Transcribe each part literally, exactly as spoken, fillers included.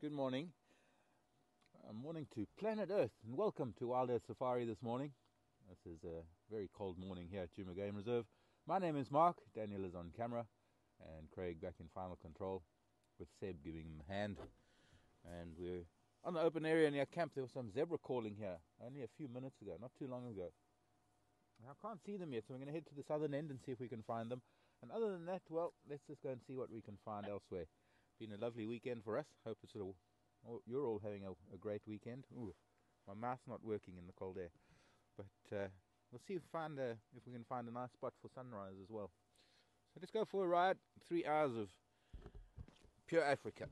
Good morning. Uh, morning to Planet Earth and welcome to Wild Earth Safari this morning. This is a very cold morning here at Juma Game Reserve. My name is Mark, Daniel is on camera and Craig back in final control with Seb giving him a hand. And we're on the open area near camp. There was some zebra calling here only a few minutes ago, not too long ago. I can't see them yet, so we're going to head to the southern end and see if we can find them. And other than that, well, let's just go and see what we can find elsewhere. Been a lovely weekend for us. Hope it's all, you're all having a, a great weekend. Ooh, my mouth's not working in the cold air, but uh, we'll see if we, find a, if we can find a nice spot for sunrise as well. So let's go for a ride. Three hours of pure Africa.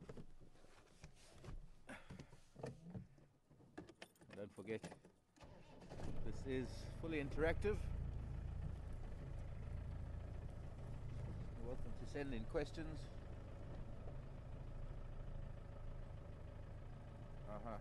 And don't forget, this is fully interactive. You're welcome to send in questions. Uh-huh.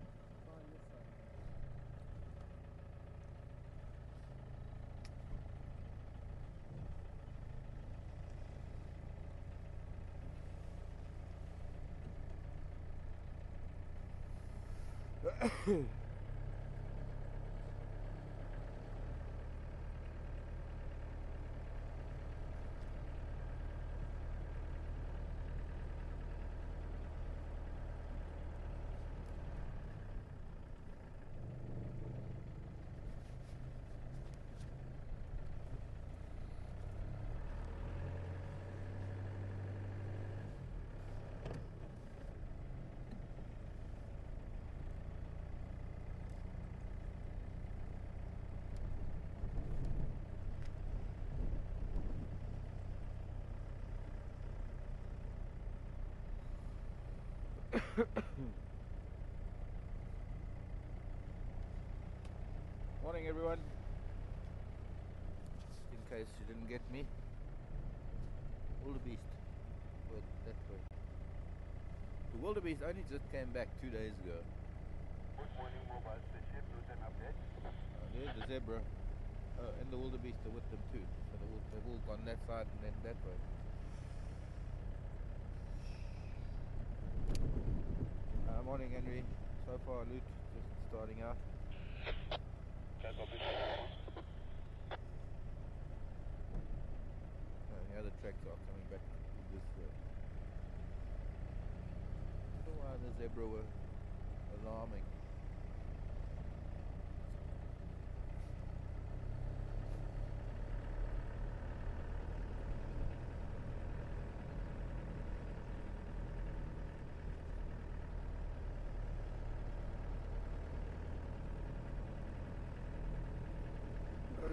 Morning everyone, just in case you didn't get me, wildebeest went that way. The wildebeest only just came back two days ago. Good morning mobile station, an update. Oh, there's the zebra oh, and the wildebeest are with them too, so they've all gone that side and then that way. Uh, morning Henry, so far loot just starting out. And the other tracks are coming back this way. I don't know why the zebra were alarming.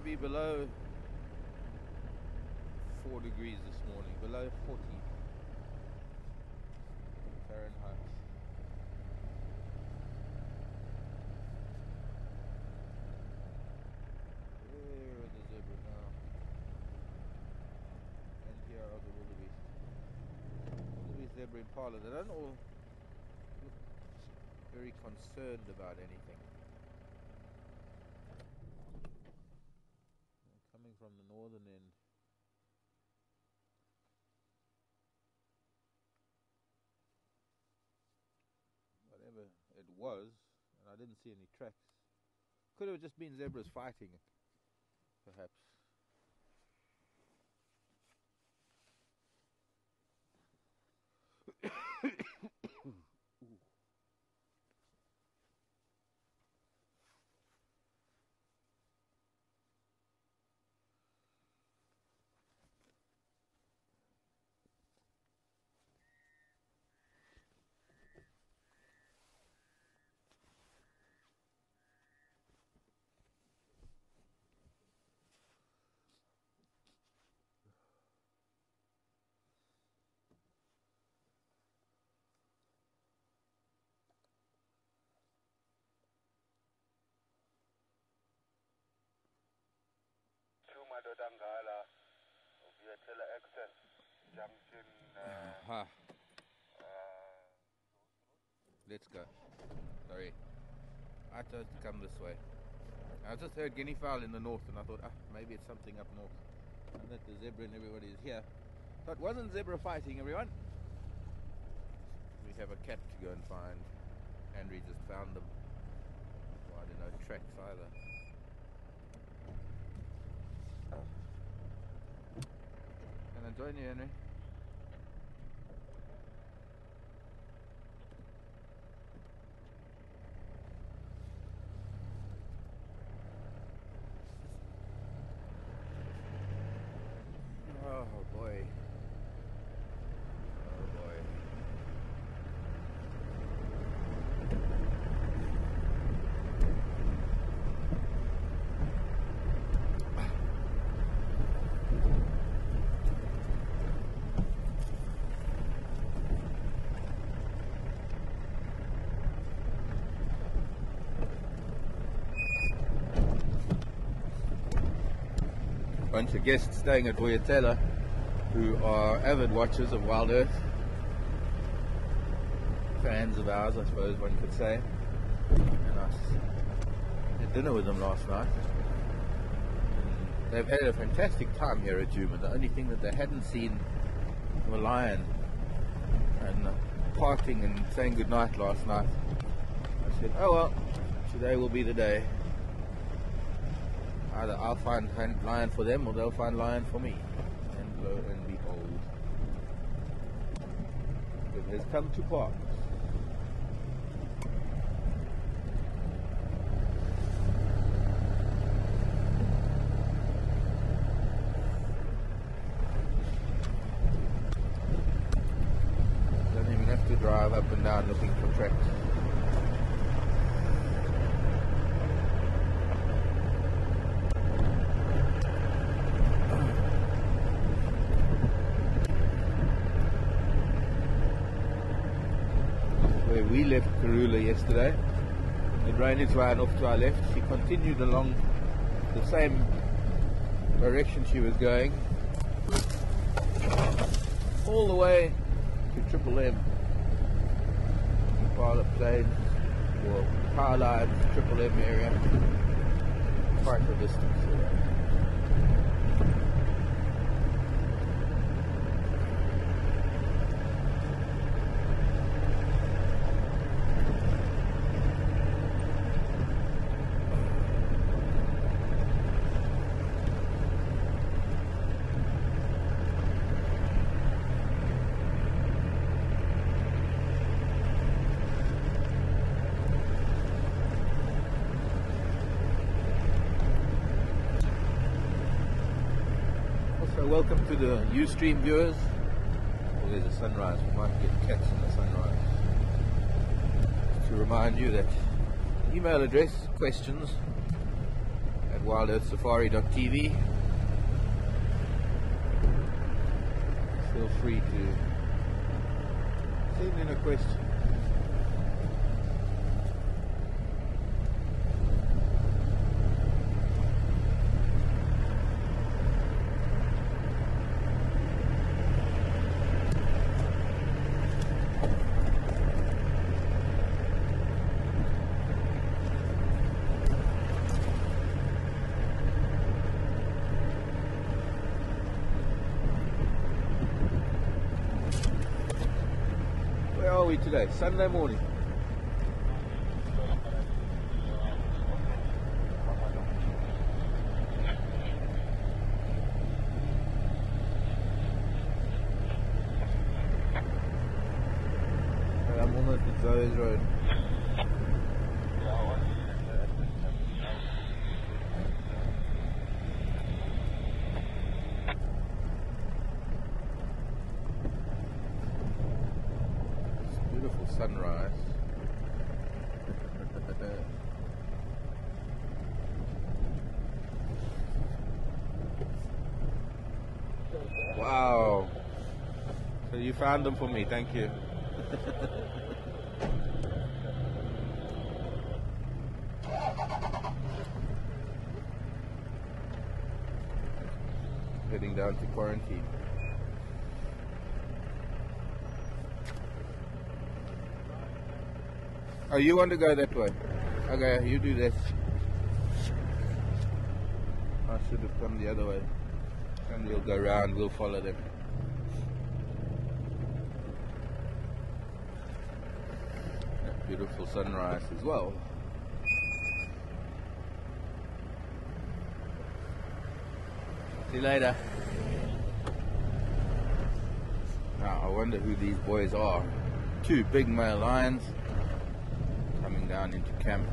Be below four degrees this morning, below forty Fahrenheit. Where are the zebra now? And here are the wildebeest. Wildebeest, zebra, impala. They don't all look very concerned about anything. From the northern end. Whatever it was, and I didn't see any tracks. Could have just been zebras fighting, perhaps. Ooh. Gala, Voyatella access, junction. Uh, uh, Let's go. Sorry, I chose to come this way. I just heard guinea fowl in the north, and I thought, ah, maybe it's something up north. And that the zebra and everybody is here. But wasn't zebra fighting everyone? We we have a cat to go and find. Henry just found them. Well, I didn't know tracks either. Can I join you, Henry? Oh boy. Bunch of guests staying at Voyatella who are avid watchers of Wild Earth, fans of ours, I suppose one could say. And I had dinner with them last night. They've had a fantastic time here at Juma. The only thing that they hadn't seen were lions. And parting and saying goodnight last night, I said, "Oh well, today will be the day. Either I'll find lion for them or they'll find lion for me." And lo and behold, it has come to pass. Don't even have to drive up and down looking for tracks. We left Karula yesterday. The drainage line off to our left. She continued along the same direction she was going, all the way to Triple M. The Impala Plains, or power lines, Triple M area. Quite a distance away. Welcome to the Ustream viewers. Oh, there's a sunrise. We might get cats in the sunrise. To remind you that email address, questions at wild earth safari dot t v. Feel free to send in a question. Today, Sunday morning. And I'm almost at Zoe's Road. Sunrise. Wow. So you found them for me, thank you. Heading down to quarantine. Oh, you want to go that way? Okay, you do this. I should have come the other way. And we'll go round, we'll follow them. beautiful sunrise as well. See you later. Now I wonder who these boys are. Two big male lions coming down into camp.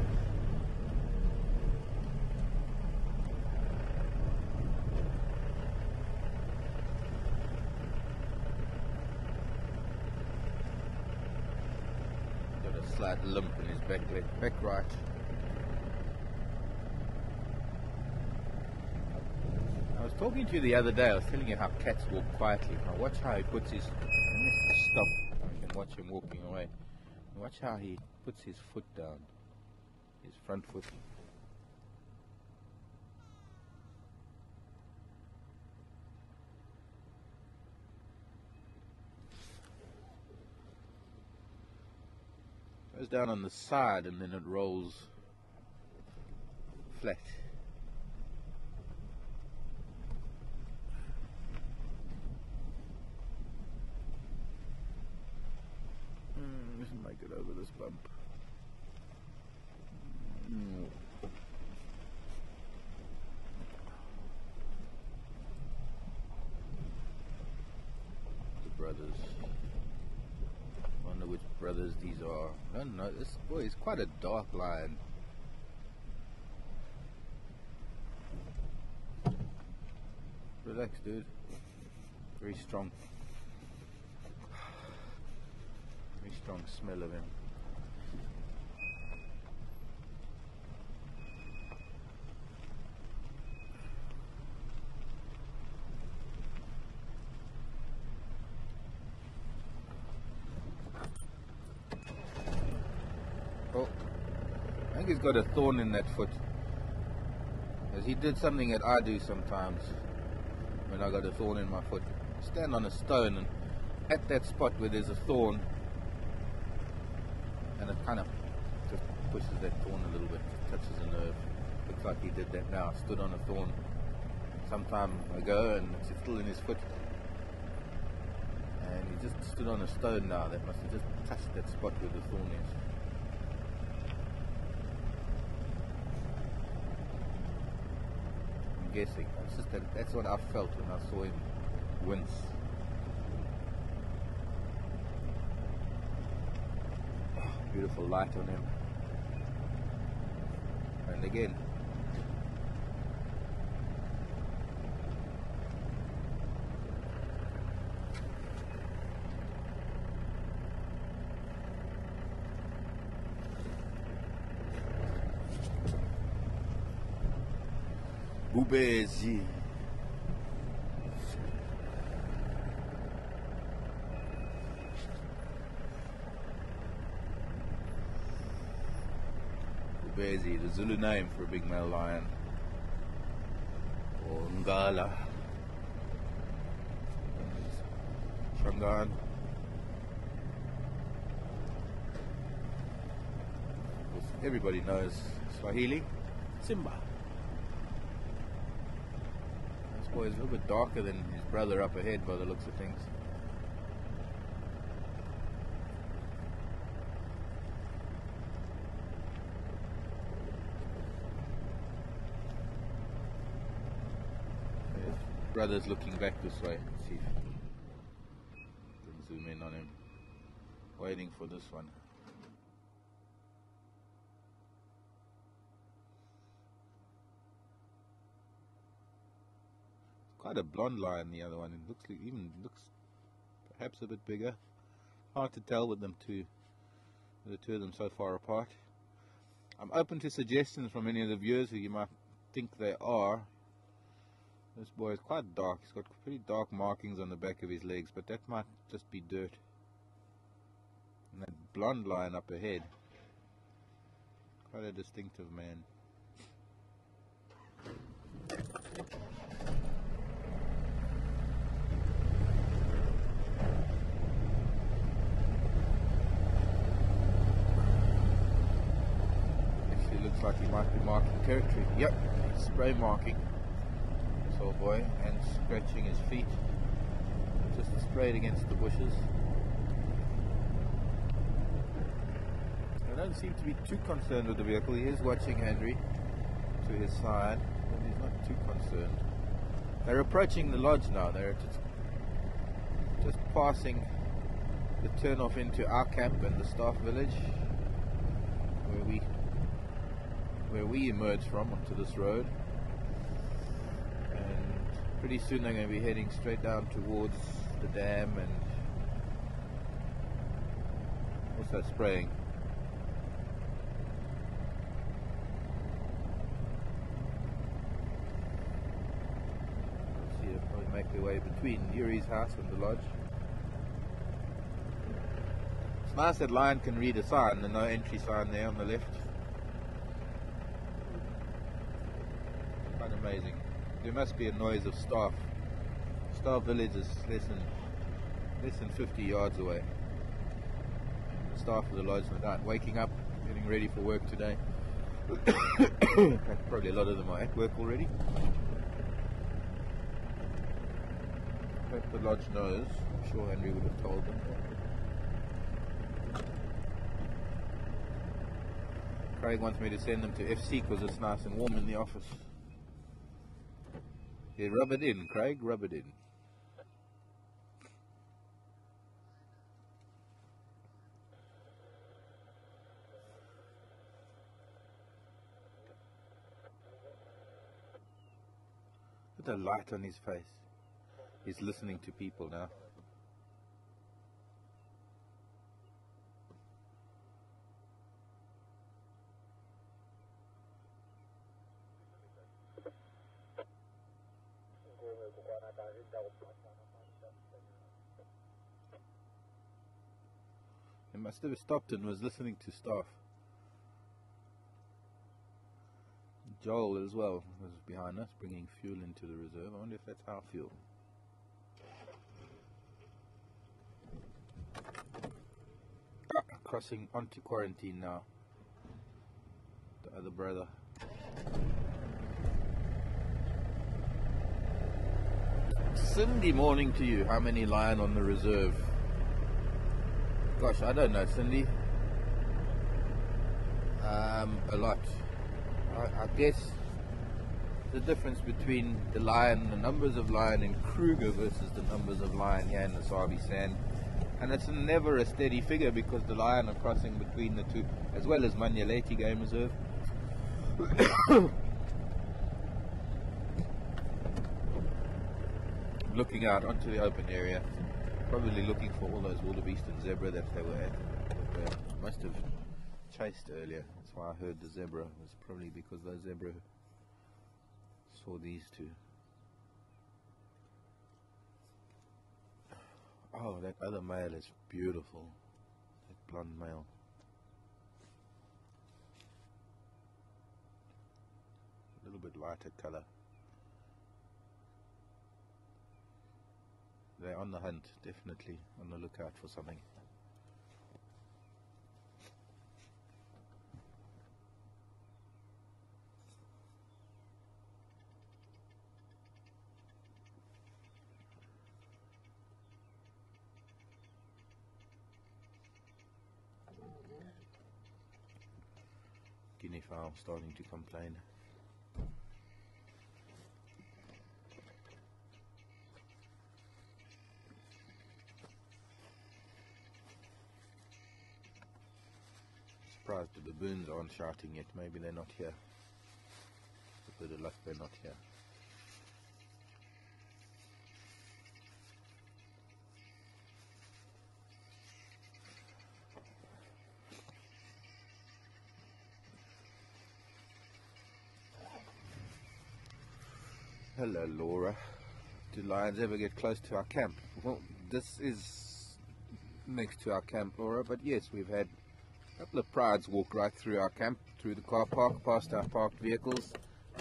Slight limp in his back leg, back right. I was talking to you the other day, I was telling you how cats walk quietly. Now watch how he puts his stop. You can watch him walking away. Watch how he puts his foot down, his front foot. Goes down on the side and then it rolls flat. Mm, let's make it over this bump. Mm. The brothers. Wonder which brothers these are. I don't know. This boy is quite a dark lion. Relax, dude. Very strong. Very strong smell of him. He's got a thorn in that foot, as he did something that I do sometimes when I got a thorn in my foot. Stand on a stone, and at that spot where there's a thorn, and it kind of just pushes that thorn a little bit, touches a nerve. Looks like he did that now. Stood on a thorn some time ago and it's still in his foot, and he just stood on a stone now. That must have just touched that spot where the thorn is. Guessing. It's just that, that's what I felt when I saw him wince. Oh, beautiful light on him. And again. Busy. Busy, the Zulu name for a big male lion, or Ngala. Shangan. Everybody knows Swahili. Simba. Boy is a little bit darker than his brother up ahead by the looks of things. His brother's looking back this way. Let's see if we can zoom in on him. Waiting for this one. Quite a blonde lion, the other one. It looks like, even looks perhaps a bit bigger. Hard to tell with them two, with the two of them so far apart. I'm open to suggestions from any of the viewers who you might think they are. This boy is quite dark. He's got pretty dark markings on the back of his legs, but that might just be dirt. And that blonde lion up ahead, quite a distinctive man. Like he might be marking territory. Yep, he's spray marking this old boy and scratching his feet. Just sprayed against the bushes. I don't seem to be too concerned with the vehicle. He is watching Henry to his side, but he's not too concerned. They're approaching the lodge now. They're just, just passing the turn off into our camp and the staff village, where we where we emerge from onto this road. And pretty soon they're going to be heading straight down towards the dam and also spraying. Let's see if we make their way between Yuri's house and the lodge. It's nice that Lion can read a sign, the no entry sign there on the left. Quite amazing. There must be a noise of staff. Staff village is less than, less than fifty yards away. Staff of the lodge without waking up, getting ready for work today. Probably a lot of them are at work already. Hope the lodge knows. I'm sure Henry would have told them. Craig wants me to send them to F C because it's nice and warm in the office. Yeah, rub it in, Craig, rub it in. A light on his face. He's listening to people now. He must have stopped and was listening to staff. Joel as well was behind us, bringing fuel into the reserve. I wonder if that's our fuel. Ah, crossing onto quarantine now. The other brother. Cindy, morning to you. How many Lion on the reserve? Gosh, I don't know, Cindy. Um, a lot. I guess the difference between the lion, the numbers of lion in Kruger versus the numbers of lion here in the Sabi Sand, and it's never a steady figure because the lion are crossing between the two, as well as Manyeleti Game Reserve. Looking out onto the open area, probably looking for all those wildebeest and zebra that they were at. They must have chased earlier. That's why I heard the zebra. It was probably because those zebra saw these two. Oh, that other male is beautiful. That blonde male. A little bit lighter color. They're on the hunt, definitely on the lookout for something. Guinea fowl starting to complain. Surprised the baboons aren't shouting yet. Maybe they're not here. With a bit of luck, they're not here. Hello Laura, do lions ever get close to our camp? Well, this is next to our camp, Laura, but yes, we've had a couple of prides walk right through our camp, through the car park, past our parked vehicles,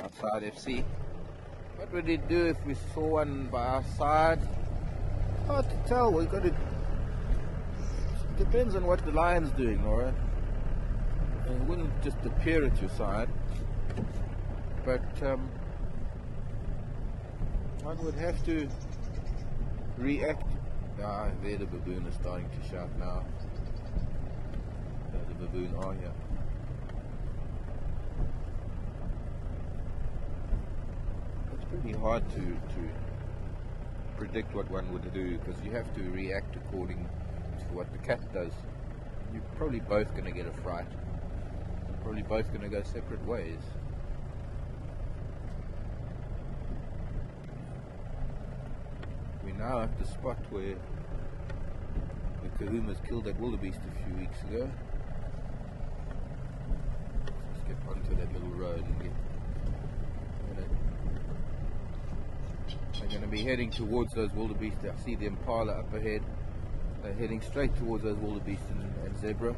outside F C. What would it do if we saw one by our side? Hard to tell, we've got to... It depends on what the lion's doing, Laura. It wouldn't just appear at your side, but... Um, one would have to react. Ah, there the baboon is starting to shout now. So the baboon, are you? It's pretty hard to, to predict what one would do, because you have to react according to what the cat does. You're probably both going to get a fright. You're probably both going to go separate ways. We're now at the spot where the kahumas killed that wildebeest a few weeks ago. Let's get onto that little road and get... They're going to be heading towards those wildebeest. I see the impala up ahead. They're heading straight towards those wildebeest and, and zebra.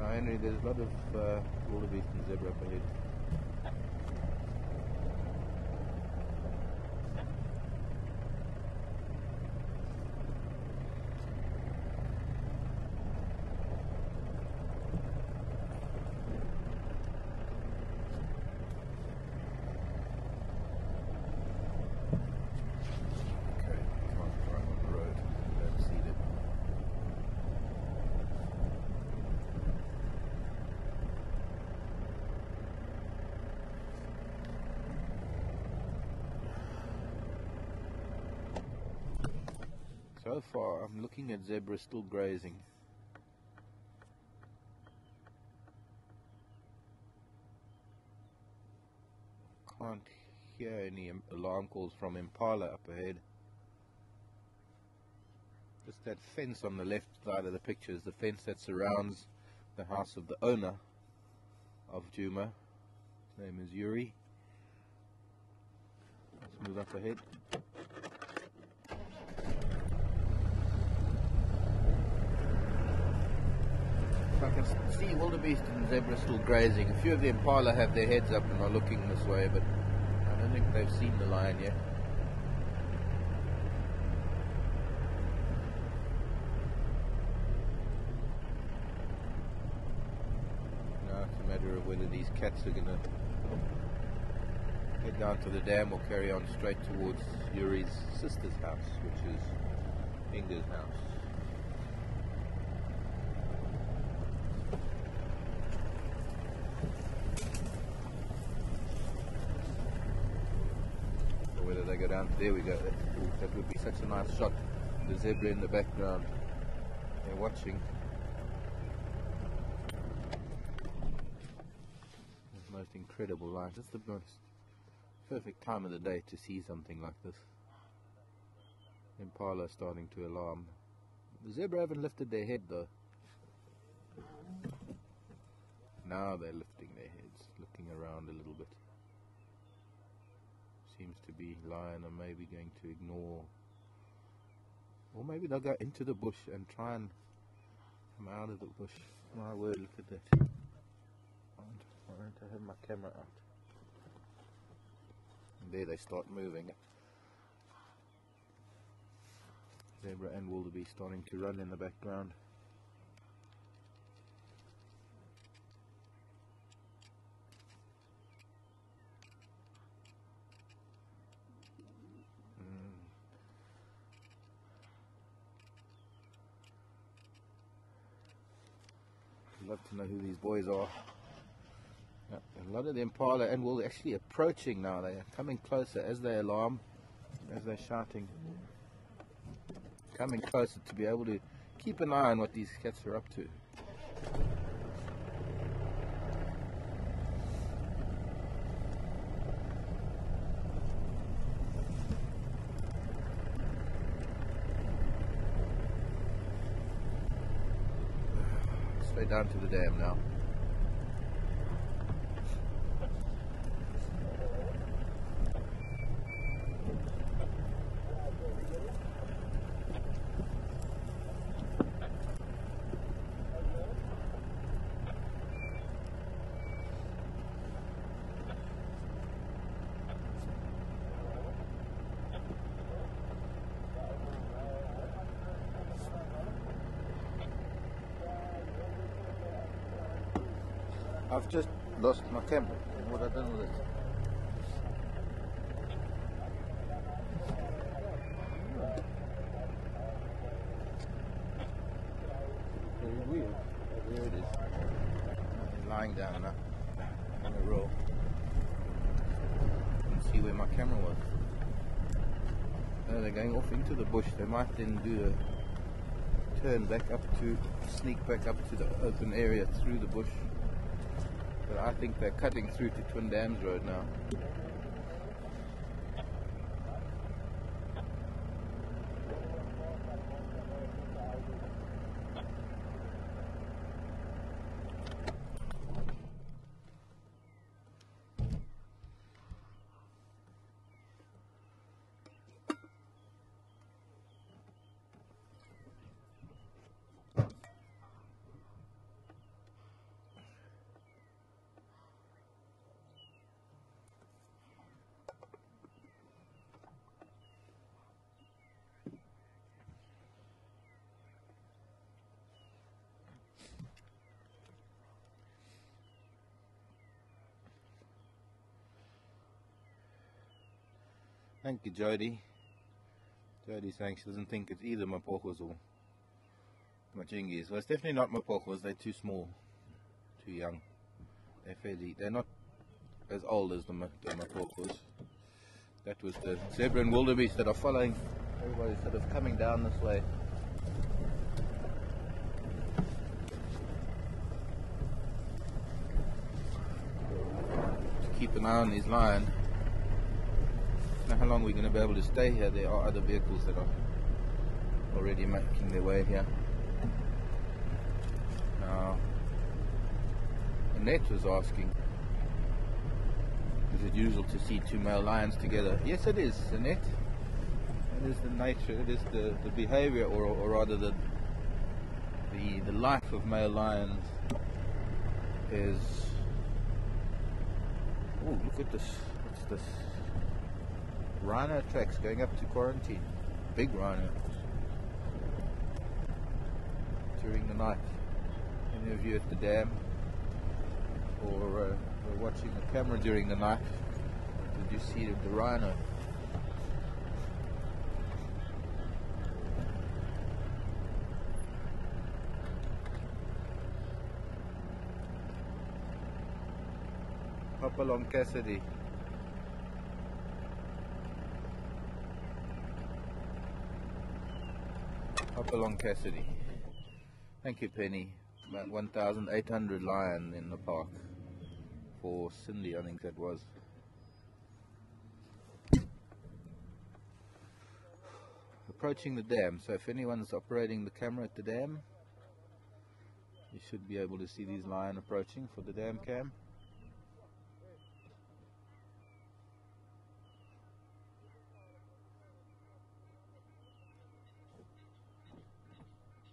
Now, Henry, there's a lot of uh, wildebeest and zebra up ahead. So far, I'm looking at zebra still grazing. Can't hear any alarm calls from impala up ahead. Just that fence on the left side of the picture is the fence that surrounds the house of the owner of Juma. His name is Yuri. Let's move up ahead. I can see wildebeest and zebra still grazing. A few of the impala have their heads up and are looking this way, but I don't think they've seen the lion yet. Now it's a matter of whether these cats are going to head down to the dam or carry on straight towards Yuri's sister's house, which is Inga's house. There we go, that, that would be such a nice shot, the zebra in the background, they're watching. The most incredible light, it's the most perfect time of the day to see something like this. Impala starting to alarm. The zebra haven't lifted their head though. Now they're lifting their heads, looking around a little bit. Seems to be lion, and maybe going to ignore, or maybe they'll go into the bush and try and come out of the bush. My word, look at that! I want to have my camera out. And there they start moving. Zebra and wildebeest starting to run in the background. To know who these boys are. Now, a lot of the impala and will actually approaching now. They are coming closer as they alarm, as they're shouting. Coming closer to be able to keep an eye on what these cats are up to. Down to the dam now. I've just lost my camera. What have I done with it? lying down on a, on a roll and see where my camera was. No, they're going off into the bush. They might then do a turn back up to, sneak back up to the open area through the bush. But I think they're cutting through to Twin Dams Road now. Thank you, Jody. Jody's saying she doesn't think it's either Mapogos or Majingis. Well, it's definitely not Mapogos. They're too small, too young. They're fairly, they're not as old as the, the Mapogos. That was the zebra and wildebeest that are following. Everybody's sort of coming down this way. Just keep an eye on his lion. Now, how long we're going to be able to stay here? There are other vehicles that are already making their way here. Now, Annette was asking, is it usual to see two male lions together? Yes, it is, Annette. It is the nature, it is the, the behavior, or, or rather the, the the life of male lions is... Oh, look at this. What's this? Rhino tracks going up to quarantine. Big rhino. During the night. Any of you at the dam or uh, were watching the camera during the night, did you see the rhino? Hop along, Cassidy. Along Cassidy. Thank you, Penny. About one thousand eight hundred lion in the park for Cindy, I think that was. Approaching the dam, so if anyone's operating the camera at the dam, you should be able to see these lion approaching for the dam cam.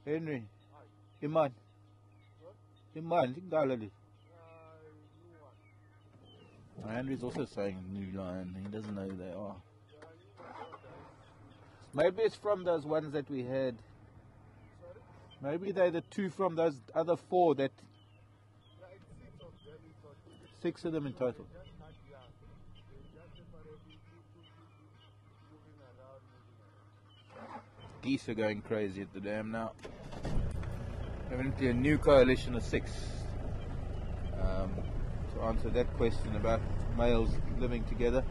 Henry, you mind? You mind? Henry's also saying new lion, he doesn't know who they are. Maybe it's from those ones that we had. Maybe they're the two from those other four that... Six of them in total. Geese are going crazy at the dam now. Evidently a new coalition of six. Um, to answer that question about males living together.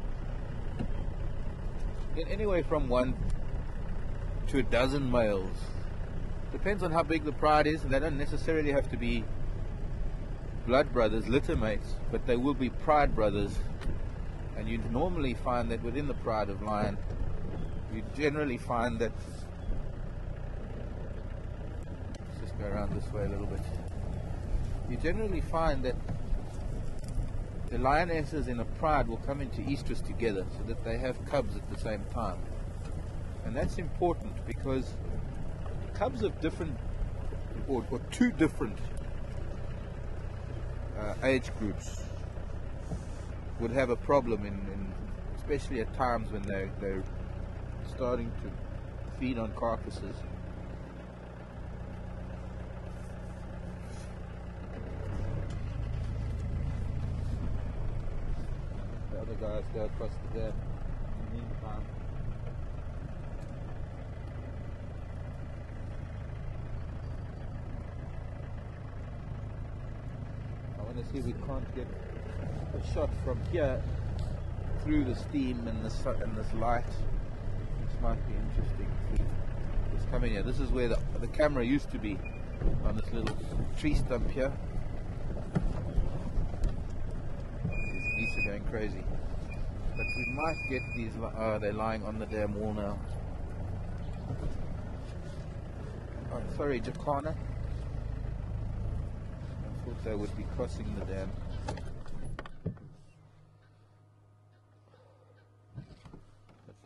In anywhere from one to a dozen males. Depends on how big the pride is, and they don't necessarily have to be blood brothers, litter mates, but they will be pride brothers. And you normally find that within the pride of lion, you generally find that... Go around this way a little bit. You generally find that the lionesses in a pride will come into estrus together so that they have cubs at the same time. And that's important because cubs of different or, or two different uh, age groups would have a problem in, in especially at times when they, they're starting to feed on carcasses. Guys go across the dam in the meantime. I want to Obviously we can't get a shot from here through the steam and this, and this light. This might be interesting too. It's coming here. This is where the, the camera used to be, on this little tree stump here. These geese are going crazy. But we might get these, oh, they're lying on the damn wall now. Oh, sorry, Jacana. I thought they would be crossing the dam. But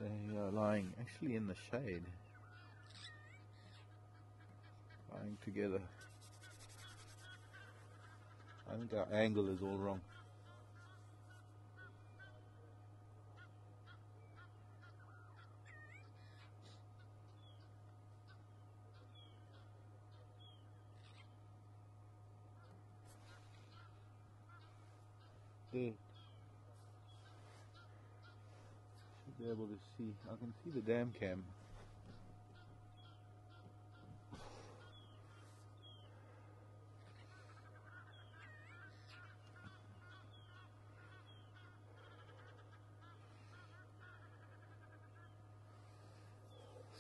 they are lying actually in the shade. Lying together. I think our angle is all wrong. Should be able to see. I can see the dam cam.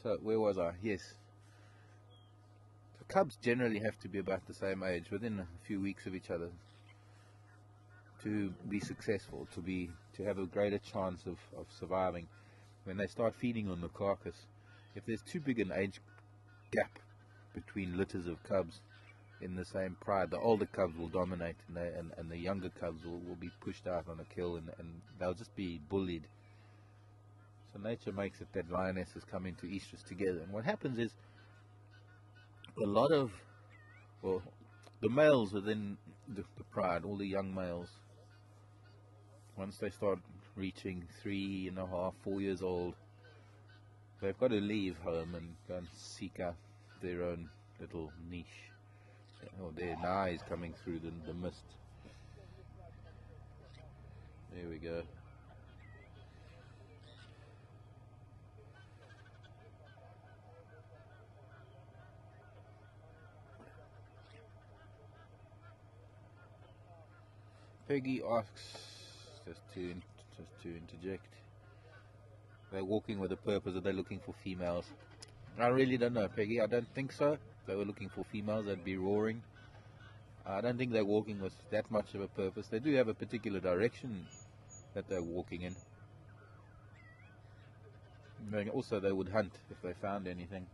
So where was I? Yes. The cubs generally have to be about the same age, within a few weeks of each other, to be successful, to be to have a greater chance of, of surviving. When they start feeding on the carcass, if there's too big an age gap between litters of cubs in the same pride, the older cubs will dominate, and they, and, and the younger cubs will, will be pushed out on a kill, and, and they'll just be bullied. So nature makes it that lionesses come into estrus together, and what happens is a lot of, well, the males within the, the pride, all the young males, once they start reaching three and a half, four years old, they've got to leave home and go and seek out their own little niche. Oh, their Nai is coming through the, the mist. There we go. Peggy asks, Just to, just to interject, they're walking with a purpose, or they're looking for females. I really don't know, Peggy. I don't think so. If they were looking for females, they'd be roaring. I don't think they're walking with that much of a purpose. They do have a particular direction that they're walking in. And also, they would hunt if they found anything.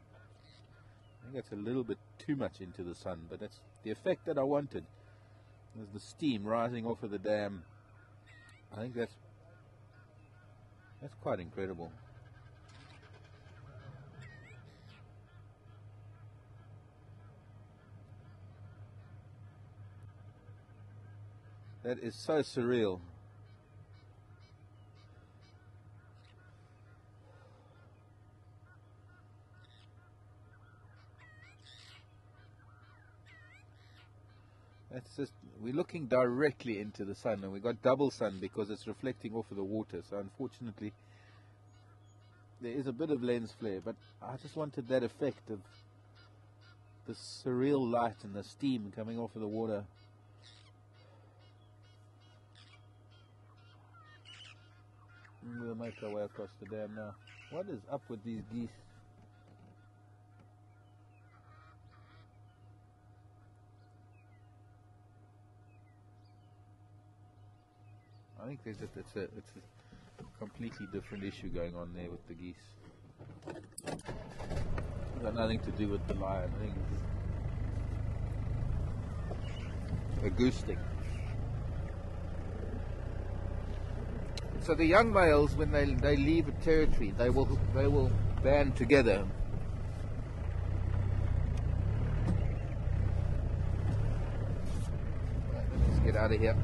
I think that's a little bit too much into the sun, but that's the effect that I wanted. There's the steam rising off of the dam. I think that's that's quite incredible. That is so surreal. That's just, we're looking directly into the sun, and we got double sun because it's reflecting off of the water. So unfortunately, there is a bit of lens flare, but I just wanted that effect of the surreal light and the steam coming off of the water. And we'll make our way across the dam now. What is up with these geese? I think there's a, it's, a, it's a completely different issue going on there with the geese. It's got nothing to do with the lion. I think it's a goose thing. So the young males, when they they leave a territory, they will they will band together. Right, let's get out of here.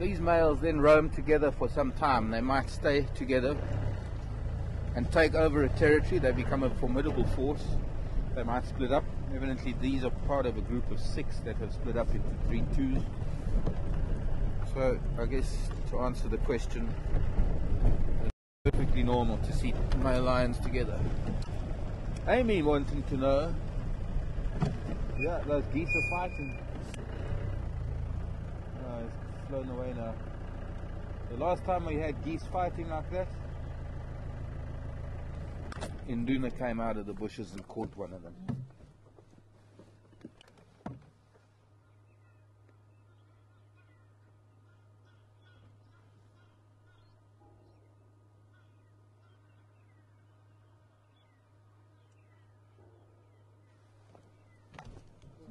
These males then roam together for some time. They might stay together and take over a territory. They become a formidable force. They might split up Evidently these are part of a group of six that have split up into three twos. So I guess to answer the question, it's perfectly normal to see male lions together. Amy wanting to know, yeah, those geese are fighting. No, it's flown away now. The last time we had geese fighting like that, Induna came out of the bushes and caught one of them.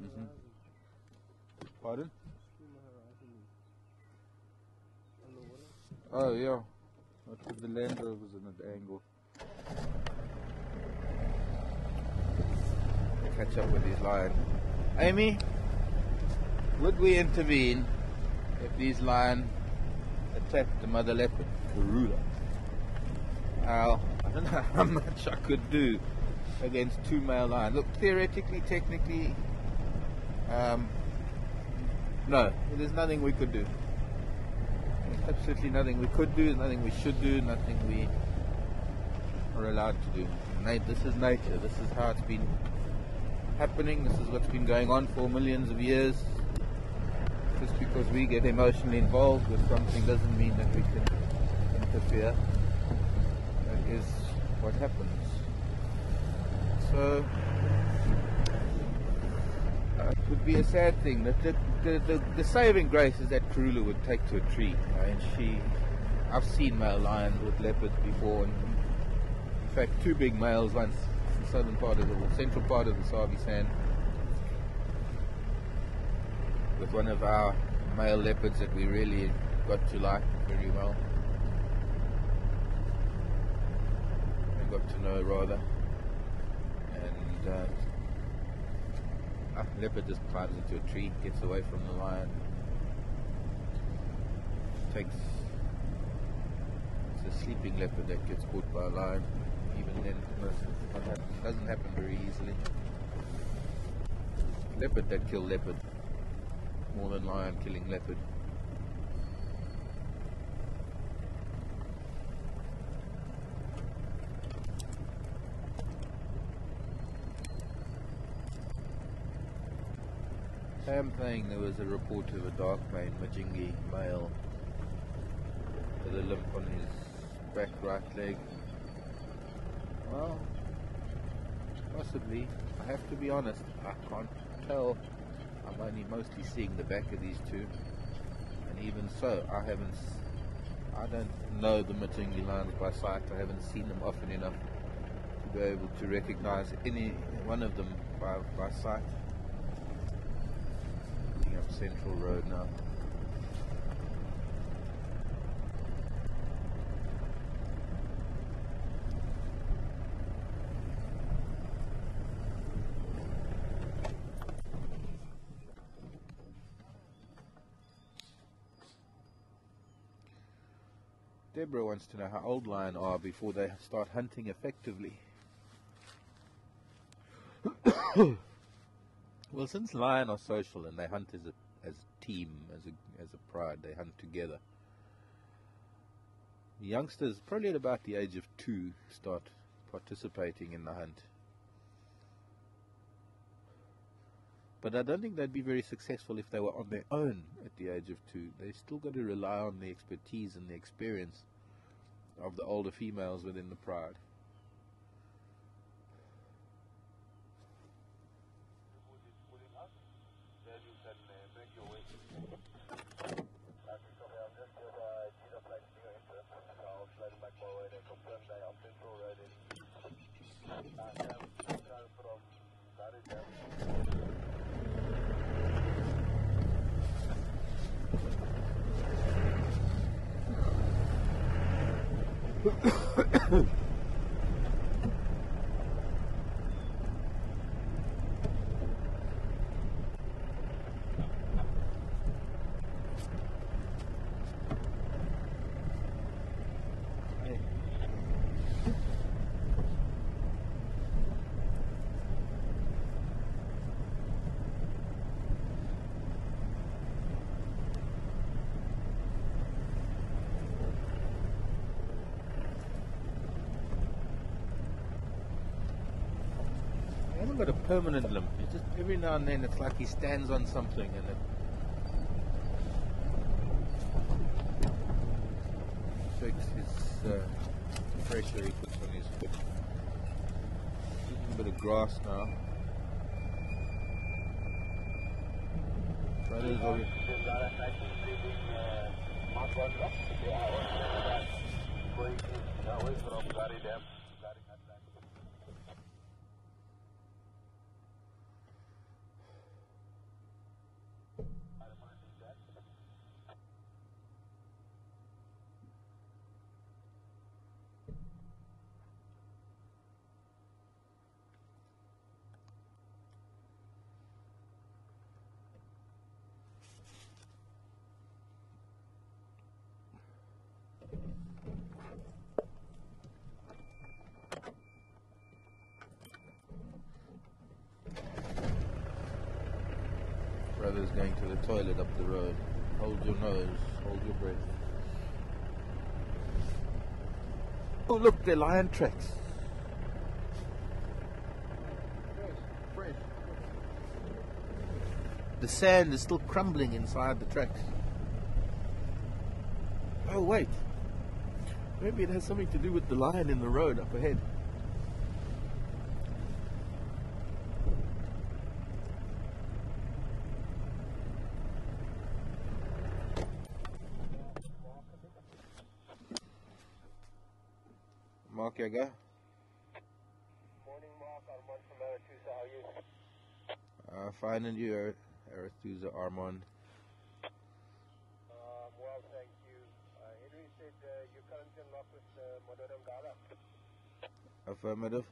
Mm-hmm. Pardon? Oh yeah, that's the Land Rover's in an angle. Catch up with these lions. Amy, would we intervene if these lions attacked the mother leopard, Karula? Well, I don't know how much I could do against two male lions. Look, theoretically, technically, um, no, there's nothing we could do. There's absolutely nothing we could do, nothing we should do, nothing we are allowed to do. This is nature, this is how it's been happening, this is what's been going on for millions of years. Just because we get emotionally involved with something doesn't mean that we can interfere. That is what happens. So uh, it would be a sad thing that the, the, the, the saving grace is that Karula would take to a tree. I mean, she, I've seen male lions with leopards before, and in fact two big males once, southern part of the or central part of the Sabi Sand, with one of our male leopards that we really got to like very well, we got to know rather, and uh, a leopard just climbs into a tree, gets away from the lion, takes, it's a sleeping leopard that gets caught by a lion. Even then, it doesn't happen very easily. Leopard that kill leopard, more than lion killing leopard. Same thing, there was a report of a dark mane Majingi male with a limp on his back right leg. Well, possibly. I have to be honest, I can't tell. I'm only mostly seeing the back of these two, and even so, I haven't. I don't know the Majingilane by sight. I haven't seen them often enough to be able to recognise any one of them by by sight. Looking up Central Road now. Deborah wants to know how old lions are before they start hunting effectively. Well, since lions are social and they hunt as a, as a team, as a, as a pride, they hunt together. The youngsters, probably at about the age of two, start participating in the hunt. But I don't think they'd be very successful if they were on their own at the age of two. They've still got to rely on the expertise and the experience of the older females within the pride. hasn't got a permanent limp. It's just every now and then it's like he stands on something and it. Affects his uh, pressure he puts on his foot. A bit of grass now. That is all. Brother's going to the toilet up the road. Hold your nose, hold your breath. Oh look, they're lion tracks. Fresh, fresh. The sand is still crumbling inside the tracks. Oh wait, maybe it has something to do with the lion in the road up ahead. Mark your go. Morning Mark, Armand from Arethusa, how are you? Uh, fine and you, Arethusa, Armand. Uh, well, thank you. Uh, Henry said uh, you're currently in love with uh, Madonna Gala. Affirmative.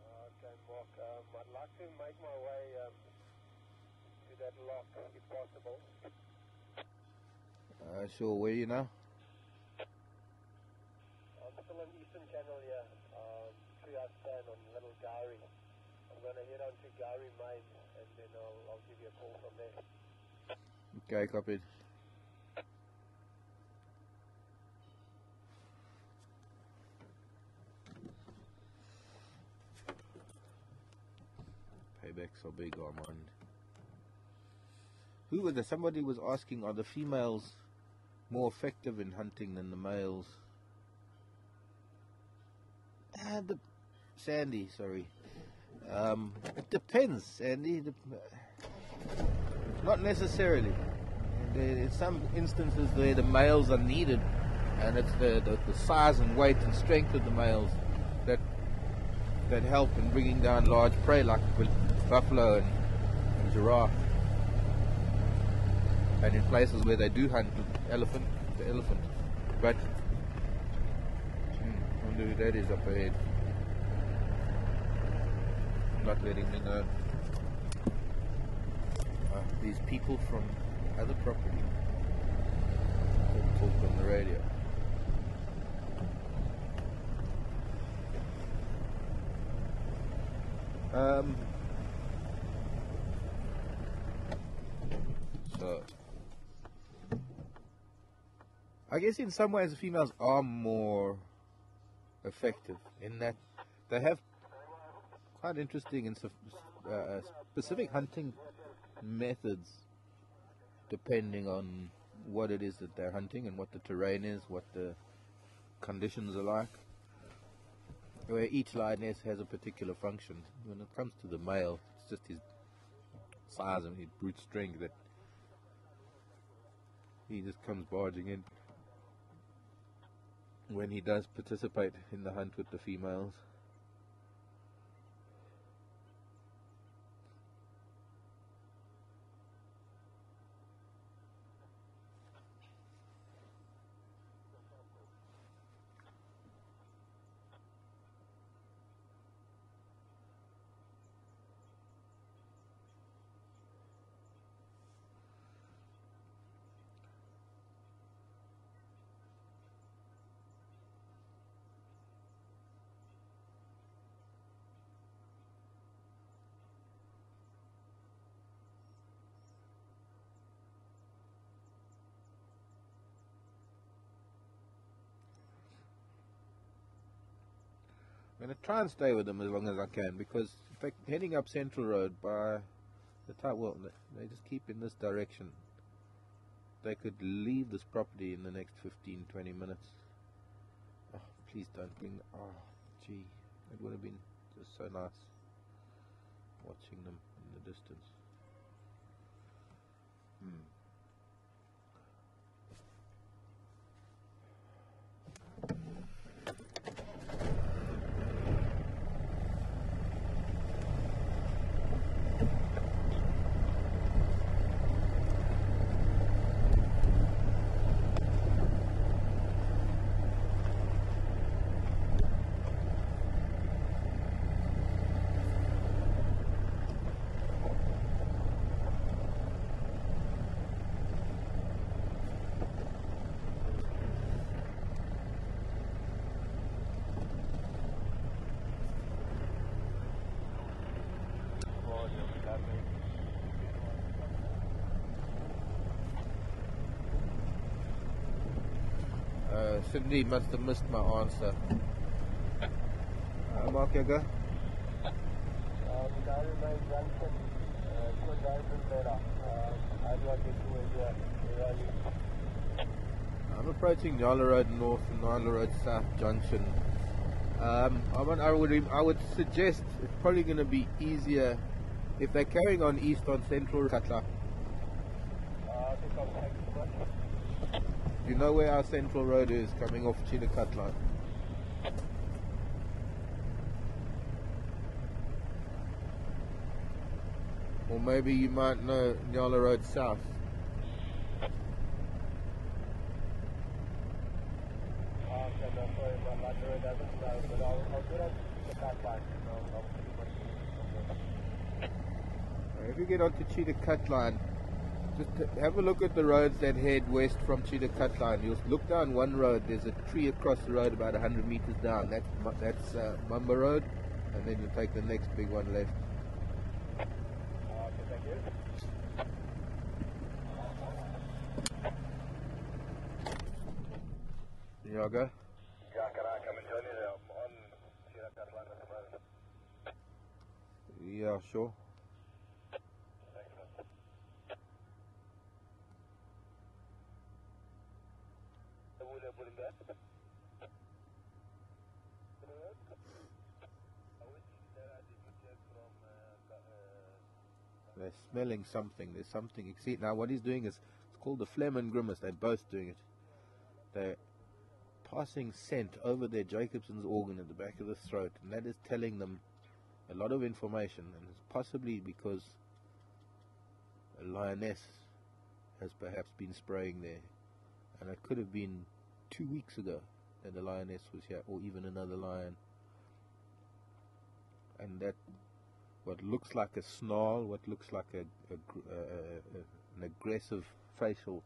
Uh, okay Mark, um, I'd like to make my way um, to that lock if possible. Uh, sure, where are you now? On Eastern Channel, yeah, um, three hours stand on Little Gowrie. I'm going to head on to Gowrie Main and then I'll, I'll give you a call from there. Okay, copied. Paybacks are big, Armand. Who was there? Somebody was asking, are the females more effective in hunting than the males? Uh, the, Sandy, sorry. Um, it depends, Sandy. Dep not necessarily. There, in some instances, where the males are needed, and it's the, the the size and weight and strength of the males that that help in bringing down large prey like buffalo and, and giraffe. And in places where they do hunt elephant, the elephant, but. Who that is up ahead. Not letting me know. Uh, these people from other property talk on the radio. Um. So, I guess in some ways the females are more effective in that they have quite interesting and uh, specific hunting methods depending on what it is that they're hunting and what the terrain is, what the conditions are like, where each lioness has a particular function. When it comes to the male, it's just his size and his brute strength that he just comes barging in when he does participate in the hunt with the females. I'm going to try and stay with them as long as I can, because in fact, heading up Central Road by the time, well, they just keep in this direction. They could leave this property in the next fifteen to twenty minutes. Oh, please don't bring, oh, gee, it would have been just so nice watching them in the distance. Hmm. Sydney must have missed my answer. uh, Mark, you go? I'm approaching Nyala Road North and Nyala Road South Junction. Um, I, want, I, would, I would suggest it's probably going to be easier if they're carrying on east on Central Cut Line. You know where our Central Road is, coming off Cheetah Cut Line. Or maybe you might know Nyala Road South. If you get onto Cheetah Cut Line, just have a look at the roads that head west from Cheetah Cut Line. You'll look down one road, there's a tree across the road about one hundred meters down. That's, that's uh, Mumbo Road, and then you'll take the next big one left. Uh, okay, thank you. Here I go. Yeah, can I come and join you? I'm on Cheetah Cut Line at the moment. Yeah, sure. They're smelling something. There's something exceed. Now what he's doing is, it's called the Flehmen grimace. They're both doing it. They're passing scent over their Jacobson's organ at the back of the throat, and that is telling them a lot of information, and it's possibly because a lioness has perhaps been spraying there. And it could have been two weeks ago that the lioness was here, or even another lion. And that, what looks like a snarl, what looks like a, a, a, a, an aggressive facial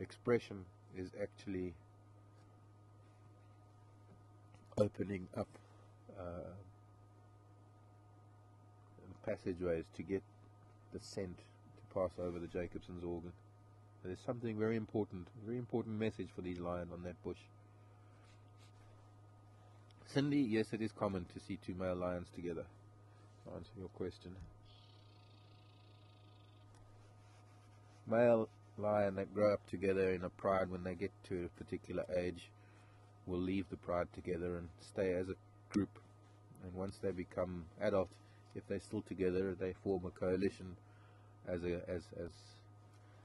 expression, is actually opening up uh, passageways to get the scent to pass over the Jacobson's organ. There's something very important, very important message for these lions on that bush. Cindy, yes, it is common to see two male lions together. I'll answer your question. Male lion that grow up together in a pride, when they get to a particular age, will leave the pride together and stay as a group. And once they become adult, if they're still together, they form a coalition as a as as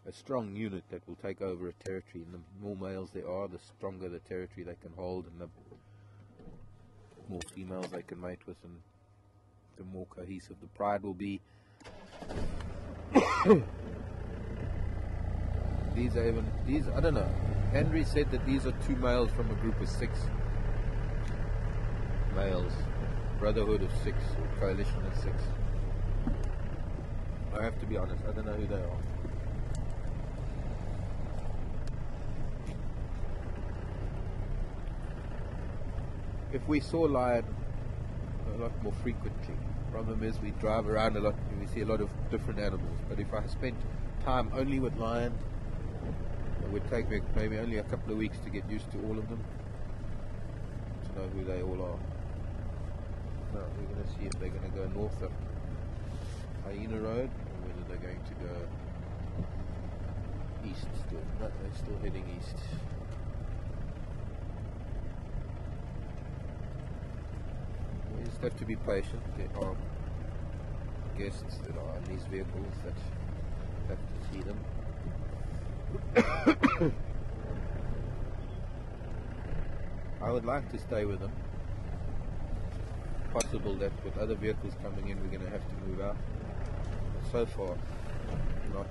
a strong unit that will take over a territory, and the more males there are, the stronger the territory they can hold, and the more females they can mate with, and the more cohesive the pride will be. These are even, these, I don't know, Henry said that these are two males from a group of six males, brotherhood of six, or coalition of six. I have to be honest, I don't know who they are. If we saw lion a lot more frequently, the problem is we drive around a lot and we see a lot of different animals. But if I spent time only with lion, it would take me maybe only a couple of weeks to get used to all of them. So know who they all are. But we're going to see if they're going to go north of Hyena Road or whether they're going to go east still. No, they're still heading east. We just have to be patient. There are guests that are in these vehicles that have to see them. I would like to stay with them. It's possible that with other vehicles coming in we're going to have to move out. So far, not.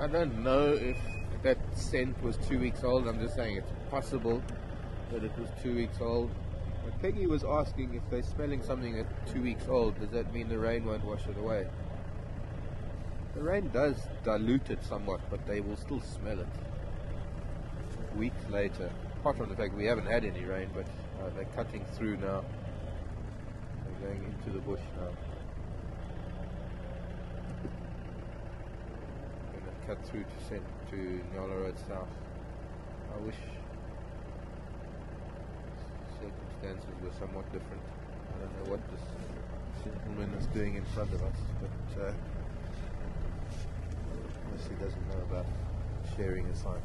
I don't know if that scent was two weeks old. I'm just saying it's possible that it was two weeks old. But Peggy was asking if they're smelling something that's two weeks old, does that mean the rain won't wash it away? The rain does dilute it somewhat, but they will still smell it. Weeks later, apart from the fact we haven't had any rain, but uh, they're cutting through now. They're going into the bush now. Cut through to send to Nyala Road South. I wish circumstances were somewhat different. I don't know what this gentleman is doing in front of us, but uh, unless he doesn't know about sharing a site.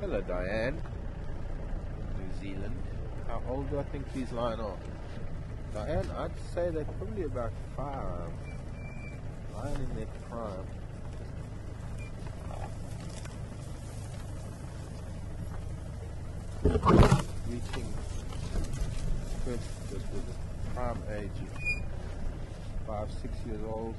Hello Diane, New Zealand. How old do I think these lions are? Diane, I'd say they're probably about five. Lion in their prime. Reaching first with a prime age of five, six years old.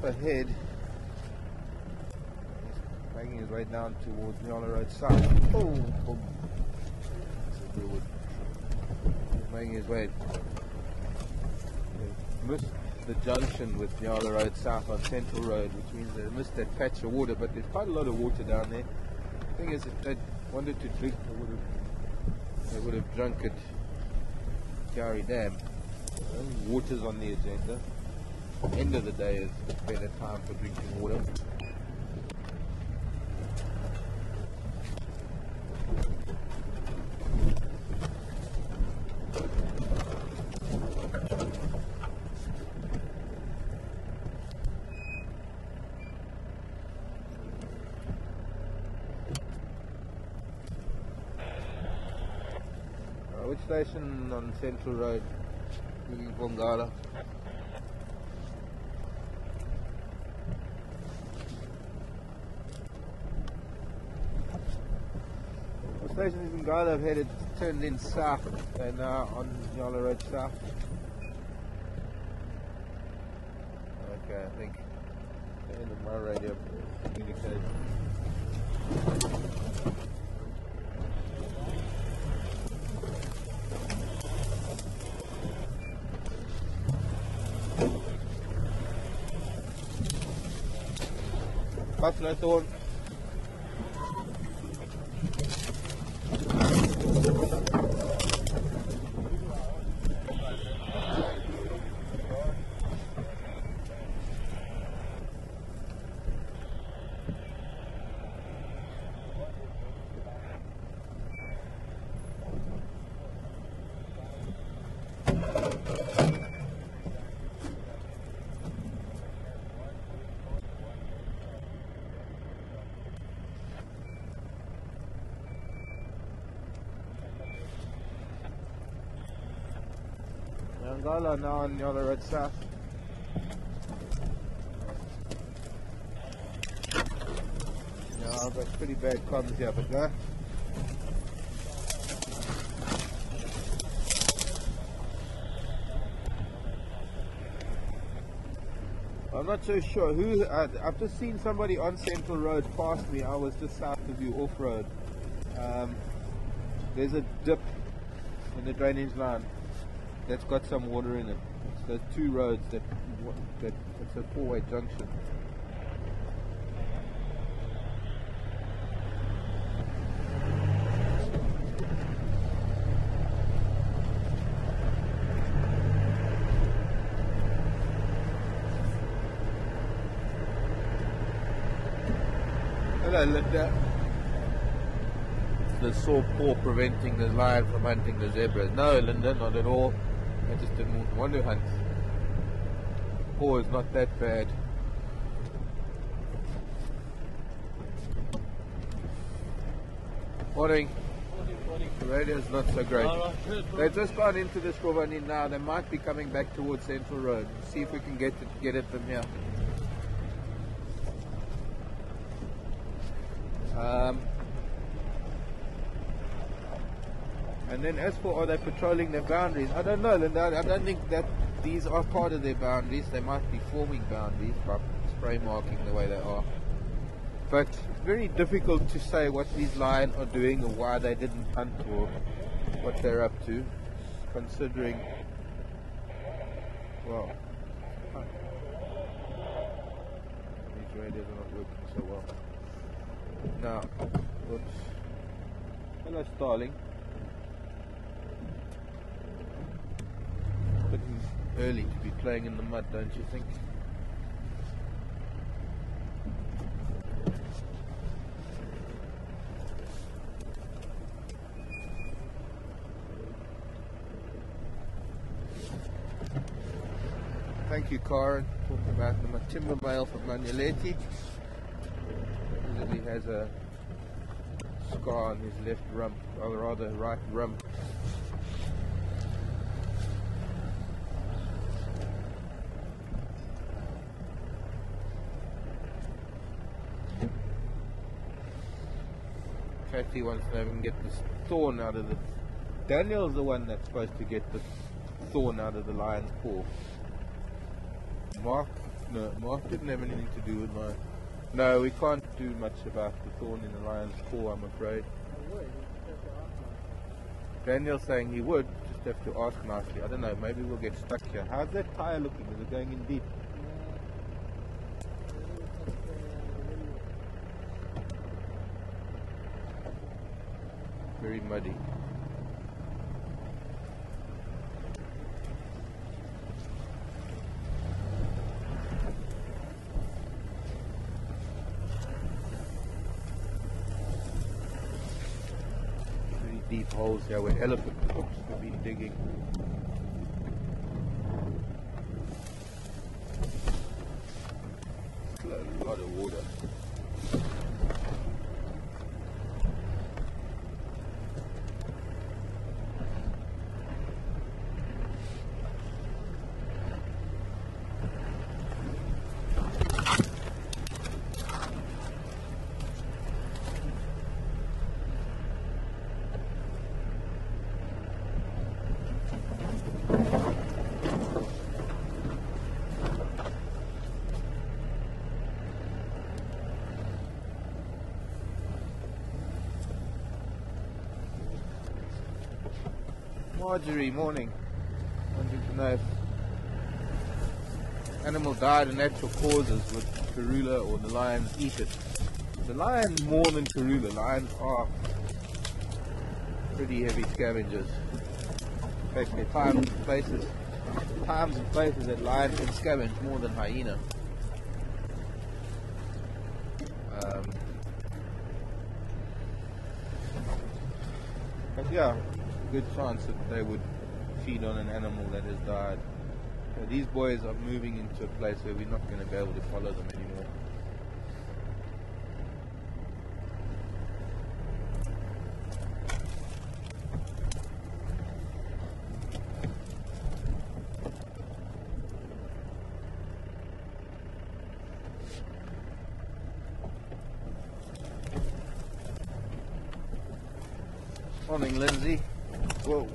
Ahead, he's making his way down towards Nyala Road South. Oh, boom. He's making his way. They missed the junction with Nyala Road South on Central Road, which means they missed that patch of water, but there's quite a lot of water down there. The thing is, if they wanted to drink, they would have They would have drunk at Gary Dam. Water's on the agenda. End of the day is a better time for drinking water. Which station on Central Road? Leaving from Gala. The station is in Gala. I've headed, turned in south, and now uh, on Nyala Road south. Okay, I think the end of my radio communication. Knobthorn. Ngala now on the other road south. Yeah, I've got pretty bad comms here, but no. I'm not so sure who. Uh, I've just seen somebody on Central Road past me. I was just south of you, off road. Um, there's a dip in the drainage line. That's got some water in it. It's those two roads that, that it's a four-way junction. Hello, Linda. The sore paw preventing the lion from hunting the zebra. No, Linda, not at all. I just didn't want to hunt. Paw is not that bad. Morning. Morning, morning. The radio's not so great. Right, they've just gone into this Squavanin now. They might be coming back towards Central Road. See if we can get it, get at them here. Um, And then as for, are they patrolling their boundaries? I don't know, Linda. I don't think that these are part of their boundaries. They might be forming boundaries by spray marking the way they are. But it's very difficult to say what these lions are doing or why they didn't hunt or what they're up to, considering, well, these radios are not working so well. Now, oops. Hello, Starling. Early to be playing in the mud, don't you think? Thank you, Karen. Talking about the timber mail from Manyeleti. He has a scar on his left rump, or rather right rump. He wants to know if we can get this thorn out of the... Daniel's the one that's supposed to get the thorn out of the lion's paw. Mark? No, Mark didn't have anything to do with my... No, we can't do much about the thorn in the lion's paw, I'm afraid. Daniel's saying he would, just have to ask nicely. I don't know, maybe we'll get stuck here. How's that tyre looking? Is it going in deep? Very muddy. deep holes there where elephant hooks could be digging. A lot of water. Marjorie, morning. Wanting to know if animal died of natural causes, would Karula or the lions eat it? The lion more than Karula. Lions are pretty heavy scavengers. In fact, there are times and places, times and places that lions can scavenge more than hyena. Um, but yeah. Good chance that they would feed on an animal that has died. So these boys are moving into a place where we're not going to be able to follow them anymore. Morning, Lindsay. Whoa.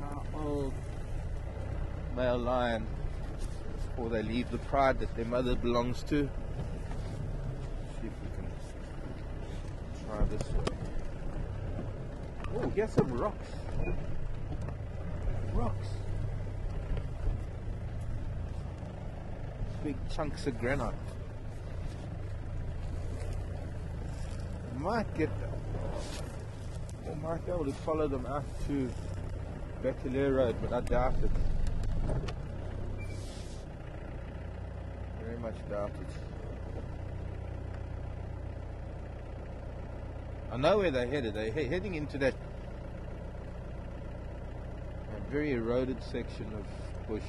Our old male lion, before they leave the pride that their mother belongs to. Let's see if we can try this way. Oh, here's some rocks. Rocks. Big chunks of granite. Might get them. I might be able to follow them out to Bateleur Road, but I doubt it. Very much doubt it. I know where they're headed. They're he heading into that very eroded section of bush.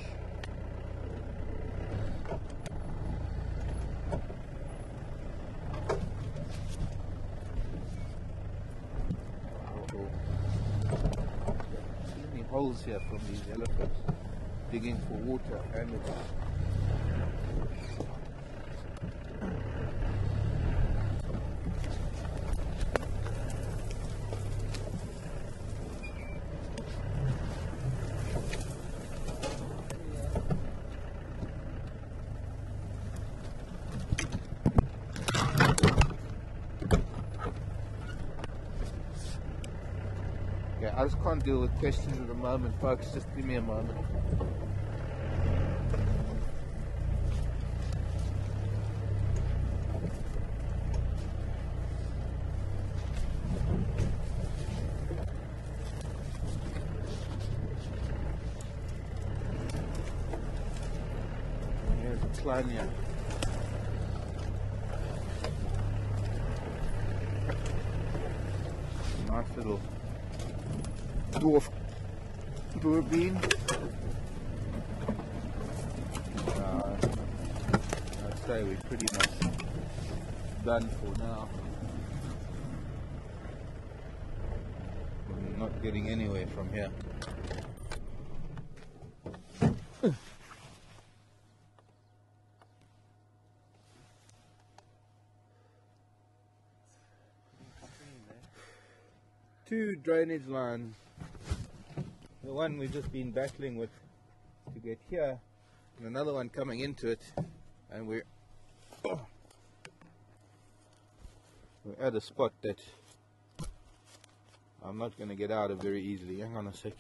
Here from these elephants digging for water and it's I just can't deal with questions at the moment, folks. Just give me a moment. Here's a climb here. Nice little dwarf bean. Uh, I'd say we're pretty much done for now. We're not getting anywhere from here. Two drainage lines. The one we've just been battling with to get here, and another one coming into it, and we're, we're at a spot that I'm not going to get out of very easily. Hang on a sec.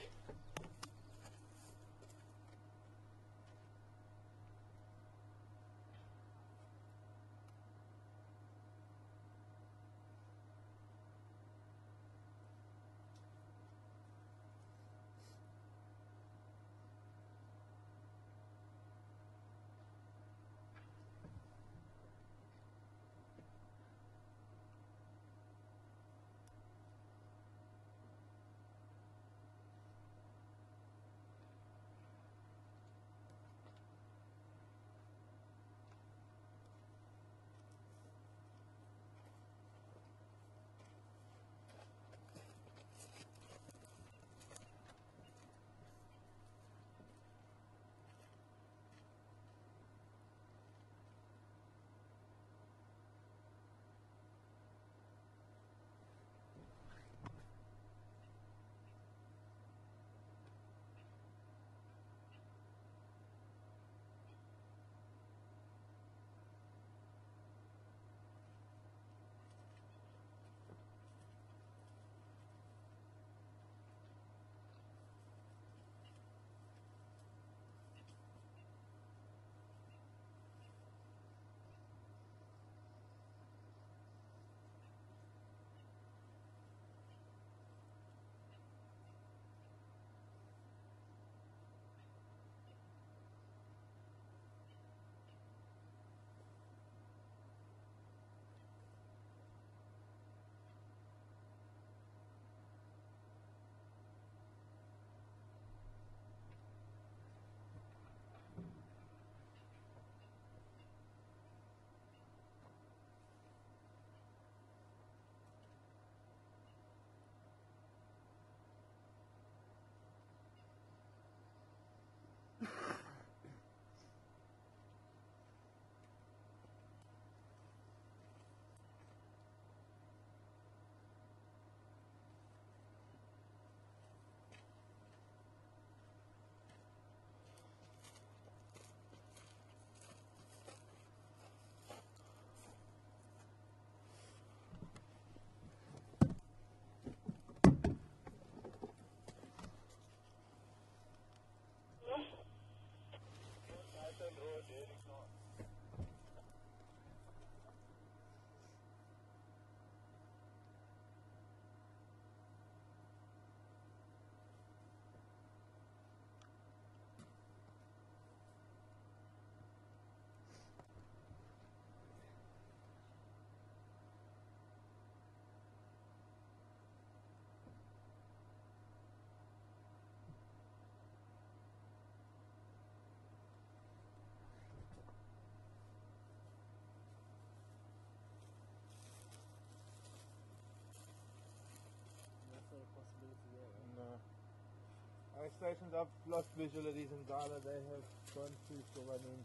stations I've lost visualities in Gala, they have gone to Sylvanin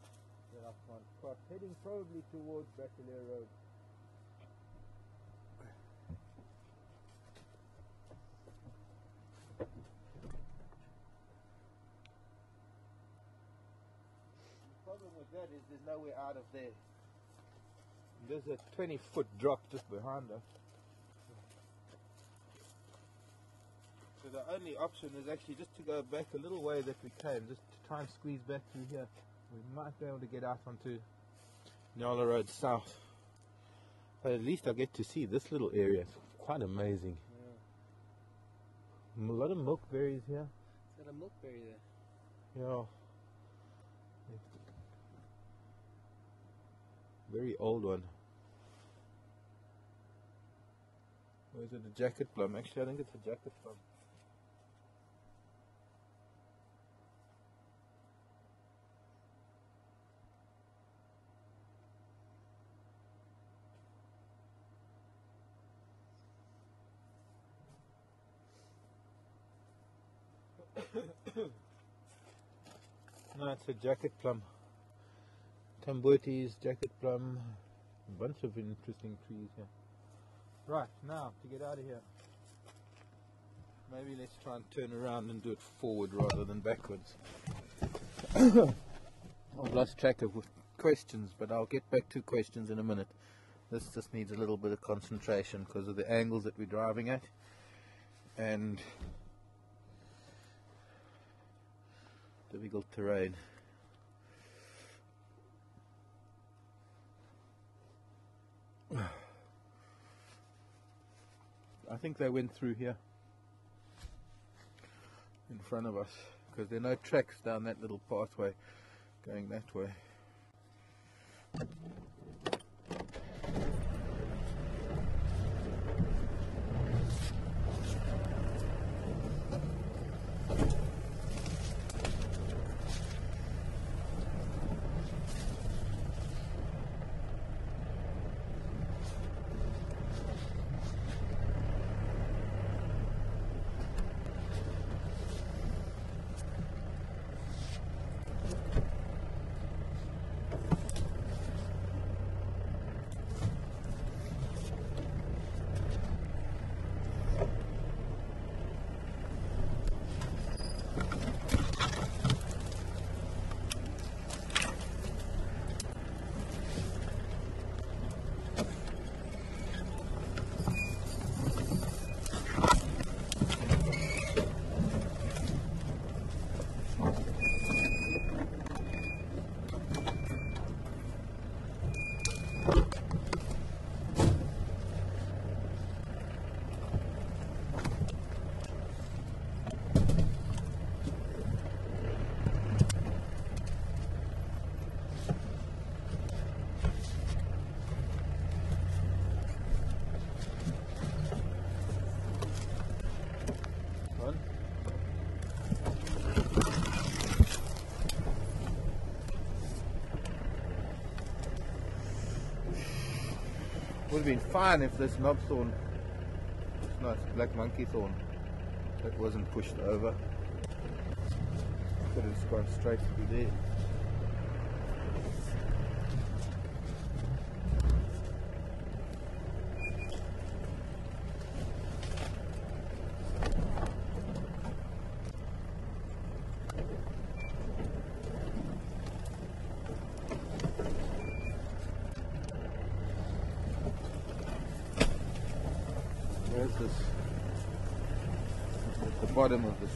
that I can't spot, heading probably towards Bateleur Road. The problem with that is there's nowhere out of there. There's a twenty foot drop just behind us. So the only option is actually just to go back a little way that we came, just to try and squeeze back through here. We might be able to get out onto Nyala Road South. But at least I get to see this little area. It's quite amazing. Yeah. A lot of milkberries here. It's got a milkberry there. Yeah. Very old one. Or is it a jacket plum? Actually, I think it's a jacket plum. No, it's a jacket plum. Tambotis, jacket plum, a bunch of interesting trees here. Right, now to get out of here, maybe let's try and turn around and do it forward rather than backwards. I've lost track of questions, but I'll get back to questions in a minute. This just needs a little bit of concentration because of the angles that we're driving at, and difficult terrain. I think they went through here in front of us because there are no tracks down that little pathway going that way. Would have been fine if this knobthorn, it's nice black monkey thorn, that wasn't pushed over. Could have just gone straight through there. Bottom of this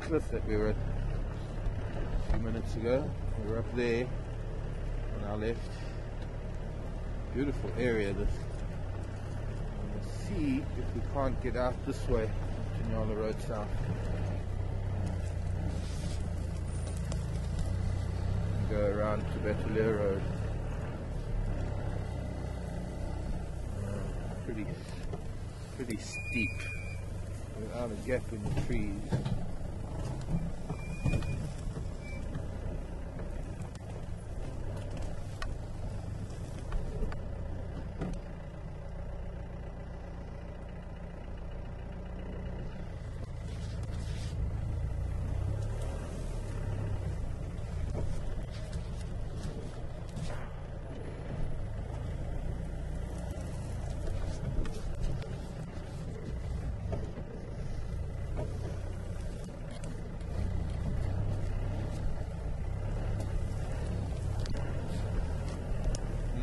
cliff that we were at a few minutes ago. We were up there on our left. Beautiful area this. And we'll see if we can't get out this way to Nyala Road South. And go around to Bateleur Road. Uh, pretty, pretty steep. Without a gap in the trees.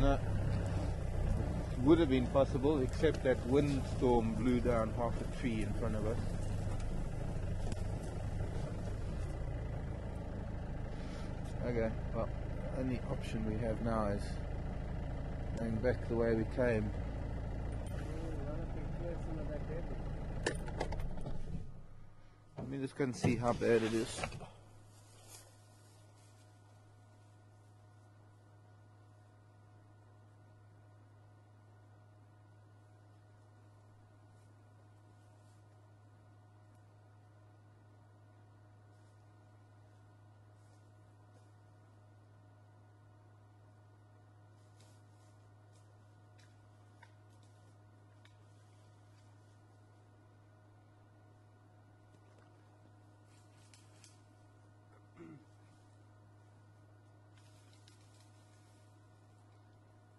No. It would have been possible, except that windstorm blew down half a tree in front of us. Okay, well, the only option we have now is going back the way we came. Let me just go and see how bad it is.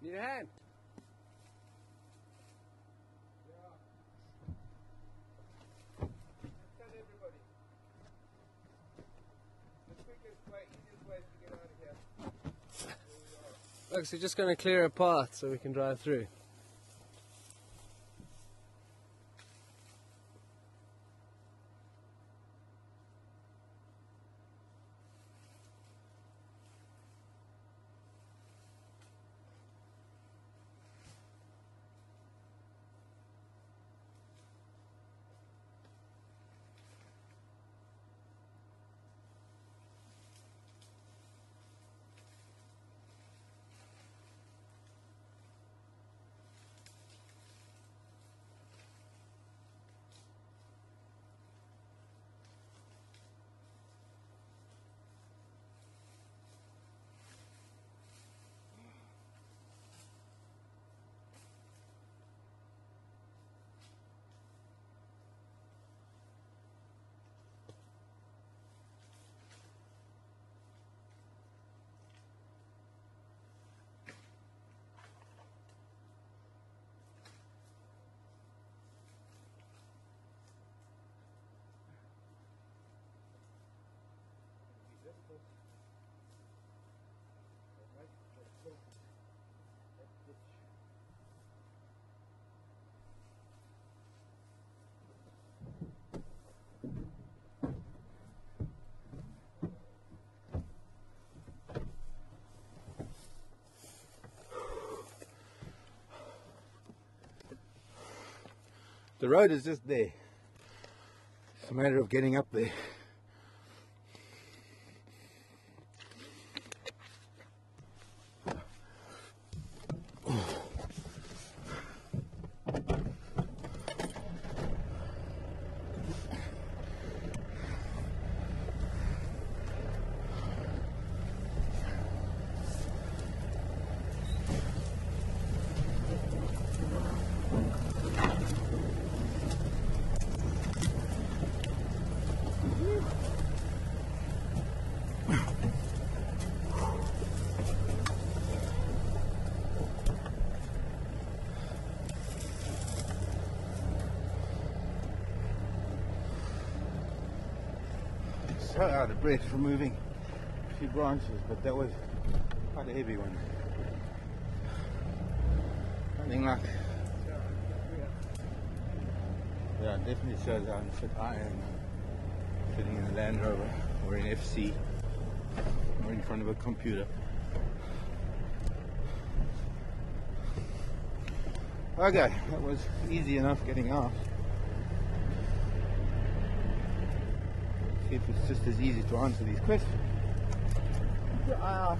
Need a hand? Yeah. Tell everybody. The quickest way, easiest way to get out of here. Look, so we're just going to clear a path so we can drive through. The road is just there. It's a matter of getting up there. I'm so out of breath from moving a few branches, but that was quite a heavy one. Nothing like. Yeah, it definitely shows how unfit I am sitting in a Land Rover or in F C or in front of a computer. Okay, that was easy enough getting out. If it's just as easy to answer these questions. Keep your eye out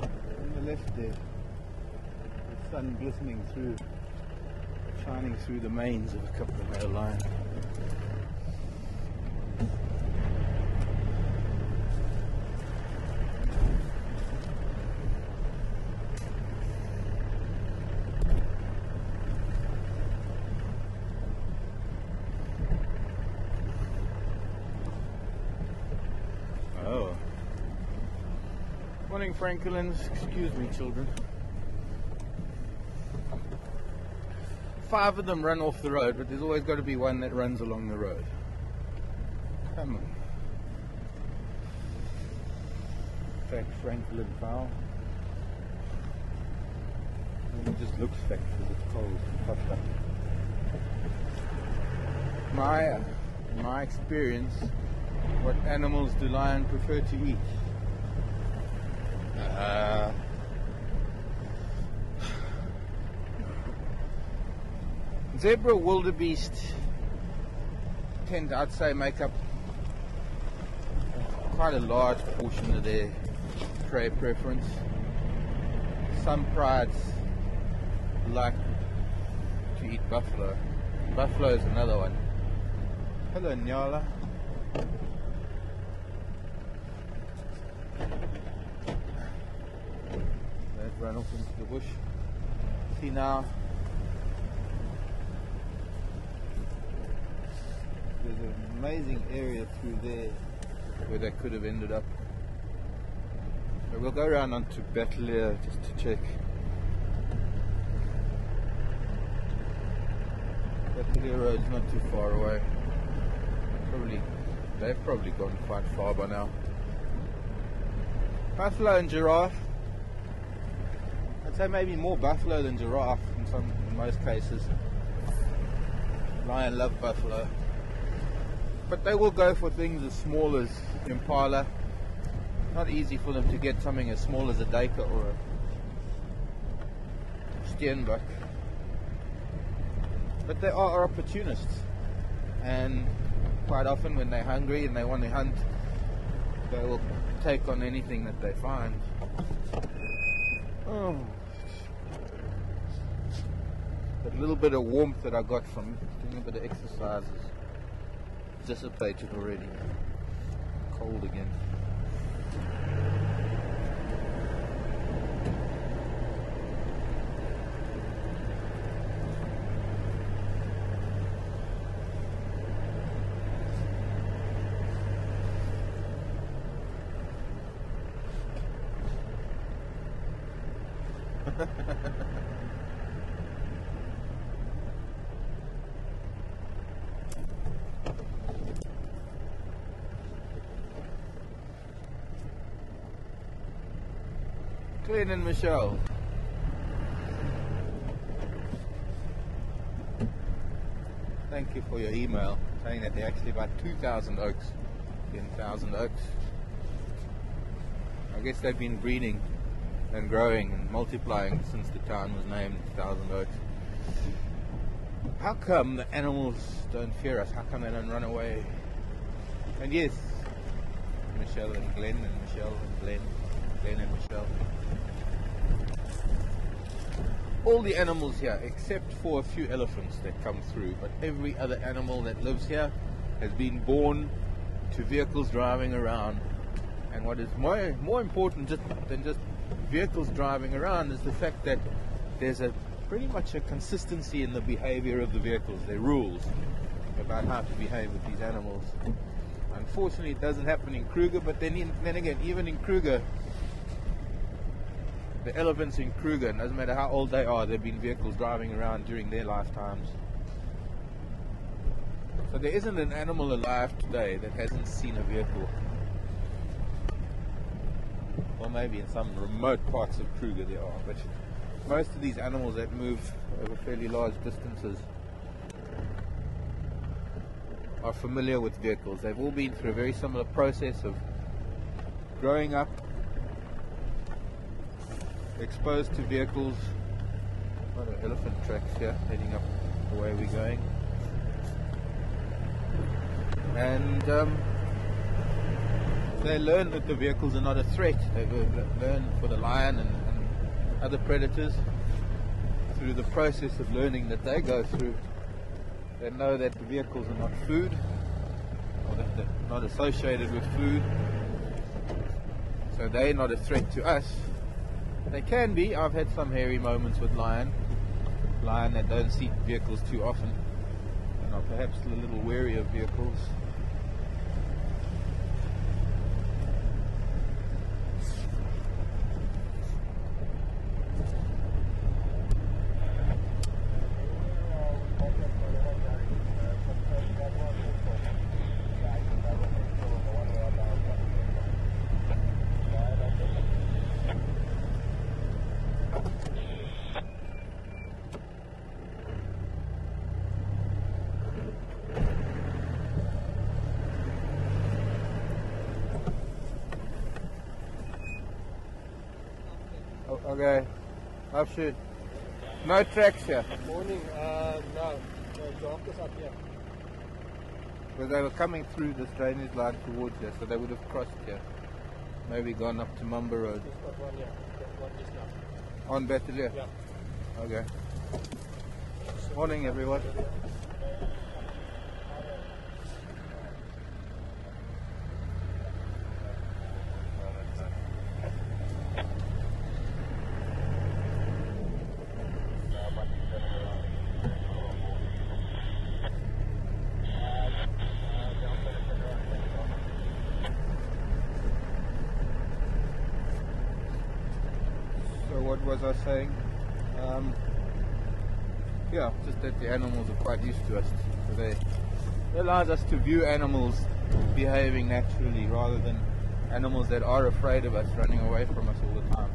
on the left there. The sun glistening through, shining through the manes of a couple of male lions. Franklins, excuse me children. Five of them run off the road, but there's always got to be one that runs along the road. Come on. Fat Franklin fowl. looks like because it's cold and puffed up. My, uh, in my experience, what animals do lions prefer to eat? Uh, zebra, wildebeest tend, I'd say, make up quite a large portion of their prey preference. Some prides like to eat buffalo. Buffalo is another one. Hello, Nyala. They've run off into the bush. See now, there's an amazing area through there where they could have ended up. But we'll go around onto Bateleur just to check. Bateleur Road's not too far away. Probably, they've probably gone quite far by now. Buffalo and giraffe. I'd say maybe more buffalo than giraffe in some, in most cases. Lion love buffalo, but they will go for things as small as impala. Not easy for them to get something as small as a daker or a steenbuck. But they are opportunists, and quite often when they're hungry and they want to hunt, they will take on anything that they find. Oh, that little bit of warmth that I got from doing a bit of exercise has dissipated already. Cold again. Glenn and Michelle. Thank you for your email saying that there are actually about two thousand oaks in Thousand Oaks. I guess they've been breeding and growing and multiplying since the town was named Thousand Oaks. How come the animals don't fear us? How come they don't run away? And yes, Michelle and Glenn and Michelle and Glenn, Glenn and Michelle. All the animals here, except for a few elephants that come through, but every other animal that lives here has been born to vehicles driving around. And what is more, more important just, than just vehicles driving around is the fact that there's a pretty much a consistency in the behavior of the vehicles, their rules about how to behave with these animals. Unfortunately, it doesn't happen in Kruger, but then, in, then again, even in Kruger, the elephants in Kruger, doesn't matter how old they are, there have been vehicles driving around during their lifetimes. So there isn't an animal alive today that hasn't seen a vehicle. Or maybe in some remote parts of Kruger there are, but most of these animals that move over fairly large distances are familiar with vehicles. They've all been through a very similar process of growing up, exposed to vehicles. A lot of elephant tracks here heading up the way we're going, and um, they learn that the vehicles are not a threat. They learn for the lion and, and other predators through the process of learning that they go through. They know that the vehicles are not food, or that they're not associated with food, so they're not a threat to us. They can be. I've had some hairy moments with lion. Lion that don't see vehicles too often and are perhaps a little wary of vehicles. Okay. Offshoot. No tracks here. Morning. Uh, no. No draft is up here. Well, they were coming through this drainage line towards here, so they would have crossed here. Maybe gone up to Mumbo Road. Just got one here. Just one just now. On Bateleur? Yeah. Okay. Morning, everyone. As I was saying, um, yeah, just that the animals are quite used to us, so they it allows us to view animals behaving naturally rather than animals that are afraid of us running away from us all the time.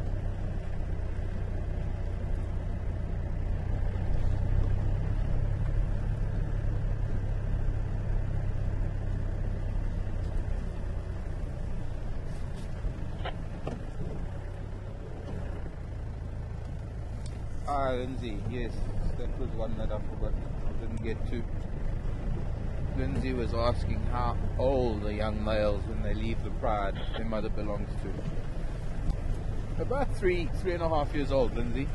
Lindsay, yes, that was one that I forgot, I didn't get to. Lindsay was asking how old the young males when they leave the pride their mother belongs to. About three, three and a half years old, Lindsay.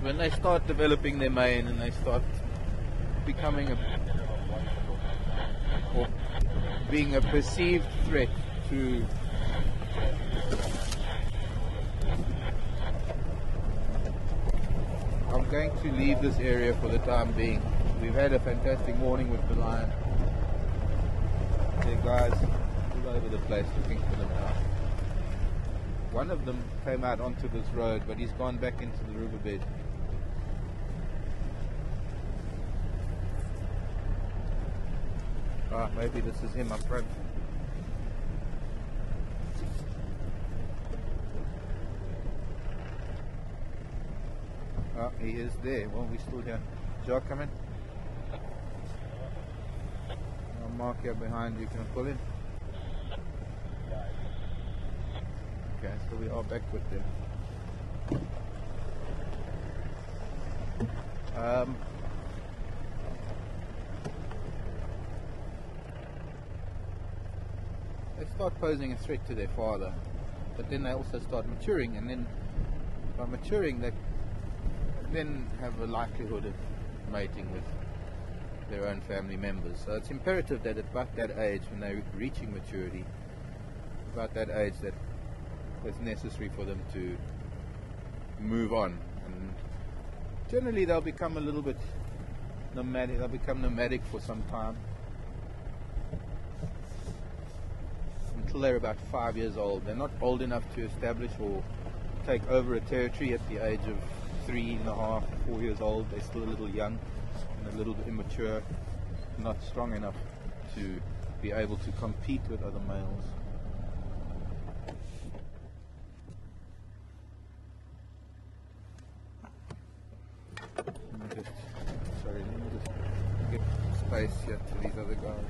When they start developing their mane and they start becoming a, or being a perceived threat to going to leave this area for the time being. We've had a fantastic morning with the lion. There guys all over the place looking for them now. One of them came out onto this road, but he's gone back into the riverbed. Ah, maybe this is him up front. Oh, he is there. Well, we still here. Jock, come in. I'll mark here behind you. Can I pull in? Okay, so we are back with them. Um, they start posing a threat to their father, but then they also start maturing, and then by maturing they then have a likelihood of mating with their own family members. So it's imperative that at about that age, when they're reaching maturity, about that age that it's necessary for them to move on. And generally they'll become a little bit nomadic, they'll become nomadic for some time, until they're about five years old. They're not old enough to establish or take over a territory at the age of three and a half, four years old. They're still a little young and a little bit immature, not strong enough to be able to compete with other males. Let me just, sorry, let me just give space here to these other guys.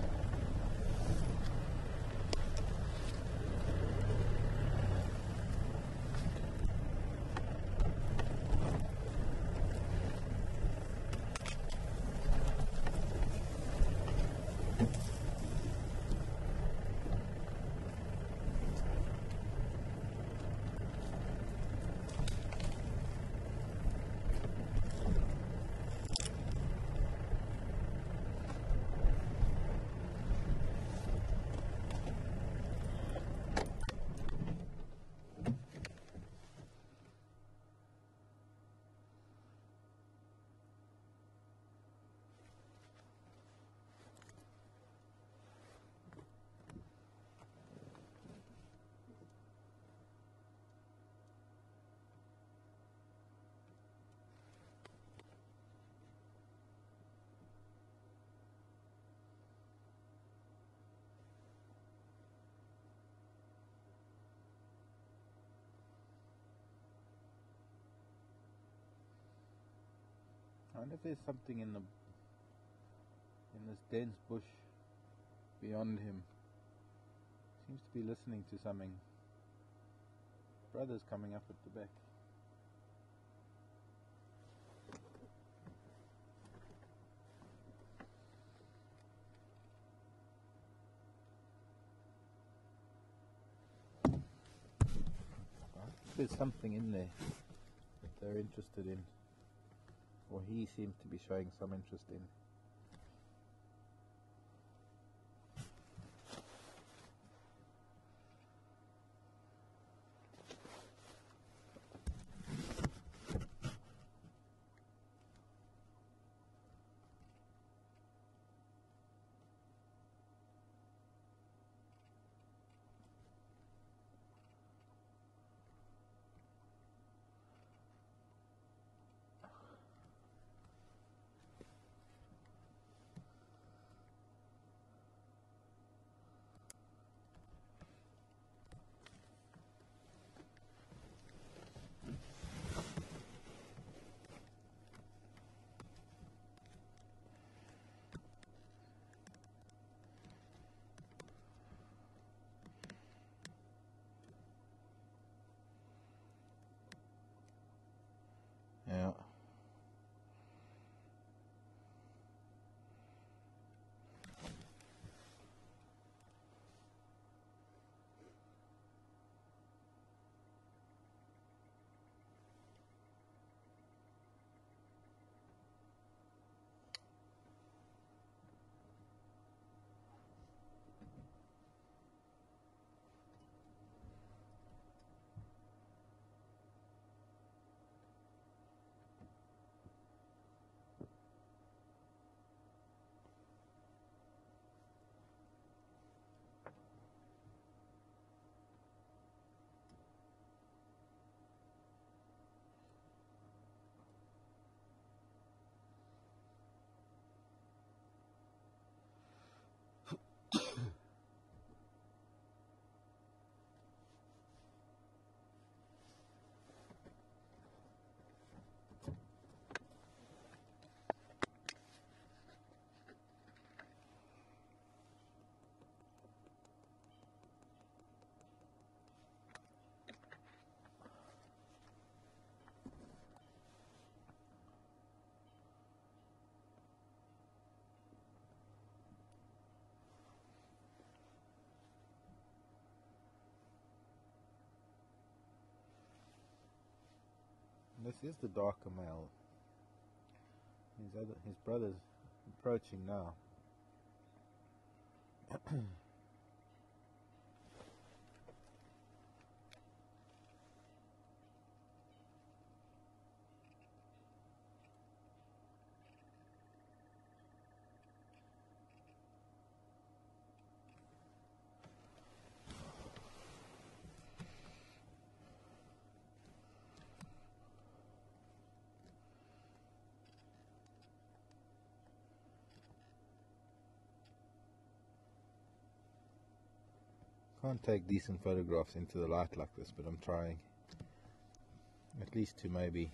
I wonder if there's something in the in this dense bush beyond him. Seems to be listening to something. Brother's coming up at the back. there's something in there that they're interested in, or he seems to be showing some interest in. This is the darker male. His other, his brother's approaching now. Can't take decent photographs into the light like this, but I'm trying at least to maybe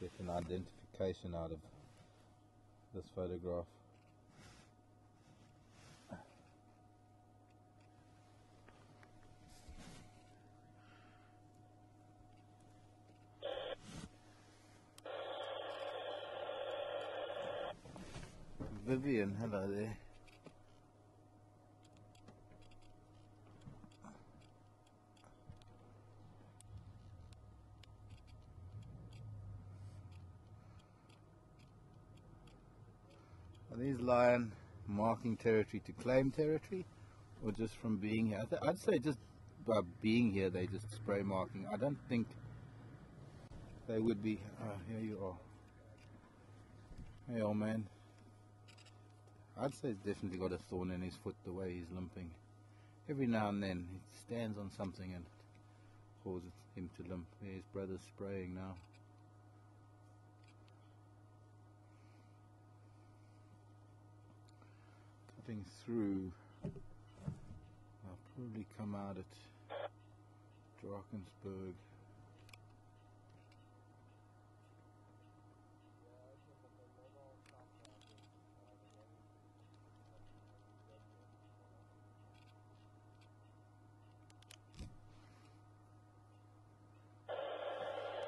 get an identification out of this photograph. Vivian, hello there. Is lion marking territory to claim territory, or just from being here? I th I'd say just by being here they just spray marking. I don't think they would be. Oh, here you are. Hey old man. I'd say he's definitely got a thorn in his foot the way he's limping. Every now and then he stands on something and causes him to limp. There, his brother's spraying now. Through, I'll probably come out at Drakensberg.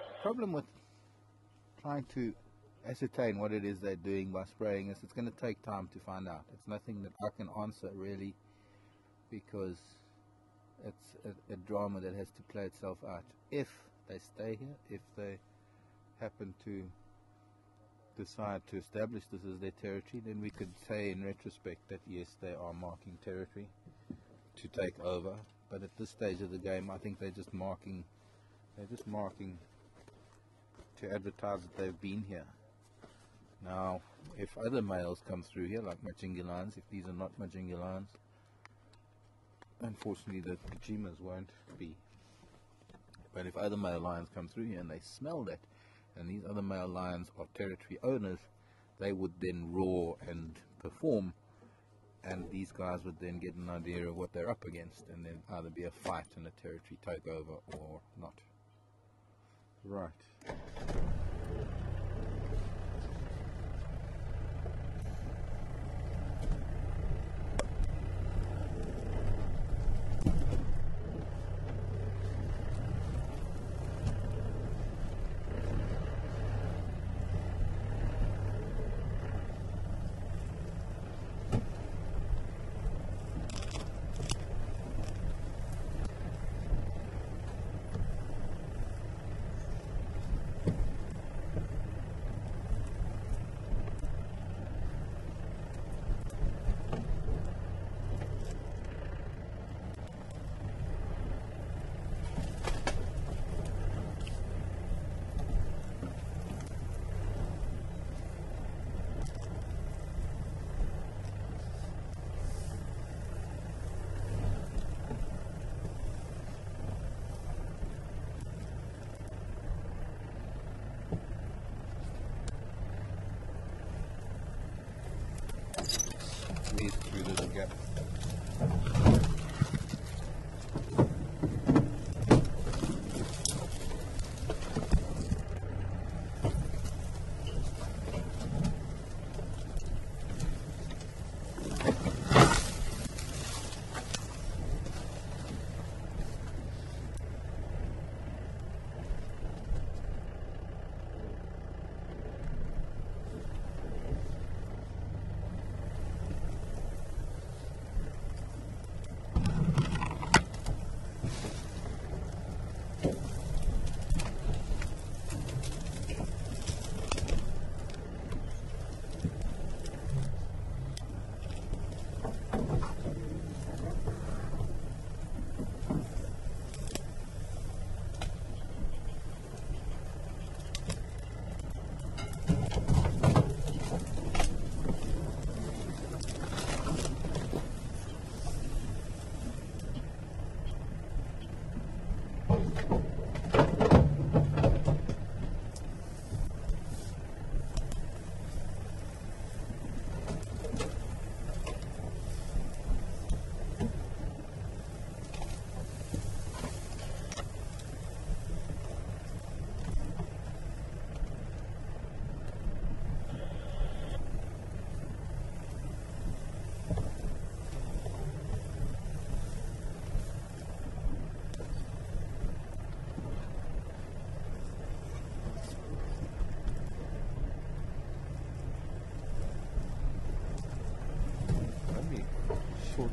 The problem with trying to ascertain what it is they're doing by spraying us, it's going to take time to find out. It's nothing that I can answer really, because it's a, a drama that has to play itself out. If they stay here. If they happen to decide to establish this as their territory, then we could say in retrospect that yes, they are marking territory to take over. But at this stage of the game, I think they're just marking, they're just marking to advertise that they've been here. Now, if other males come through here, like Majingilanes, if these are not Majingilanes, unfortunately the Kajimas won't be. But if other male lions come through here and they smell that, and these other male lions are territory owners, they would then roar and perform, and these guys would then get an idea of what they're up against, and then either be a fight and a territory takeover or not. Right.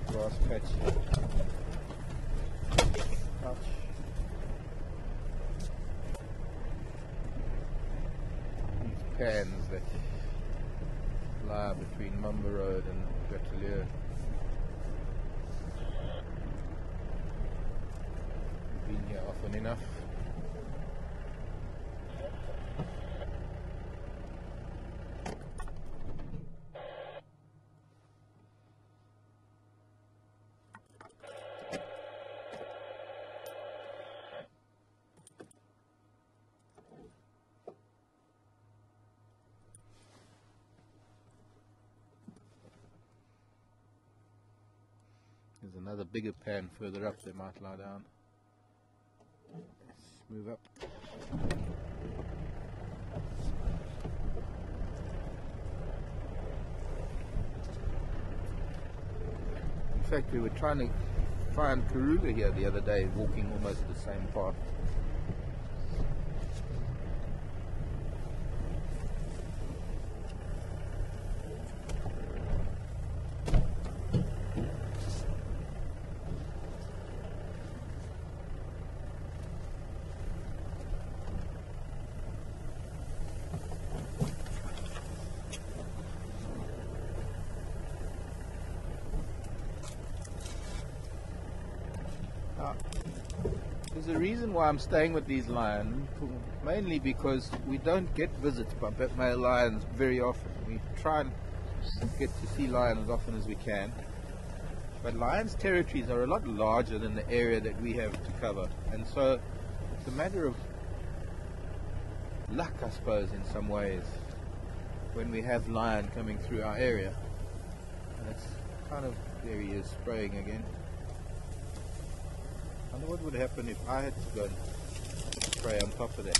Grass patch. Ouch. These pans that lie between Mumbo Road and Bateleur. Been here often enough. There's another bigger pan further up, they might lie down. Let's move up. In fact, we were trying to find Kruger here the other day, walking almost the same path. There's a reason why I'm staying with these lions, mainly because we don't get visits by male lions very often. We try and get to see lions as often as we can, but lions' territories are a lot larger than the area that we have to cover, and so it's a matter of luck, I suppose, in some ways, when we have lion coming through our area. And it's kind of, there he is spraying again. I wonder what would happen if I had to go and spray on top of that.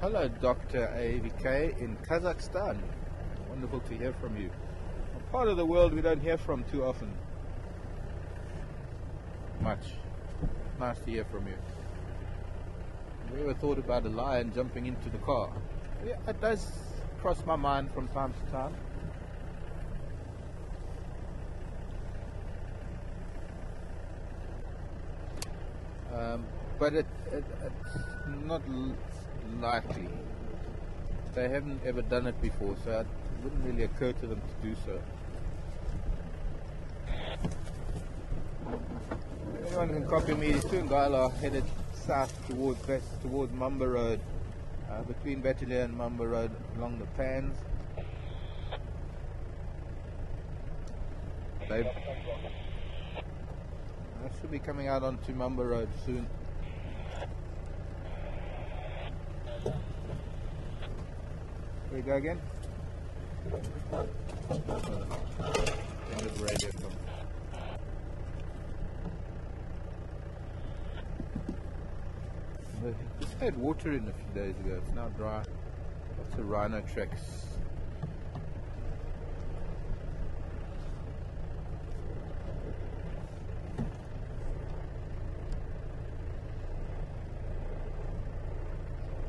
Hello, Doctor A V K in Kazakhstan. Wonderful to hear from you. A part of the world we don't hear from too often. Much. Nice to hear from you. We ever thought about a lion jumping into the car? Yeah, it does cross my mind from time to time. Um, but it, it, it's not l likely. They haven't ever done it before, so it wouldn't really occur to them to do so. Anyone can copy me. The two Ngala headed south towards towards Mumbo Road, uh, between Bateleur and Mumbo Road, along the Pans. They should be coming out onto Mumbo Road soon. We go again. This had water in a few days ago. It's now dry. Lots of rhino tracks.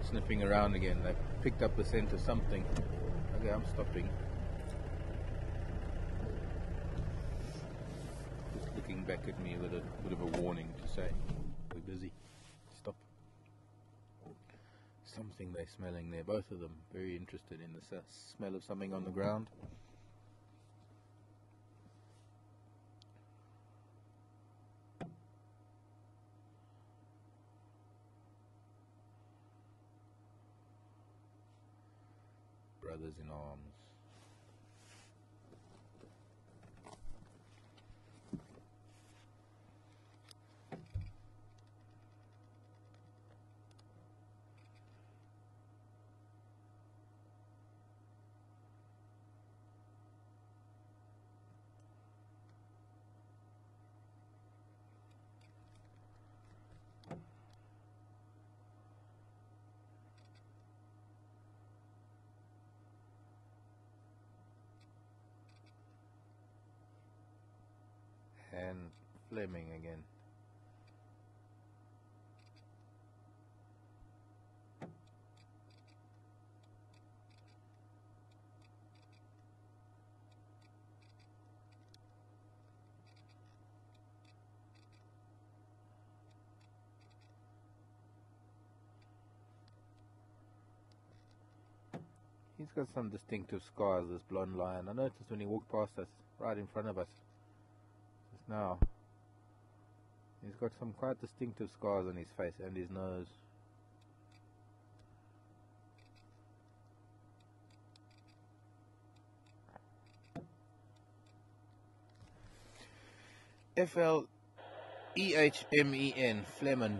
Sniffing around again. They picked up the scent of something. Okay, I'm stopping. Just looking back at me with a bit of a warning to say, we're busy. Stop. Something they're smelling there. Both of them very interested in the smell of something on the ground. Brothers in arms. And Flehmen again. He's got some distinctive scars, this blonde lion. I noticed when he walked past us, right in front of us. Now, he's got some quite distinctive scars on his face and his nose. F L E H M E N, Flehmen.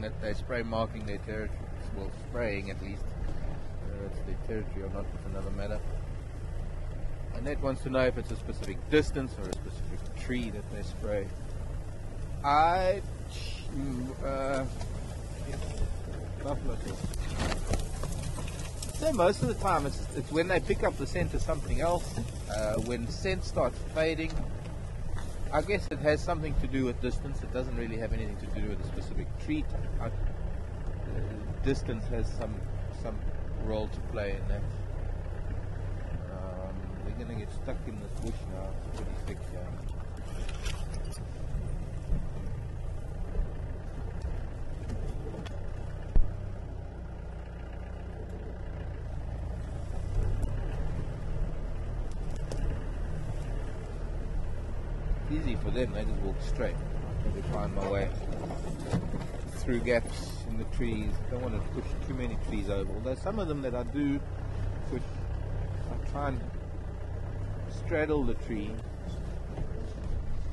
That they spray marking their territory, well, spraying at least, whether it's their territory or not, it's another matter. Annette wants to know if it's a specific distance or a specific tree that they spray. I... Uh, so most of the time it's, it's when they pick up the scent of something else, uh, when scent starts fading. I guess it has something to do with distance. It doesn't really have anything to do with a specific treat. I, uh, distance has some some role to play in that. Um, we're going to get stuck in this bush now. It's pretty thick here. Easy for them, they just walk straight. I can find my way through gaps in the trees. Don't want to push too many trees over, although some of them that I do push, I try and straddle the tree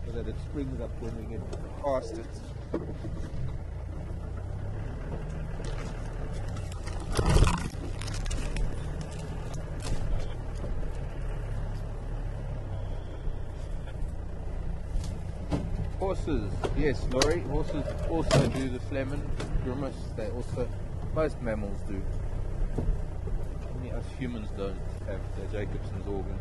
so that it springs up when we get past it. Horses, yes, Laurie. Horses also do the Flehmen grimace. They also, most mammals do. Only us humans don't have the Jacobson's organ.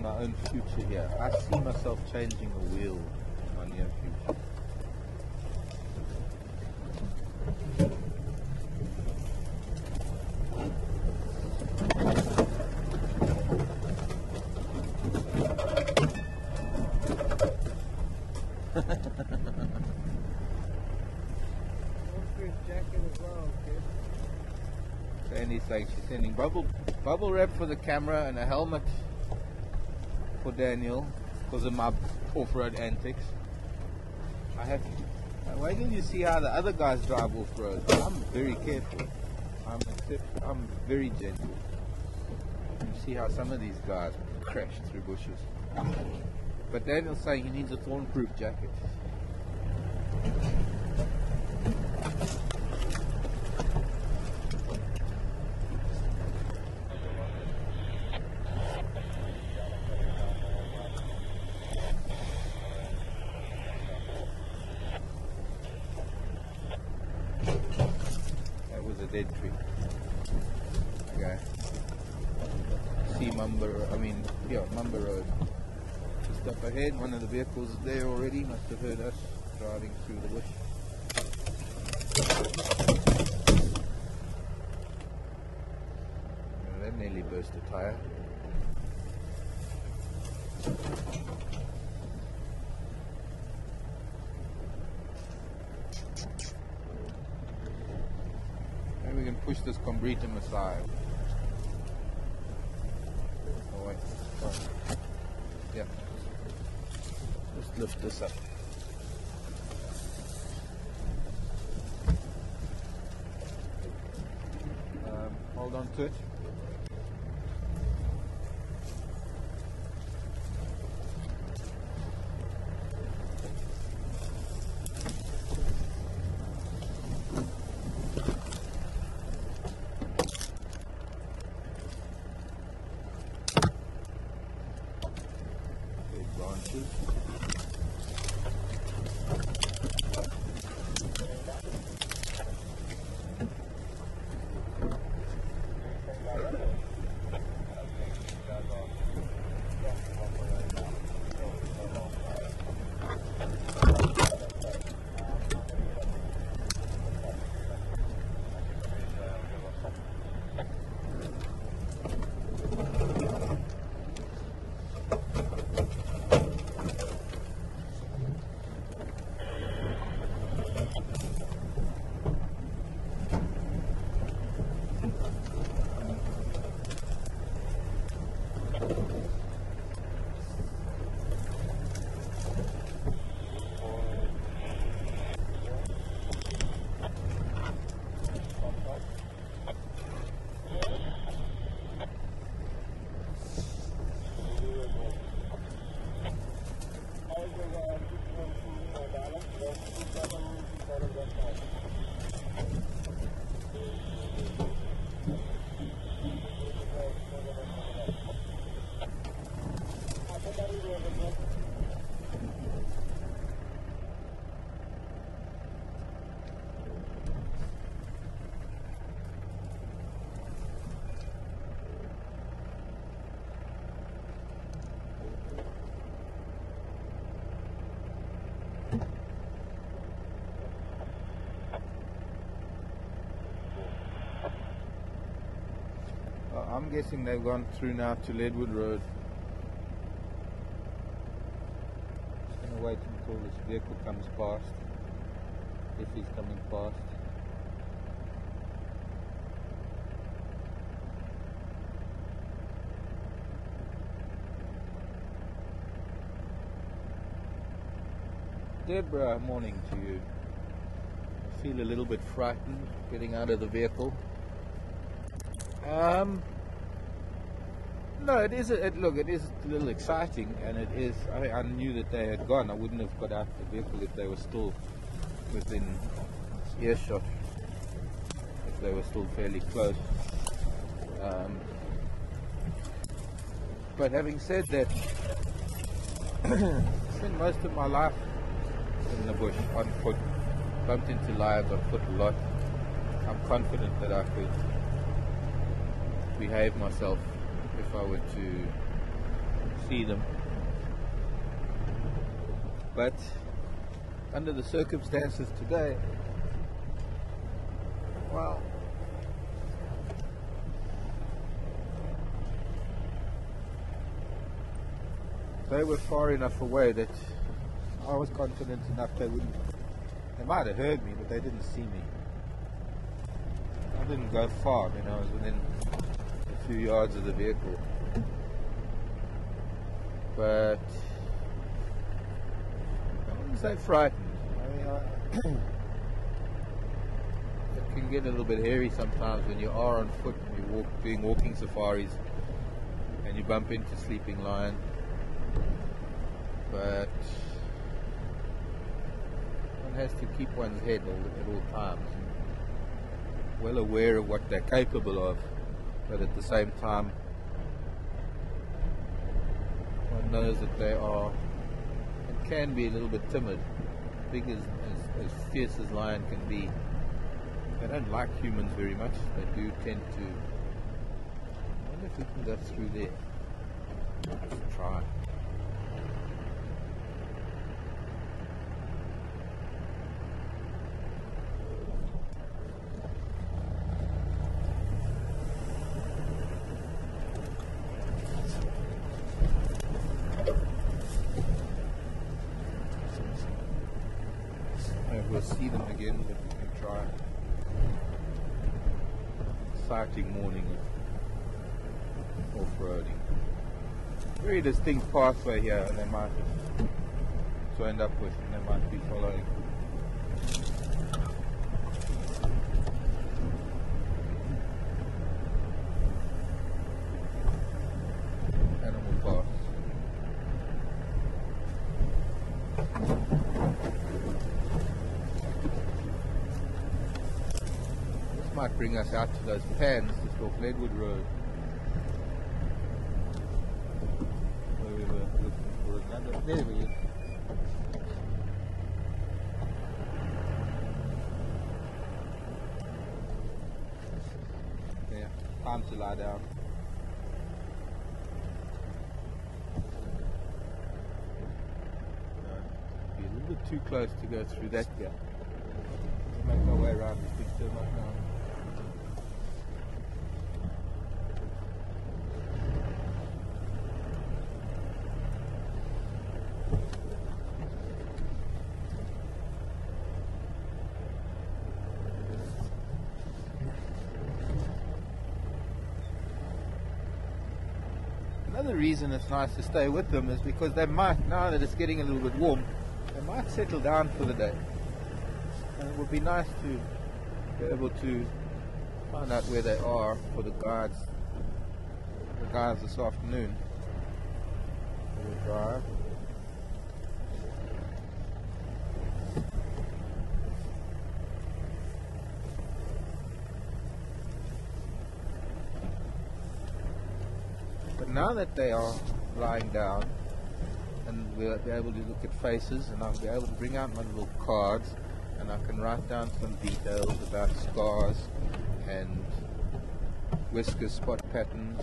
My own future here. I see myself changing the wheel in my near future. Sandy's saying she's sending bubble bubble wrap for the camera and a helmet for Daniel because of my off-road antics. I have to, wait till you see how the other guys drive off-road. I'm very careful. I'm, I'm very gentle. You see how some of these guys crash through bushes. But Daniel's saying he needs a thorn-proof jacket. One of the vehicles there already must have heard us driving through the bush. And that nearly burst a tyre. Maybe we can push this combritum aside. Oh wait, oh. Yeah. Lift this up. Um, hold on to it. I'm guessing they've gone through now to Leadwood Road. Just going to wait until this vehicle comes past, if he's coming past. Deborah, morning to you. I feel a little bit frightened getting out of the vehicle. Um... No, it is. A, it, look, it is a little exciting, and it is. I, I knew that they had gone. I wouldn't have got out the vehicle if they were still within earshot. If they were still fairly close. Um, but having said that, I spent most of my life in the bush on foot. Bumped into lions on foot a lot. I'm confident that I could behave myself if I were to see them, but under the circumstances today, well, they were far enough away that I was confident enough they wouldn't. They might have heard me, but they didn't see me. I didn't go far. I mean, I was within few yards of the vehicle, but I wouldn't say frightened. I mean, I it can get a little bit hairy sometimes when you are on foot, and you walk doing walking safaris, and you bump into sleeping lion. But one has to keep one's head at all times, well aware of what they're capable of. But at the same time, one knows that they are and can be a little bit timid, big as, as, as fierce as lion can be. They don't like humans very much. They do tend to. I wonder if we can go through there. Let's try. Morning off-roading. Very distinct pathway here, and they might have joined up with, and they might be following. Bring us out to those pans just off Leadwood Road, where we were looking for another. There we go. Yeah, time to lie down. No, be a little bit too close to go through that gap. Make my way around this big turn right now. Another reason it's nice to stay with them is because they might, now that it's getting a little bit warm, they might settle down for the day. And it would be nice to be able to find out where they are for the guides, the guides this afternoon. We'll drive. Now that they are lying down, and we'll be able to look at faces, and I'll be able to bring out my little cards and I can write down some details about scars and whisker spot patterns.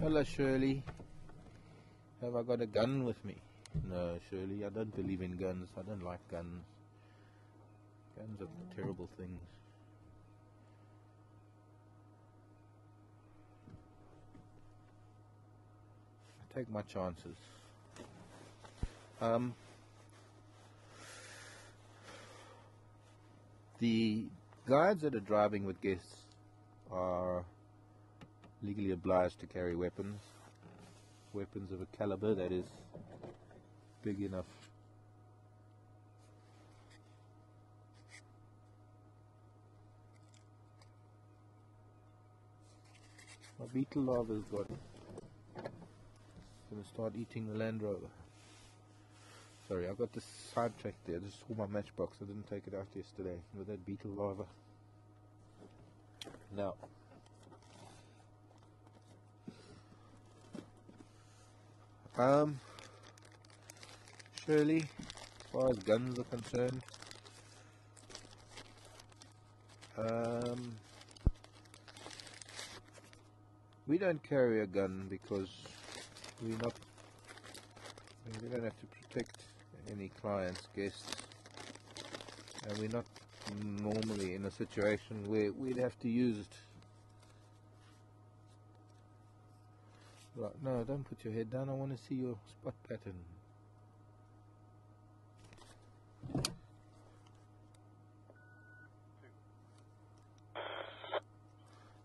Hello Shirley, have I got a gun with me? No Shirley, I don't believe in guns, I don't like guns. Guns are terrible things. I take my chances. Um, the guides that are driving with guests are legally obliged to carry weapons. Weapons of a caliber that is big enough. My beetle lava's got it. Gonna start eating the Land Rover. Sorry, I got this sidetracked there. I just saw my matchbox. I didn't take it out yesterday with that beetle lava. Now, um, Shirley, as far as guns are concerned, um. we don't carry a gun because we're not, we don't have to protect any clients, guests, and we're not normally in a situation where we'd have to use it. Right, no, don't put your head down, I want to see your spot pattern.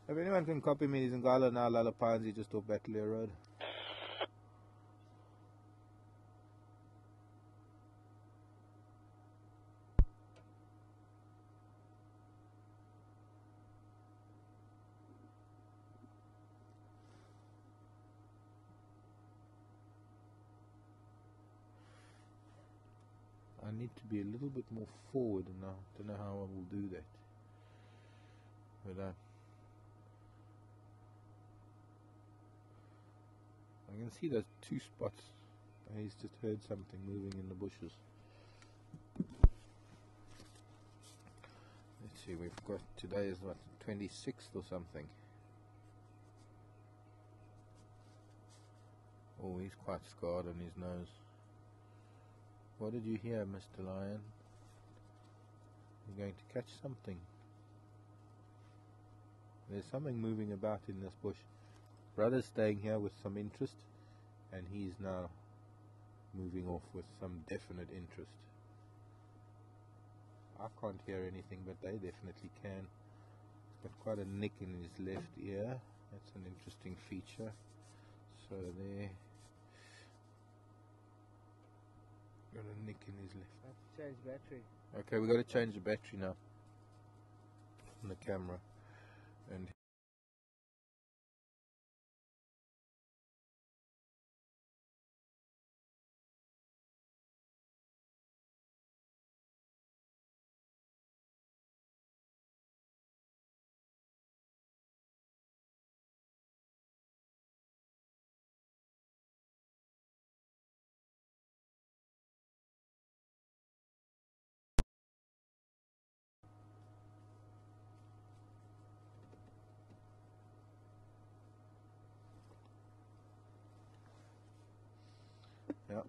If anyone can copy me, he's in Gala now, Lalapanzi, just off Bateleur Road. I need to be a little bit more forward now. Don't know how I will do that. But I... I can see those two spots. He's just heard something moving in the bushes. Let's see, we've got, today is what, twenty-sixth or something. Oh, he's quite scarred on his nose. What did you hear, Mister Lion? You're going to catch something. There's something moving about in this bush. Brother's staying here with some interest, and he's now moving off with some definite interest. I can't hear anything, but they definitely can. He's got quite a nick in his left ear. That's an interesting feature. So there, got a nick in his left. I have to change battery. Okay, we got to change the battery now on the camera, and. Yep.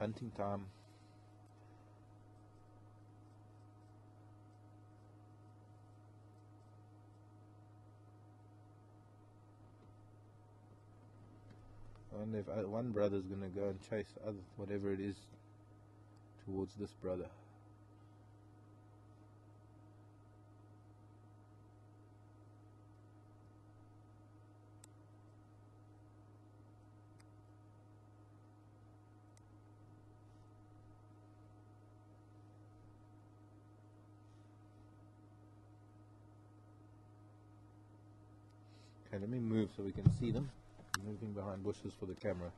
Hunting time. I wonder if I, one brother's gonna go and chase other whatever it is towards this brother. Okay, let me move so we can see them. I'm moving behind bushes for the camera.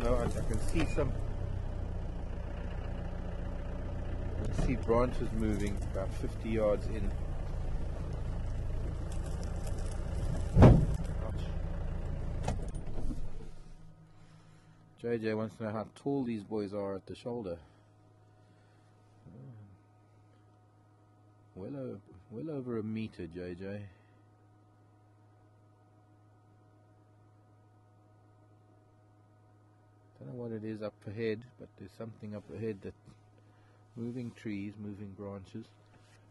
don't know. I, I can see some. I can see branches moving about fifty yards in. J J wants to know how tall these boys are at the shoulder. Well over, well over a meter, J J. Don't know what it is up ahead, but there's something up ahead that moving trees, moving branches.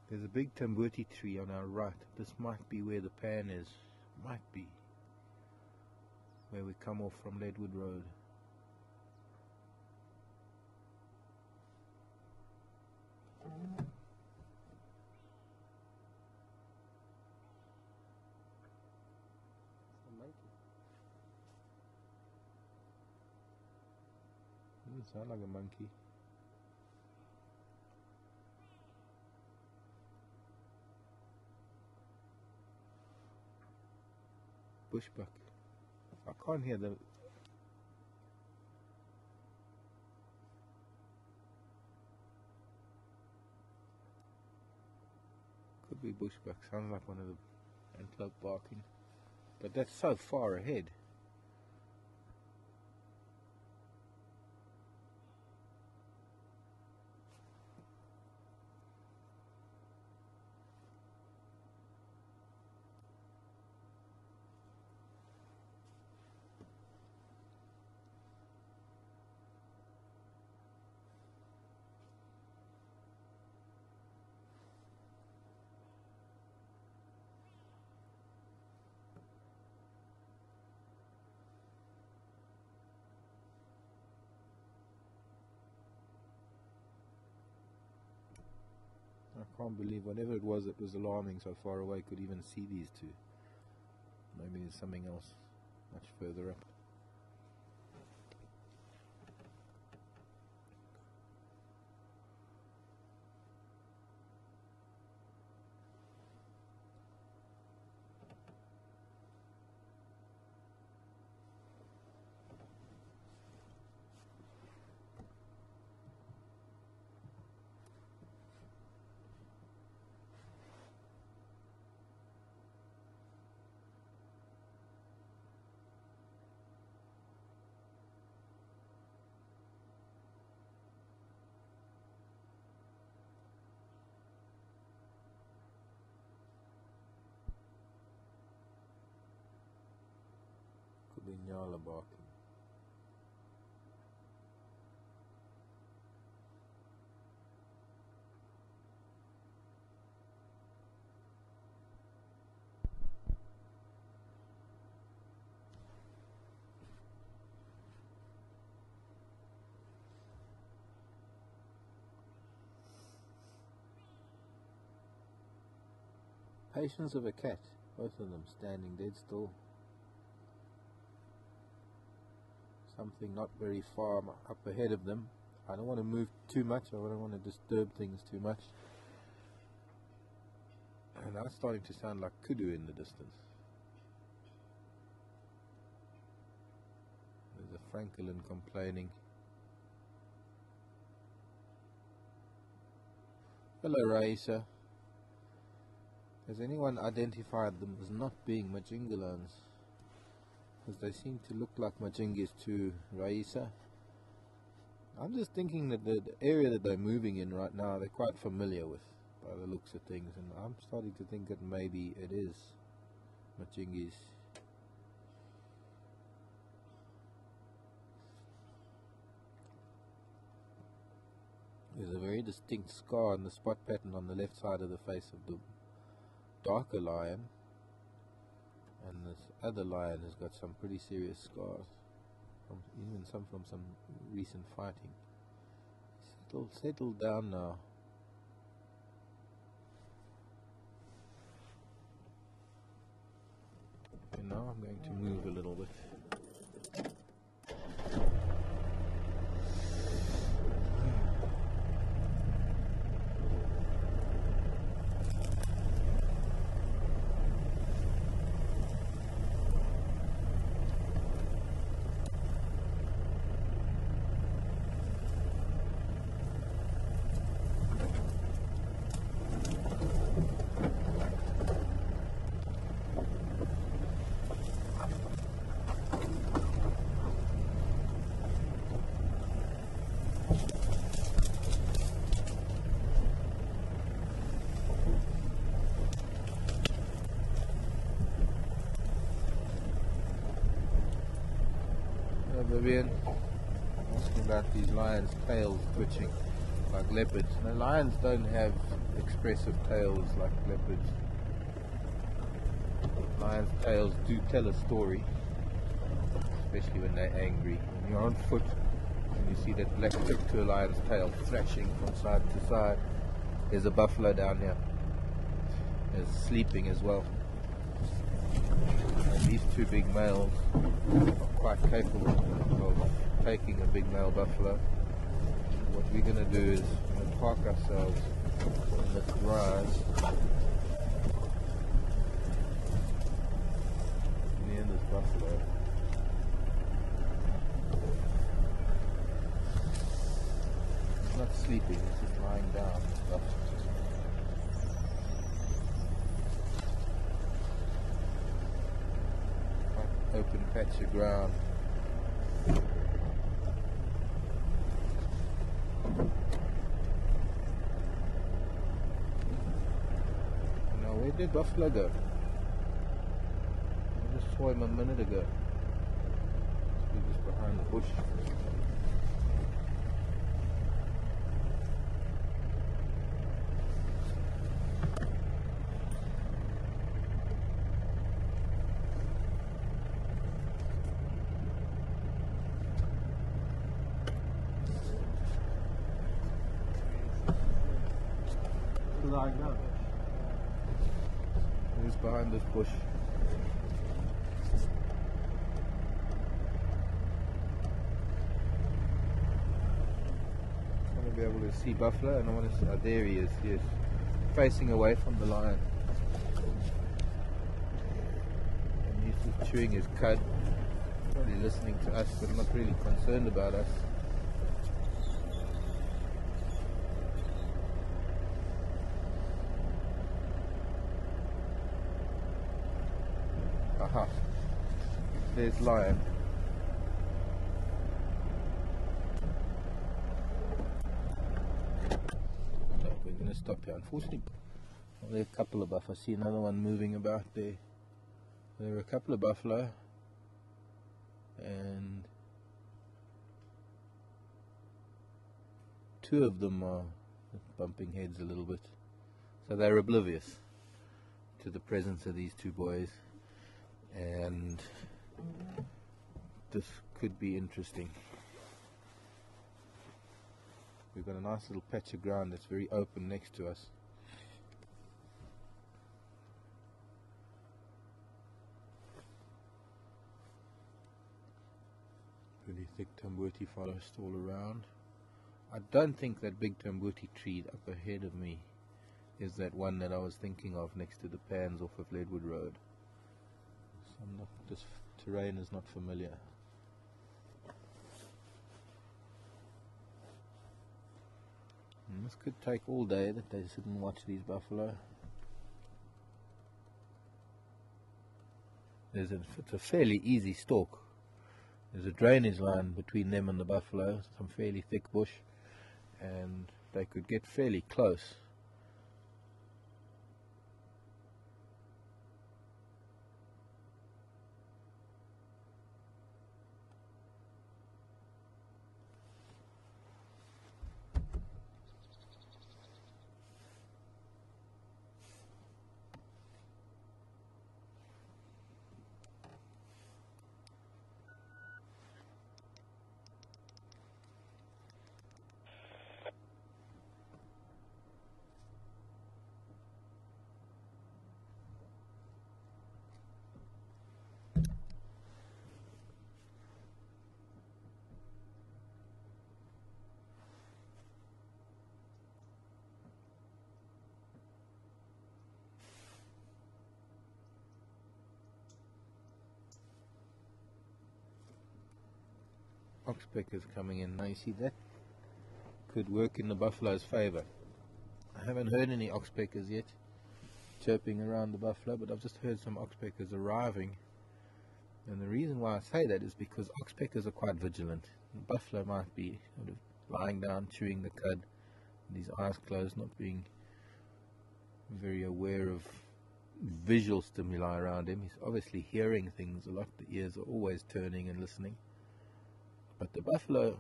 There's a big tamboti tree on our right. This might be where the pan is. Might be where we come off from Leadwood Road. Doesn't sound like a monkey. Bushbuck. I can't hear the. Could be bushbuck. Sounds like one of the antelope barking, but that's so far ahead. I can't believe whatever it was that was alarming so far away could even see these two. Maybe there's something else much further up. Nyala barking. Patience of a cat, both of them standing dead still. Something not very far up ahead of them. I don't want to move too much. I don't want to disturb things too much. And that's starting to sound like kudu in the distance. There's a Franklin complaining. Hello, Raisa. Has anyone identified them as not being Majingilanes? Because they seem to look like Majingis to Raisa. I'm just thinking that the, the area that they're moving in right now, they're quite familiar with by the looks of things, and I'm starting to think that maybe it is Majingis. There's a very distinct scar in the spot pattern on the left side of the face of the darker lion. And this other lion has got some pretty serious scars, from, even some from some recent fighting. Settle, settle down now. And now I'm going to move a little bit. Caribbean. Asking about these lions' tails twitching like leopards. Now, lions don't have expressive tails like leopards. Lions' tails do tell a story, especially when they're angry. When you're on foot and you see that black tip to a lion's tail thrashing from side to side. There's a buffalo down here. There's sleeping as well. And these two big males are quite capable of taking a big male buffalo. What we're going to do is we're going to park ourselves on this rise near this buffalo. It's not sleeping, it's just lying down. Open patch of ground. Now, where did buffalo go? I just saw him a minute ago. He was behind the bush. Who's behind this bush? I want to be able to see buffalo, and I want to see. Oh, there he is. Yes, facing away from the lion. And he's just chewing his cud. Probably listening to us, but I'm not really concerned about us. Aha, there's lion. So we're going to stop here. Unfortunately, well, there are a couple of buffalo. I see another one moving about there. There are a couple of buffalo, and two of them are bumping heads a little bit. So they're oblivious to the presence of these two boys. And this could be interesting. We've got a nice little patch of ground that's very open next to us. Pretty thick tamboti forest all around. I don't think that big tamboti tree up ahead of me is that one that I was thinking of next to the pans off of Leadwood Road. I'm not, this terrain is not familiar. And this could take all day that they sit and watch these buffalo. There's a, it's a fairly easy stalk. There's a drainage line between them and the buffalo, some fairly thick bush, and they could get fairly close. Oxpeckers coming in. Now you see that could work in the buffalo's favour. I haven't heard any oxpeckers yet chirping around the buffalo, but I've just heard some oxpeckers arriving. And the reason why I say that is because oxpeckers are quite vigilant. The buffalo might be sort of lying down, chewing the cud, and his eyes closed, not being very aware of visual stimuli around him. He's obviously hearing things a lot. The ears are always turning and listening. But the buffalo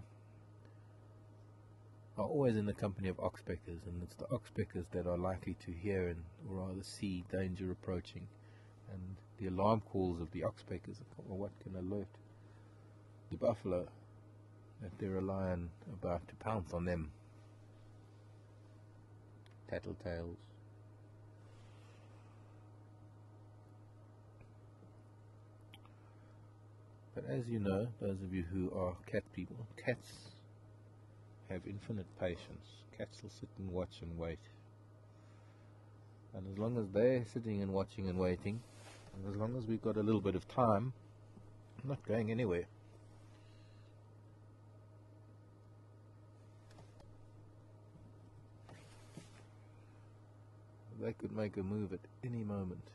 are always in the company of oxpeckers, and it's the oxpeckers that are likely to hear and or rather see danger approaching, and the alarm calls of the oxpeckers are what can alert the buffalo that they're a lion about to pounce on them. Tattletales. But as you know, those of you who are cat people, cats have infinite patience. Cats will sit and watch and wait. And as long as they're sitting and watching and waiting, and as long as we've got a little bit of time, I'm not going anywhere. They could make a move at any moment.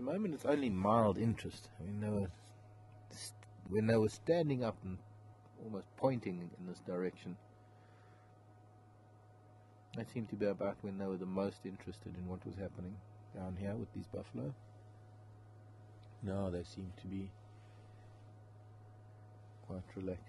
At the moment it's only mild interest. I mean, they were st when they were standing up and almost pointing in this direction, that seemed to be about when they were the most interested in what was happening down here with these buffalo. Now they seem to be quite relaxed.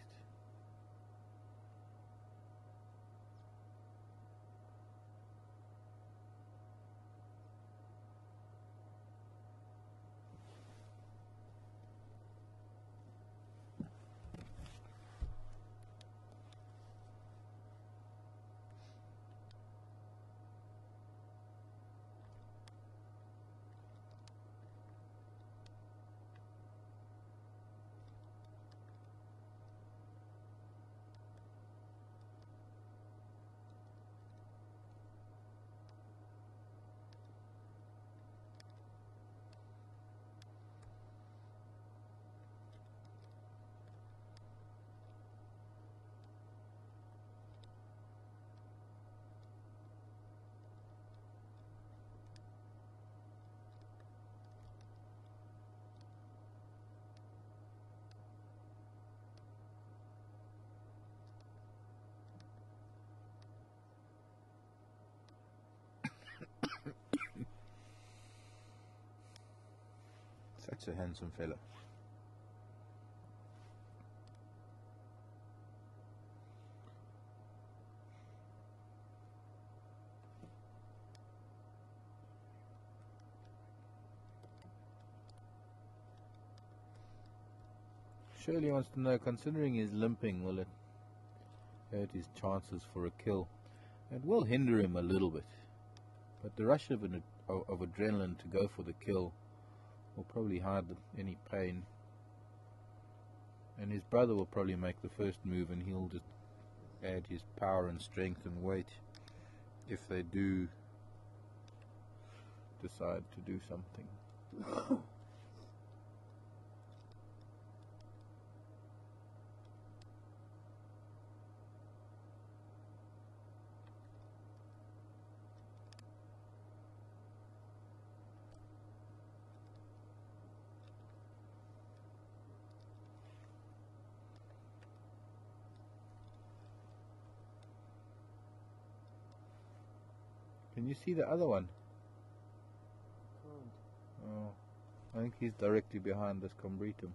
Such a handsome fellow. Shirley wants to know, considering his limping, will it hurt his chances for a kill? It will hinder him a little bit, but the rush of, an, of, of adrenaline to go for the kill will probably hide any pain, and his brother will probably make the first move, and he'll just add his power and strength and weight if they do decide to do something. Can you see the other one? I can't. Oh, I think he's directly behind this combritum.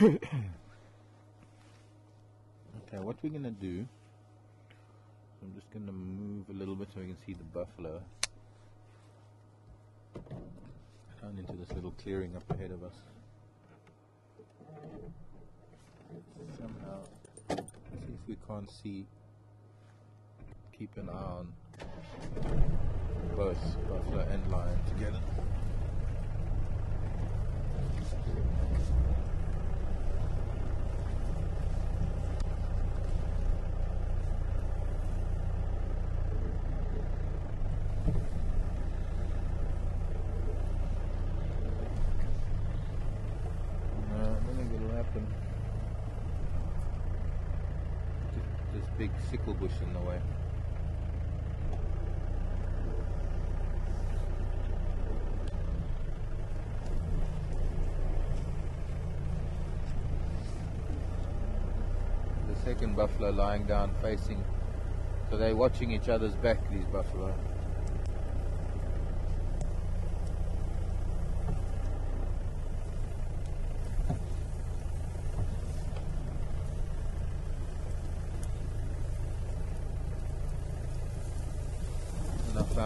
Okay, what we're going to do, I'm just going to move a little bit so we can see the buffalo down into this little clearing up ahead of us. Somehow, see if we can't see, keep an eye on both buffalo and lion together. Big sickle bush in the way. The second buffalo lying down facing, so they're watching each other's back, these buffalo.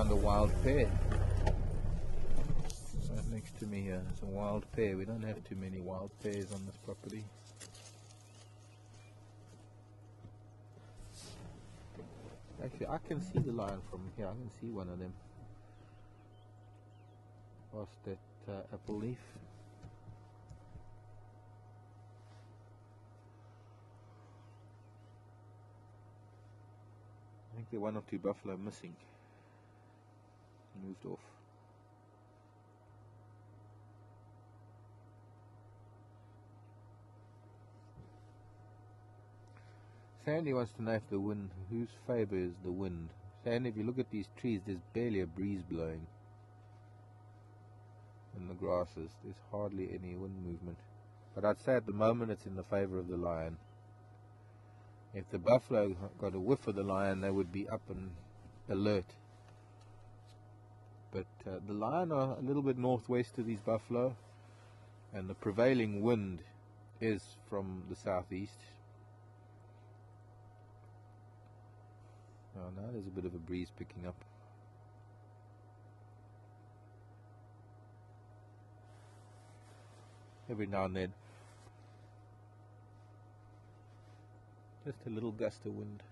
A wild pear right next to me here. It's a wild pear. We don't have too many wild pears on this property. Actually, I can see the lion from here. I can see one of them past that uh, apple leaf. I think there are one or two buffalo missing. Moved off. Sandy wants to know if the wind, whose favour is the wind. Sandy, if you look at these trees, there's barely a breeze blowing. And the grasses, there's hardly any wind movement. But I'd say at the moment it's in the favour of the lion. If the buffalo got a whiff of the lion, they would be up and alert. But uh, the lion are a little bit northwest of these buffalo, and the prevailing wind is from the southeast. Oh, now there's a bit of a breeze picking up. Every now and then, just a little gust of wind.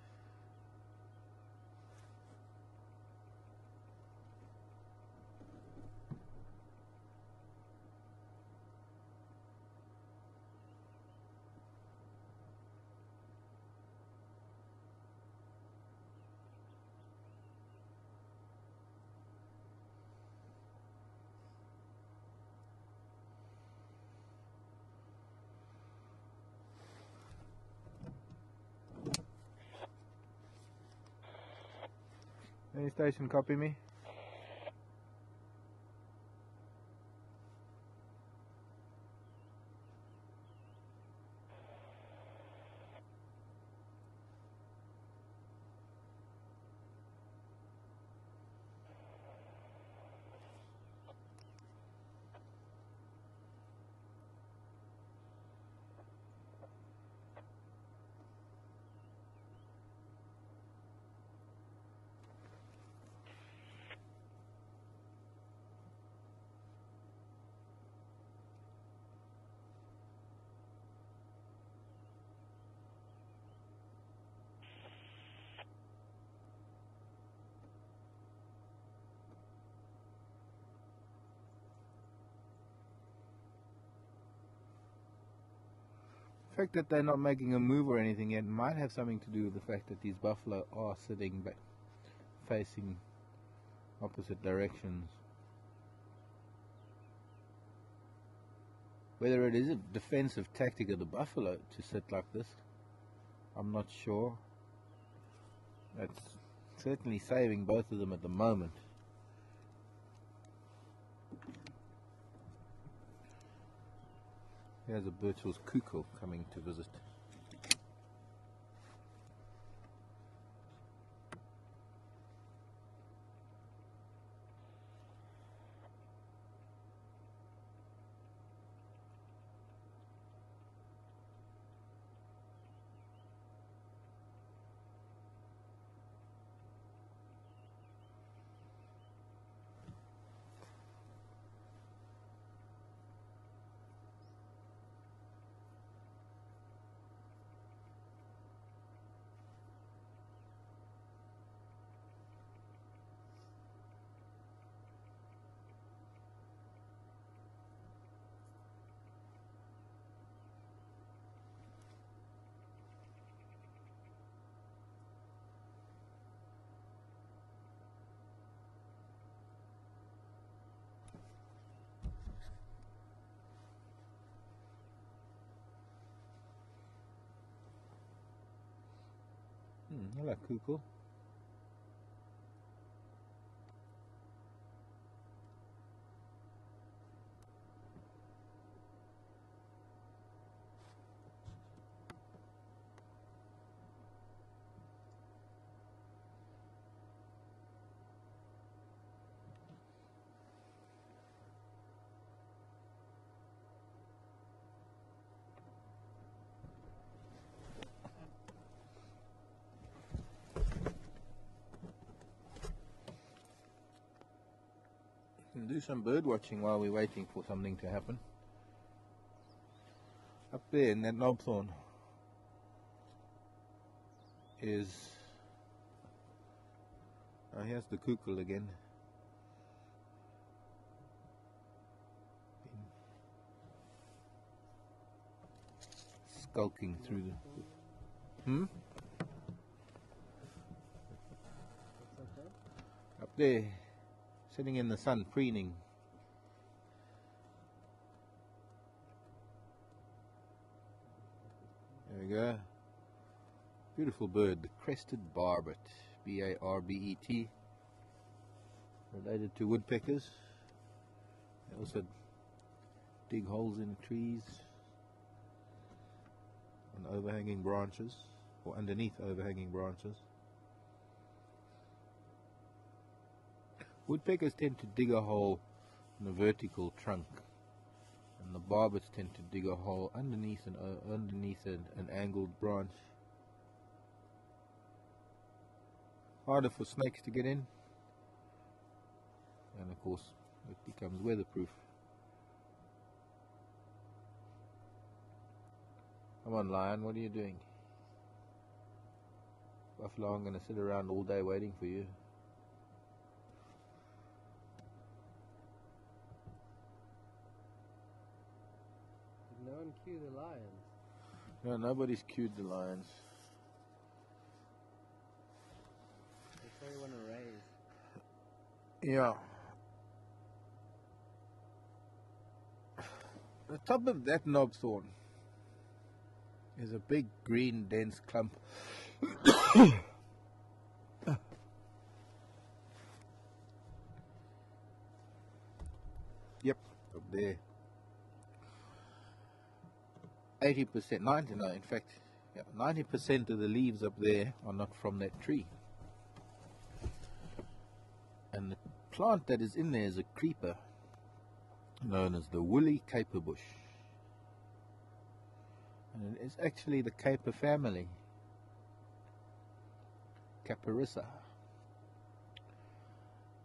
Any station copy me? The fact that they're not making a move or anything yet might have something to do with the fact that these buffalo are sitting back, facing opposite directions. Whether it is a defensive tactic of the buffalo to sit like this, I'm not sure. That's certainly saving both of them at the moment. There's a Birchall's cuckoo coming to visit. Hmm, hello, Cuckoo. Do some bird watching while we're waiting for something to happen. Up there in that knobthorn is, oh, here's the cuckoo again. Been skulking through the hmm? Up there, sitting in the sun, preening. There we go. Beautiful bird, the crested barbet, B A R B E T, related to woodpeckers. They also dig holes in trees on overhanging branches, or underneath overhanging branches. Woodpeckers tend to dig a hole in a vertical trunk, and the barbets tend to dig a hole underneath an uh, underneath an, an angled branch. Harder for snakes to get in, and of course it becomes weatherproof. Come on, lion, what are you doing? Buffalo, I'm going to sit around all day waiting for you. No one cue the lions. No, nobody's cued the lions. They probably want to raise. Yeah. The top of that knobthorn is a big green dense clump yep, up there. eighty percent, ninety-nine, in fact, yeah, ninety percent of the leaves up there are not from that tree. And the plant that is in there is a creeper known as the woolly caper bush. And it is actually the caper family, Caperissa.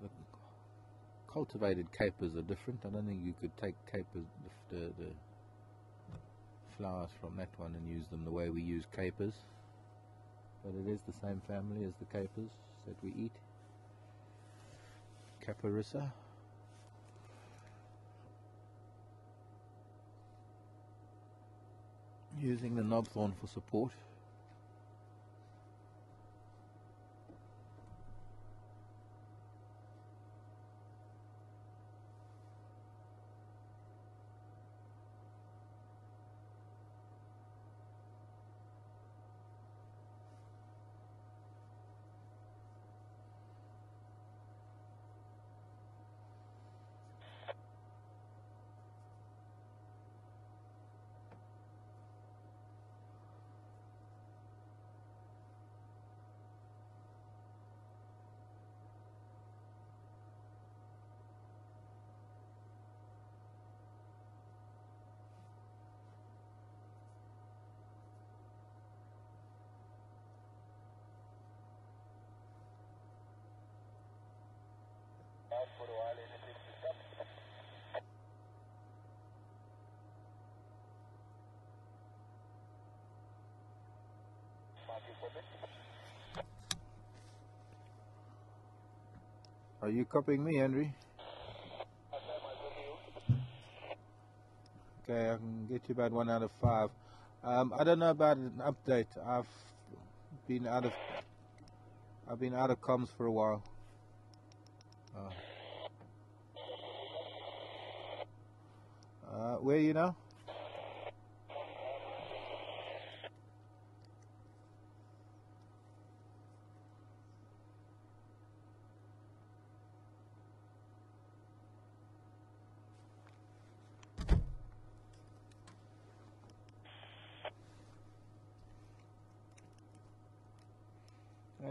The cultivated capers are different. I don't think you could take capers, the, the, the flowers from that one and use them the way we use capers, but it is the same family as the capers that we eat, Caperissa. Using the knobthorn for support. Are you copying me, Henry? Okay, I can get you about one out of five. Um, I don't know about an update. I've been out of I've been out of comms for a while. Oh. Uh, where are you now?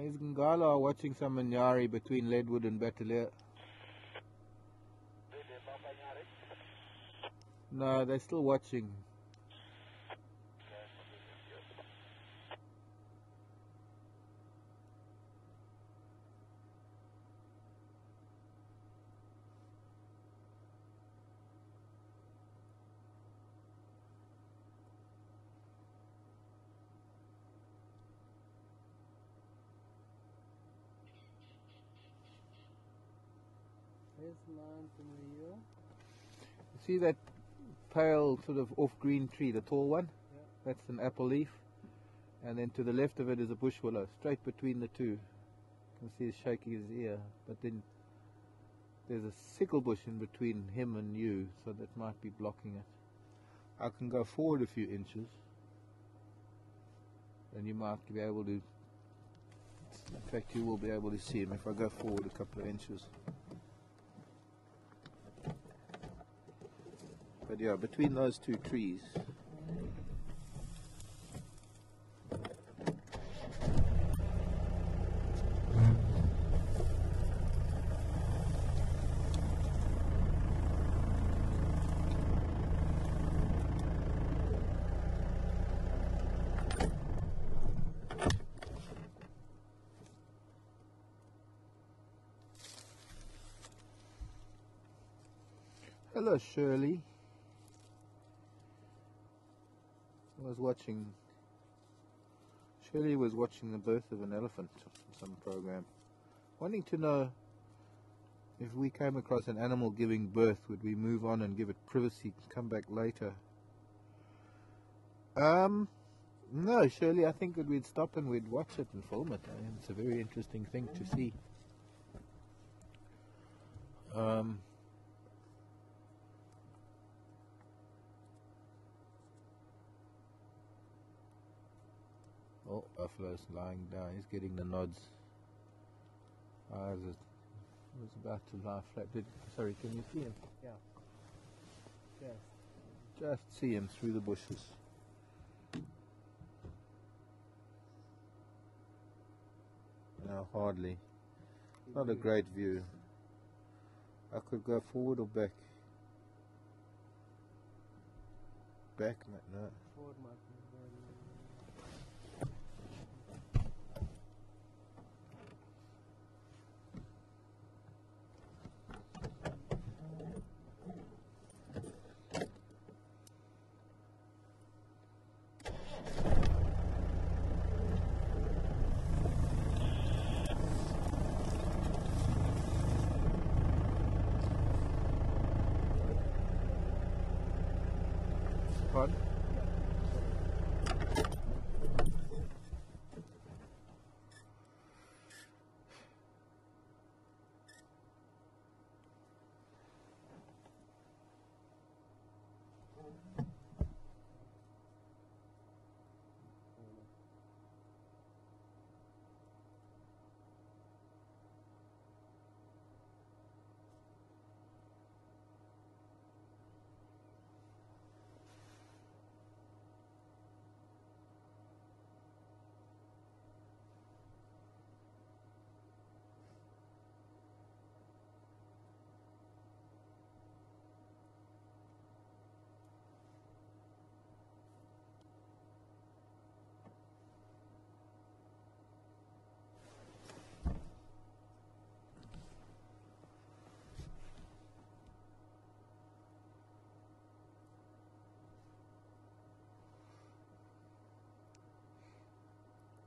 is Ngala watching some Manyari between Leadwood and Bateleur? No, they're still watching. See that pale sort of off-green tree, the tall one? Yeah. That's an apple leaf. And then to the left of it is a bush willow, straight between the two. You can see he's shaking his ear. But then there's a sickle bush in between him and you, so that might be blocking it. I can go forward a few inches, and you might be able to, in fact you will be able to see him if I go forward a couple of inches. But yeah, between those two trees. Hello, Shirley. I was watching, Shirley was watching the birth of an elephant in some program, wanting to know if we came across an animal giving birth, would we move on and give it privacy, come back later? Um, no, Shirley, I think that we'd stop and we'd watch it and film it. I mean, it's a very interesting thing to see. Um... Oh, Buffalo's lying down. He's getting the nods. I was, was about to lie flat. Did, sorry, can you see him? Yeah. Yes. Just see him through the bushes. No, hardly. Not a great view. I could go forward or back. Back, no. Forward might be.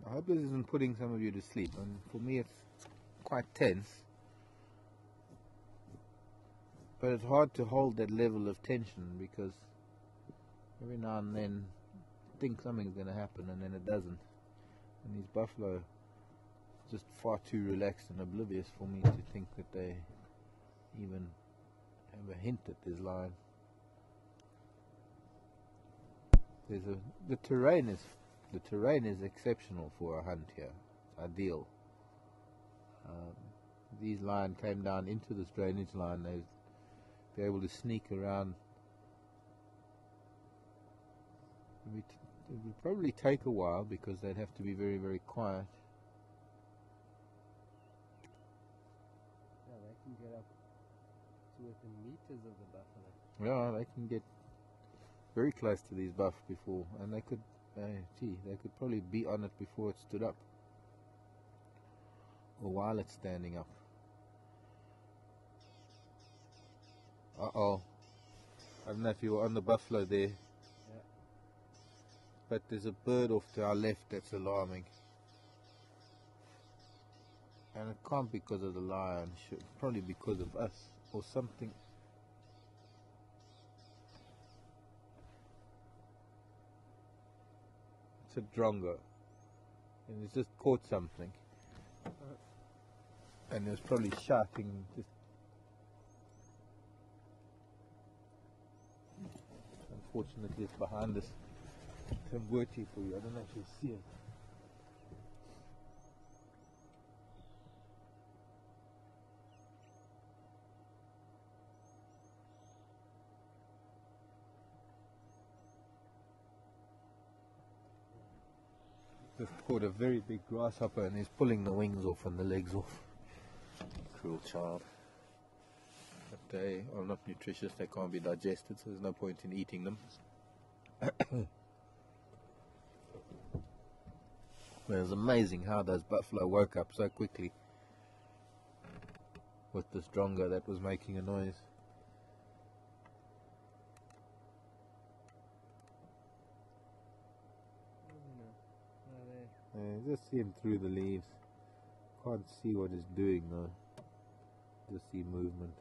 I hope this isn't putting some of you to sleep, and for me it's quite tense, but it's hard to hold that level of tension because every now and then I think something's going to happen and then it doesn't, and these buffalo are just far too relaxed and oblivious for me to think that they even have a hint that there's lion. There's a, the terrain is The terrain is exceptional for a hunt here. It's ideal. Um, these lion came down into this drainage line. They'd be able to sneak around. It would probably take a while because they'd have to be very, very quiet. within meters of the buffalo. Yeah, they can get very close to these buff before, and they could, uh, gee, they could probably be on it before it stood up, or while it's standing up. Uh oh, I don't know if you were on the buffalo there, yeah. But there's a bird off to our left that's alarming, and it can't be because of the lion, should probably because of us or something. It's a drongo, and it's just caught something, and it was probably shouting. Just unfortunately, it's behind us. Tamboti for you. I don't actually see it. Just caught a very big grasshopper and he's pulling the wings off and the legs off. Cruel child. But they are not nutritious, they can't be digested, so there's no point in eating them. Well, it's amazing how those buffalo woke up so quickly with this drongo that was making a noise. I just see him through the leaves. Can't see what he's doing though. Just see movement.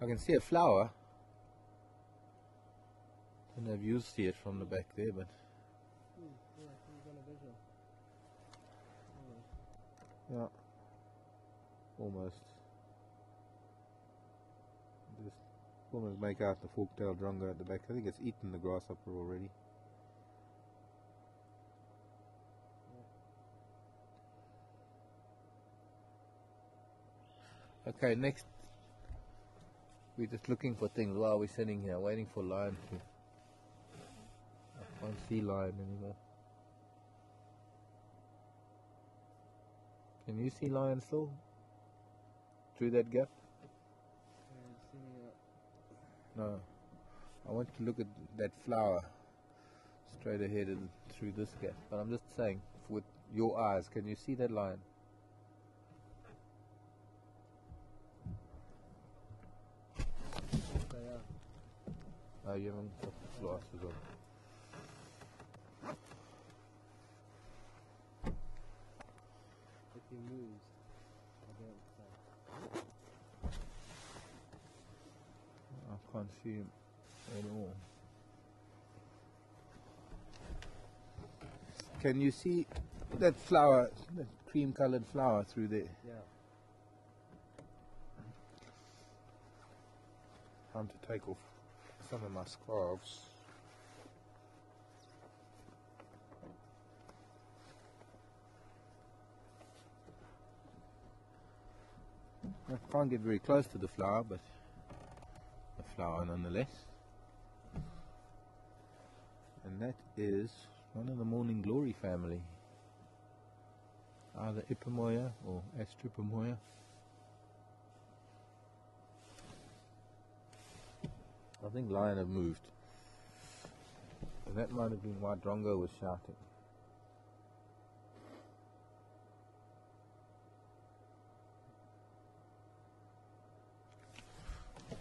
I can see a flower. Don't know if you see it from the back there, but. Mm, yeah, you've got a visual. Yeah, almost. Just almost make out the fork-tailed drongo at the back. I think it's eaten the grasshopper already. Okay, next we're just looking for things while we're sitting here, waiting for lion food. I can't see lion anymore. Can you see lion still through that gap? I haven't seen it. No, I want to look at that flower straight ahead and through this gap. But I'm just saying, with your eyes, can you see that lion? Yes, I am. Oh, you haven't got the glasses on. If he moves, I don't think. I can't see him at all. Can you see that flower, that cream coloured flower through there? Yeah. Time to take off some of my scarves. I can't get very close to the flower, but a flower nonetheless. And that is one of the morning glory family, either Ipomoea or Astropomoea. I think lion have moved, and that might have been why drongo was shouting.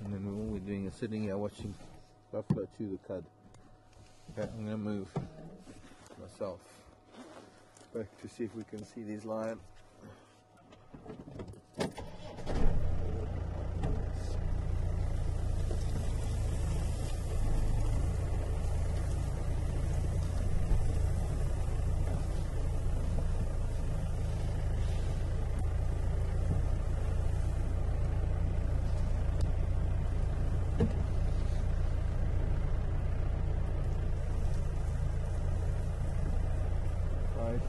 And then all we're doing is sitting here watching buffalo chew the cud. Okay, I'm going to move myself back to see if we can see these lions.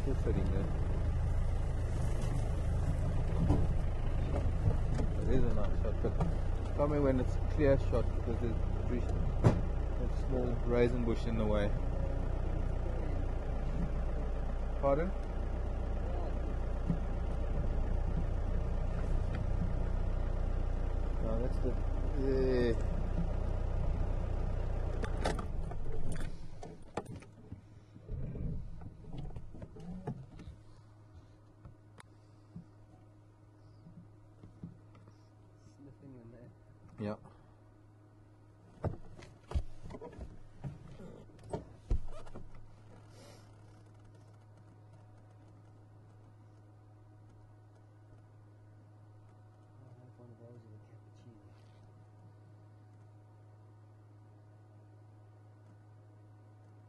It is a nice shot, but Tell me when it's clear shot, because there's a small raisin bush in the way. Pardon? No, that's the... Yeah.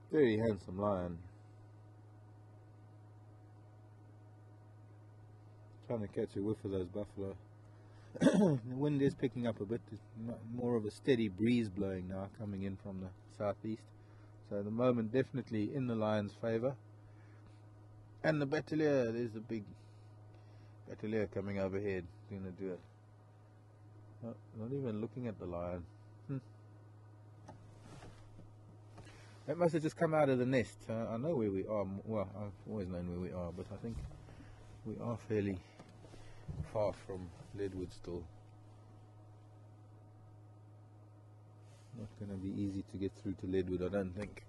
Very handsome lion. Trying to catch a whiff of those buffalo. The wind is picking up a bit. There's more of a steady breeze blowing now, coming in from the southeast. So at the moment, definitely in the lion's favour. And the Bateleur, there's a big Bateleur coming overhead. Going to do it. Oh, not even looking at the lion. Hmm. It must have just come out of the nest. Uh, I know where we are. Well, I've always known where we are, but I think we are fairly far from Leadwood still. Not going to be easy to get through to Leadwood, I don't think.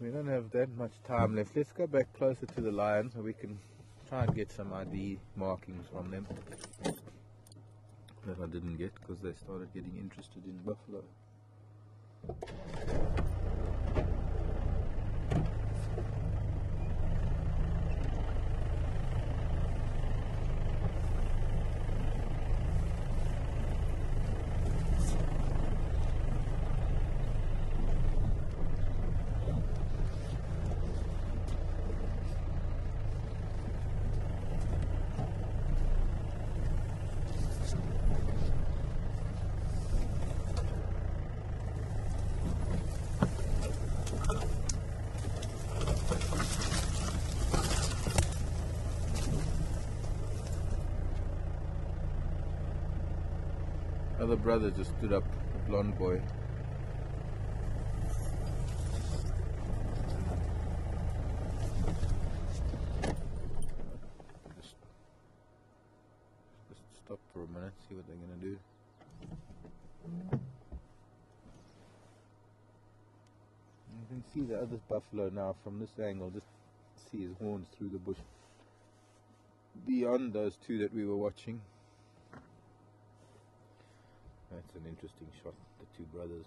We don't have that much time left. Let's go back closer to the lion so we can try and get some I D markings from them that I didn't get because they started getting interested in buffalo. The brother just stood up, the blonde boy. Just, just stop for a minute, see what they're going to do. You can see the other buffalo now from this angle, just see his horns through the bush. Beyond those two that we were watching. That's an interesting shot, the two brothers.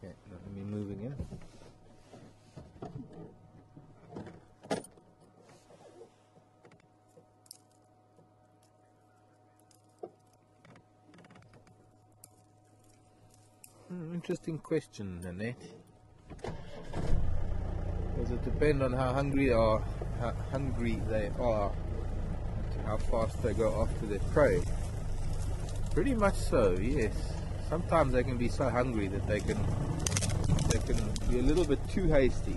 Okay, let me move again. Hmm, interesting question, Nanette. Does it depend on how hungry are, how hungry they are, to how fast they go after their prey? Pretty much so, yes. Sometimes they can be so hungry that they can they can be a little bit too hasty.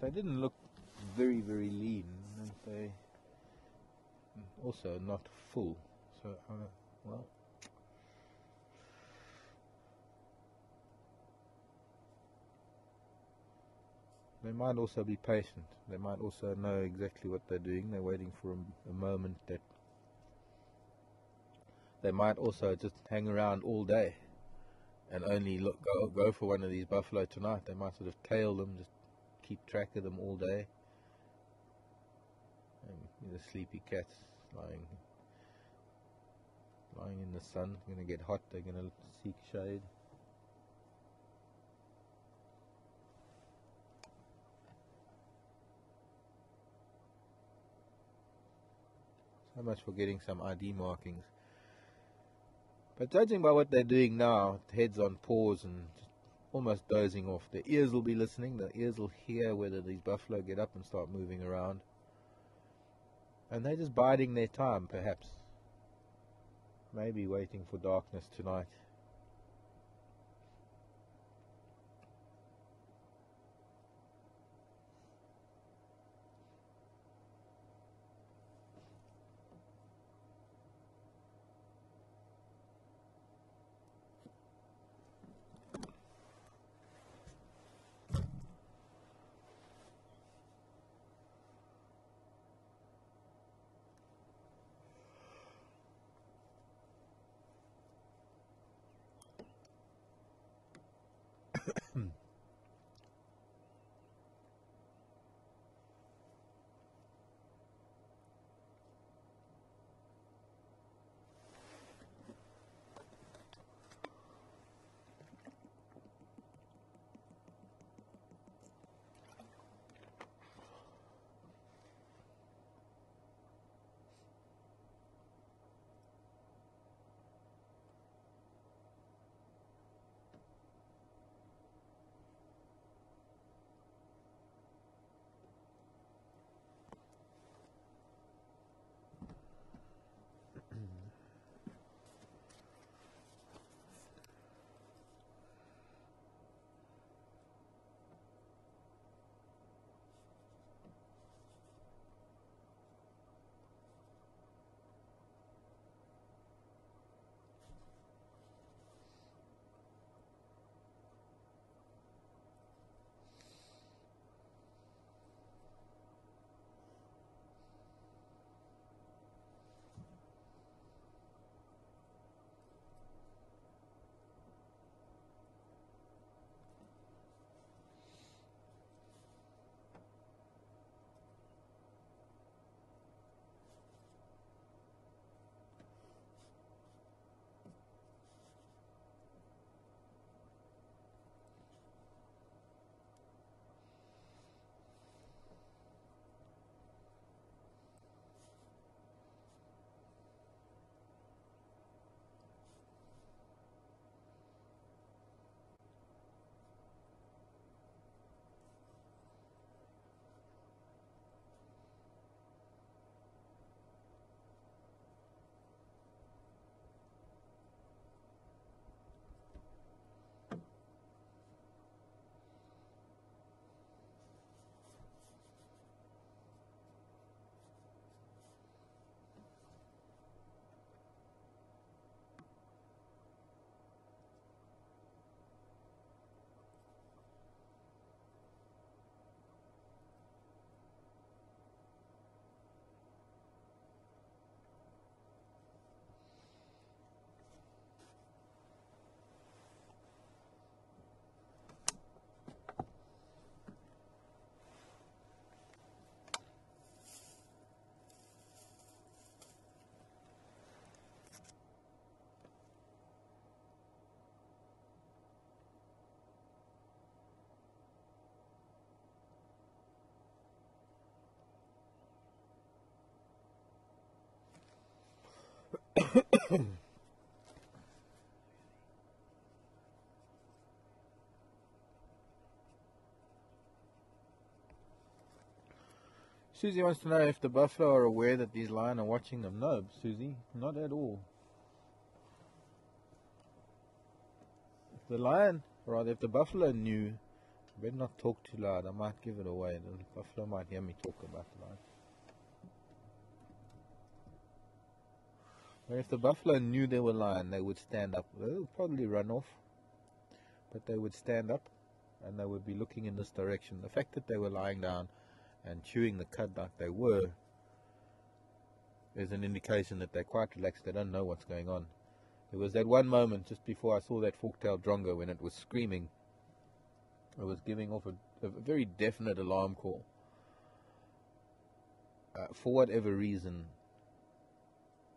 They didn't look very, very lean, and they also not full. So, uh, well, They might also be patient. They might also know exactly what they're doing. They're waiting for a, a moment that they might also just hang around all day and only look go, go for one of these buffalo tonight. They might sort of tail them, just keep track of them all day. And the sleepy cats lying lying in the sun, they're going to get hot, they're going to seek shade. So much for getting some I D markings. But judging by what they're doing now, heads on paws and just almost dozing off, their ears will be listening, their ears will hear whether these buffalo get up and start moving around. And they're just biding their time, perhaps. Maybe waiting for darkness tonight. Susie wants to know if the buffalo are aware that these lions are watching them. No, Susie, not at all. If the lion, or rather if the buffalo knew, I better not talk too loud, I might give it away. The buffalo might hear me talk about the lion. If the buffalo knew they were lion, they would stand up. They would probably run off, but they would stand up and they would be looking in this direction. The fact that they were lying down and chewing the cud like they were is an indication that they're quite relaxed. They don't know what's going on. There was that one moment just before I saw that fork-tailed drongo when it was screaming. It was giving off a, a very definite alarm call. Uh, for whatever reason,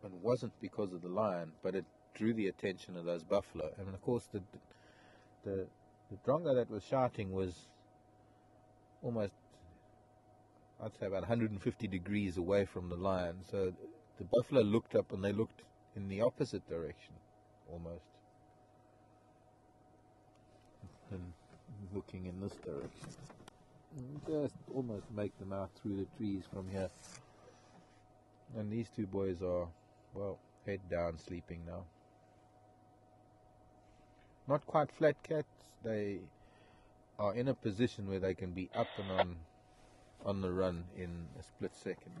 it wasn't because of the lion, but it drew the attention of those buffalo. And of course, the the, the drongo that was shouting was almost, I'd say, about one hundred fifty degrees away from the lion. So the buffalo looked up and they looked in the opposite direction, almost. And looking in this direction. Just almost make them out through the trees from here. And these two boys are, well, head down, sleeping now. Not quite flat cats. They are in a position where they can be up and on on the run in a split second.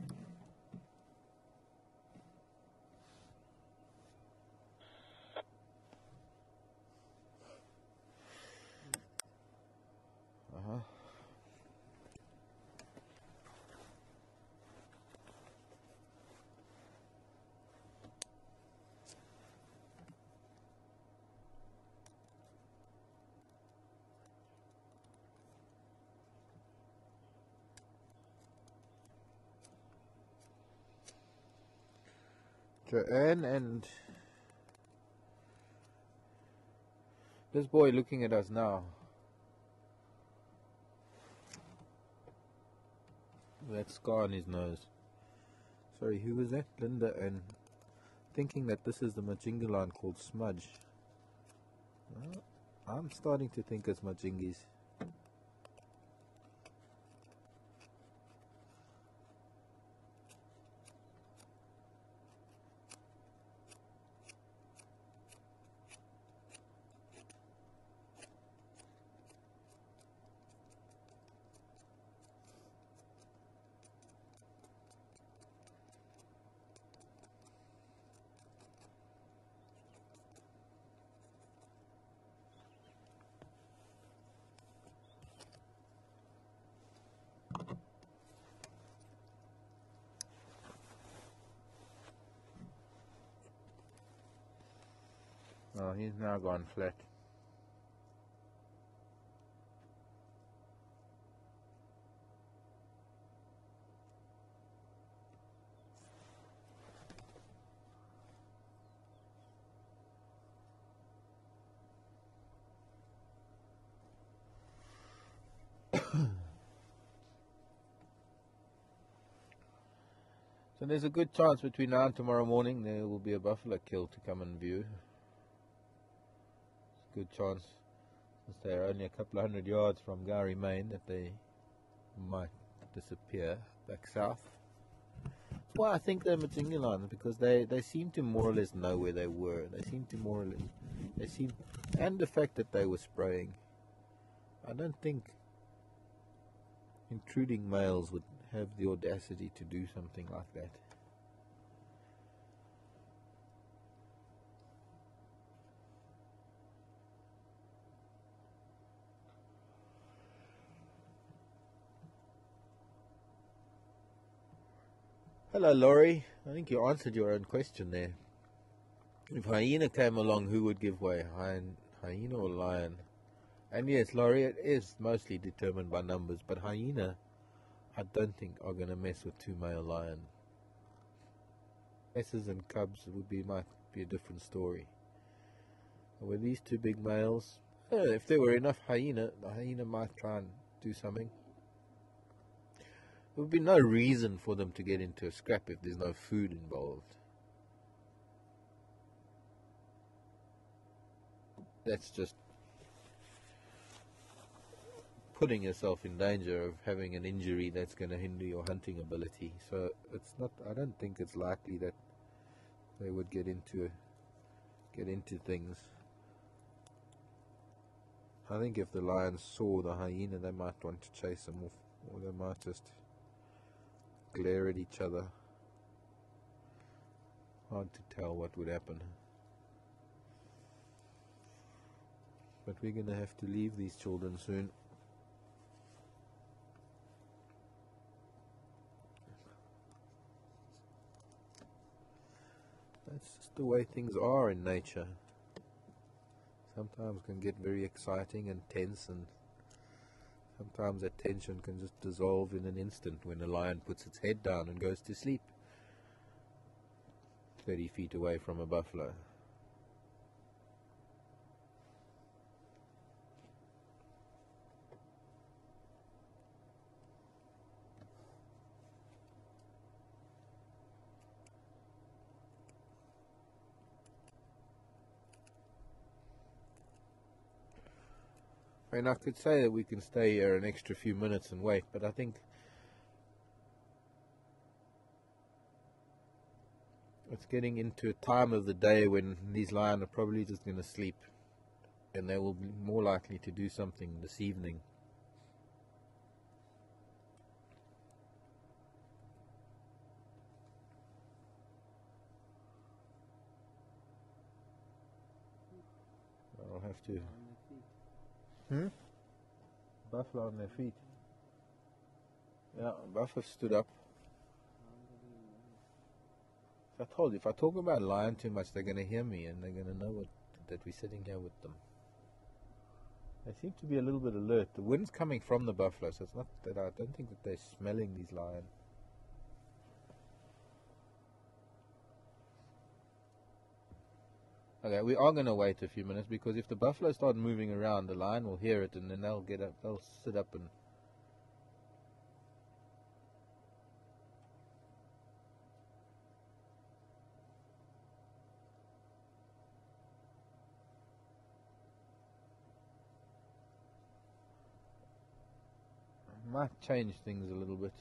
Uh-huh. Joanne and this boy looking at us now. That scar on his nose. Sorry, who was that? Linda. And thinking that this is the Majingilane called Smudge. Well, I'm starting to think it's Majingis. Oh, he's now gone flat. So there's a good chance between now and tomorrow morning there will be a buffalo kill to come and view. Good chance, since they're only a couple of hundred yards from Gowrie Main, that they might disappear back south. Well, I think they're Majingilane, because they, they seem to more or less know where they were. They seem to more or less, they seem, and the fact that they were spraying. I don't think intruding males would have the audacity to do something like that. Hello Laurie, I think you answered your own question there. If hyena came along, who would give way, hyena or lion? And yes, Laurie, it is mostly determined by numbers, but hyena, I don't think, are going to mess with two male lions. Messes and cubs would be might be a different story. With these two big males, I don't know, if there were enough hyena, the hyena might try and do something. There would be no reason for them to get into a scrap if there's no food involved. That's just putting yourself in danger of having an injury that's going to hinder your hunting ability. So it's not, I don't think it's likely that they would get into get into things. I think if the lions saw the hyena, they might want to chase them off, or they might just glare at each other. Hard to tell what would happen. but we're gonna have to leave these children soon. That's just the way things are in nature. Sometimes can get very exciting and tense, and sometimes that tension can just dissolve in an instant when a lion puts its head down and goes to sleep thirty feet away from a buffalo. I mean, I could say that we can stay here an extra few minutes and wait, but I think it's getting into a time of the day when these lions are probably just going to sleep, and they will be more likely to do something this evening. I'll have to... Hmm? Buffalo on their feet. Yeah, buffalo stood up. I told you, if I talk about lion too much, they're going to hear me and they're going to know what, that we're sitting here with them. They seem to be a little bit alert. The wind's coming from the buffalo, so it's not that I don't think that they're smelling these lions. Okay, we are going to wait a few minutes, because if the buffalo start moving around, the lion will hear it and then they'll get up, they'll sit up and... It might change things a little bit.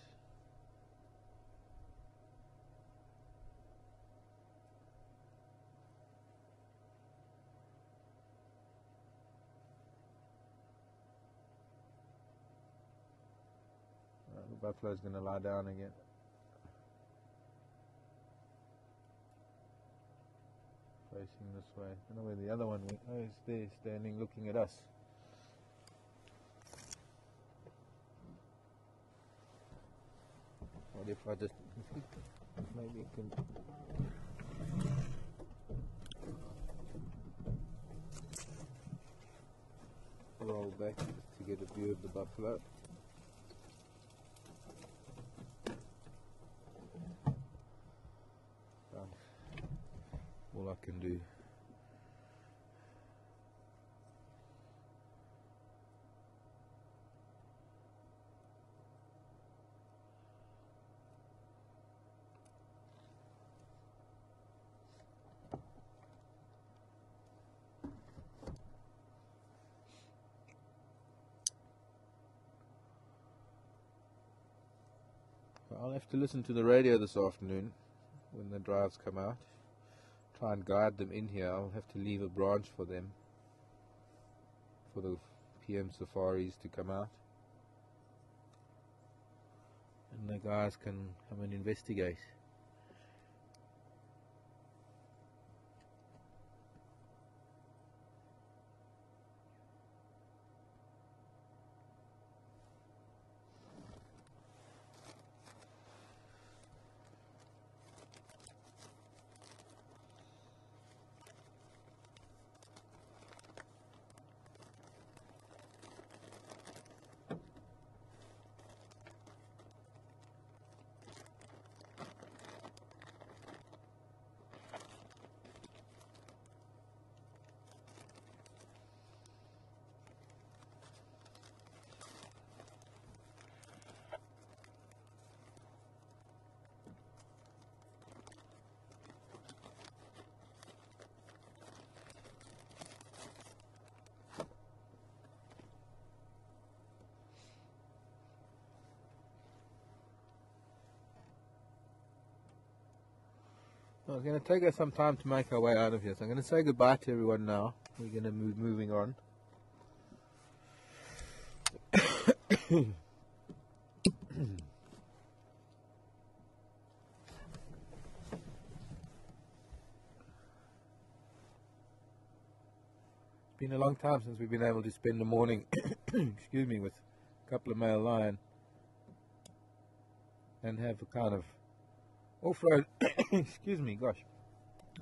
Buffalo's going to lie down again. Facing this way. I don't know where the other one went. Oh, it's there, standing, looking at us. What if I just... Maybe it can... roll back just to get a view of the buffalo. All I can do. I'll have to listen to the radio this afternoon when the drives come out. Try and guide them in here. I'll have to leave a branch for them, for the P M safaris to come out, and the guys can come and investigate. It's going to take us some time to make our way out of here, so I'm going to say goodbye to everyone now. We're going to move moving on. been a long time since we've been able to spend the morning excuse me, with a couple of male lion and have a kind of off-road excuse me, gosh,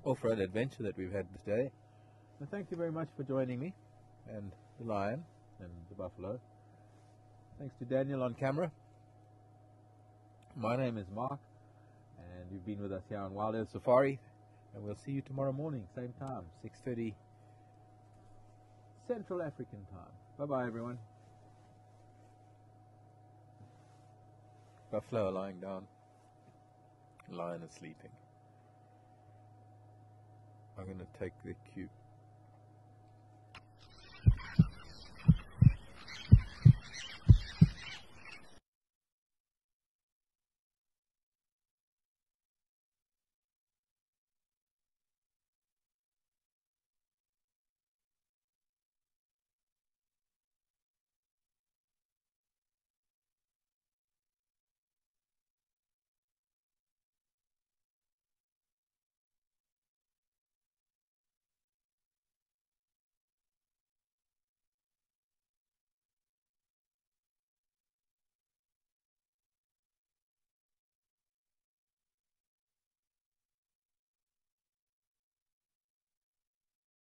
off-road adventure that we've had today. Well, thank you very much for joining me and the lion and the buffalo. Thanks to Daniel on camera. My name is Mark, and you've been with us here on Wild Earth Safari, and we'll see you tomorrow morning, same time, six thirty Central African time. Bye-bye, everyone. Buffalo are lying down. Lion is sleeping. I'm going to take the cue.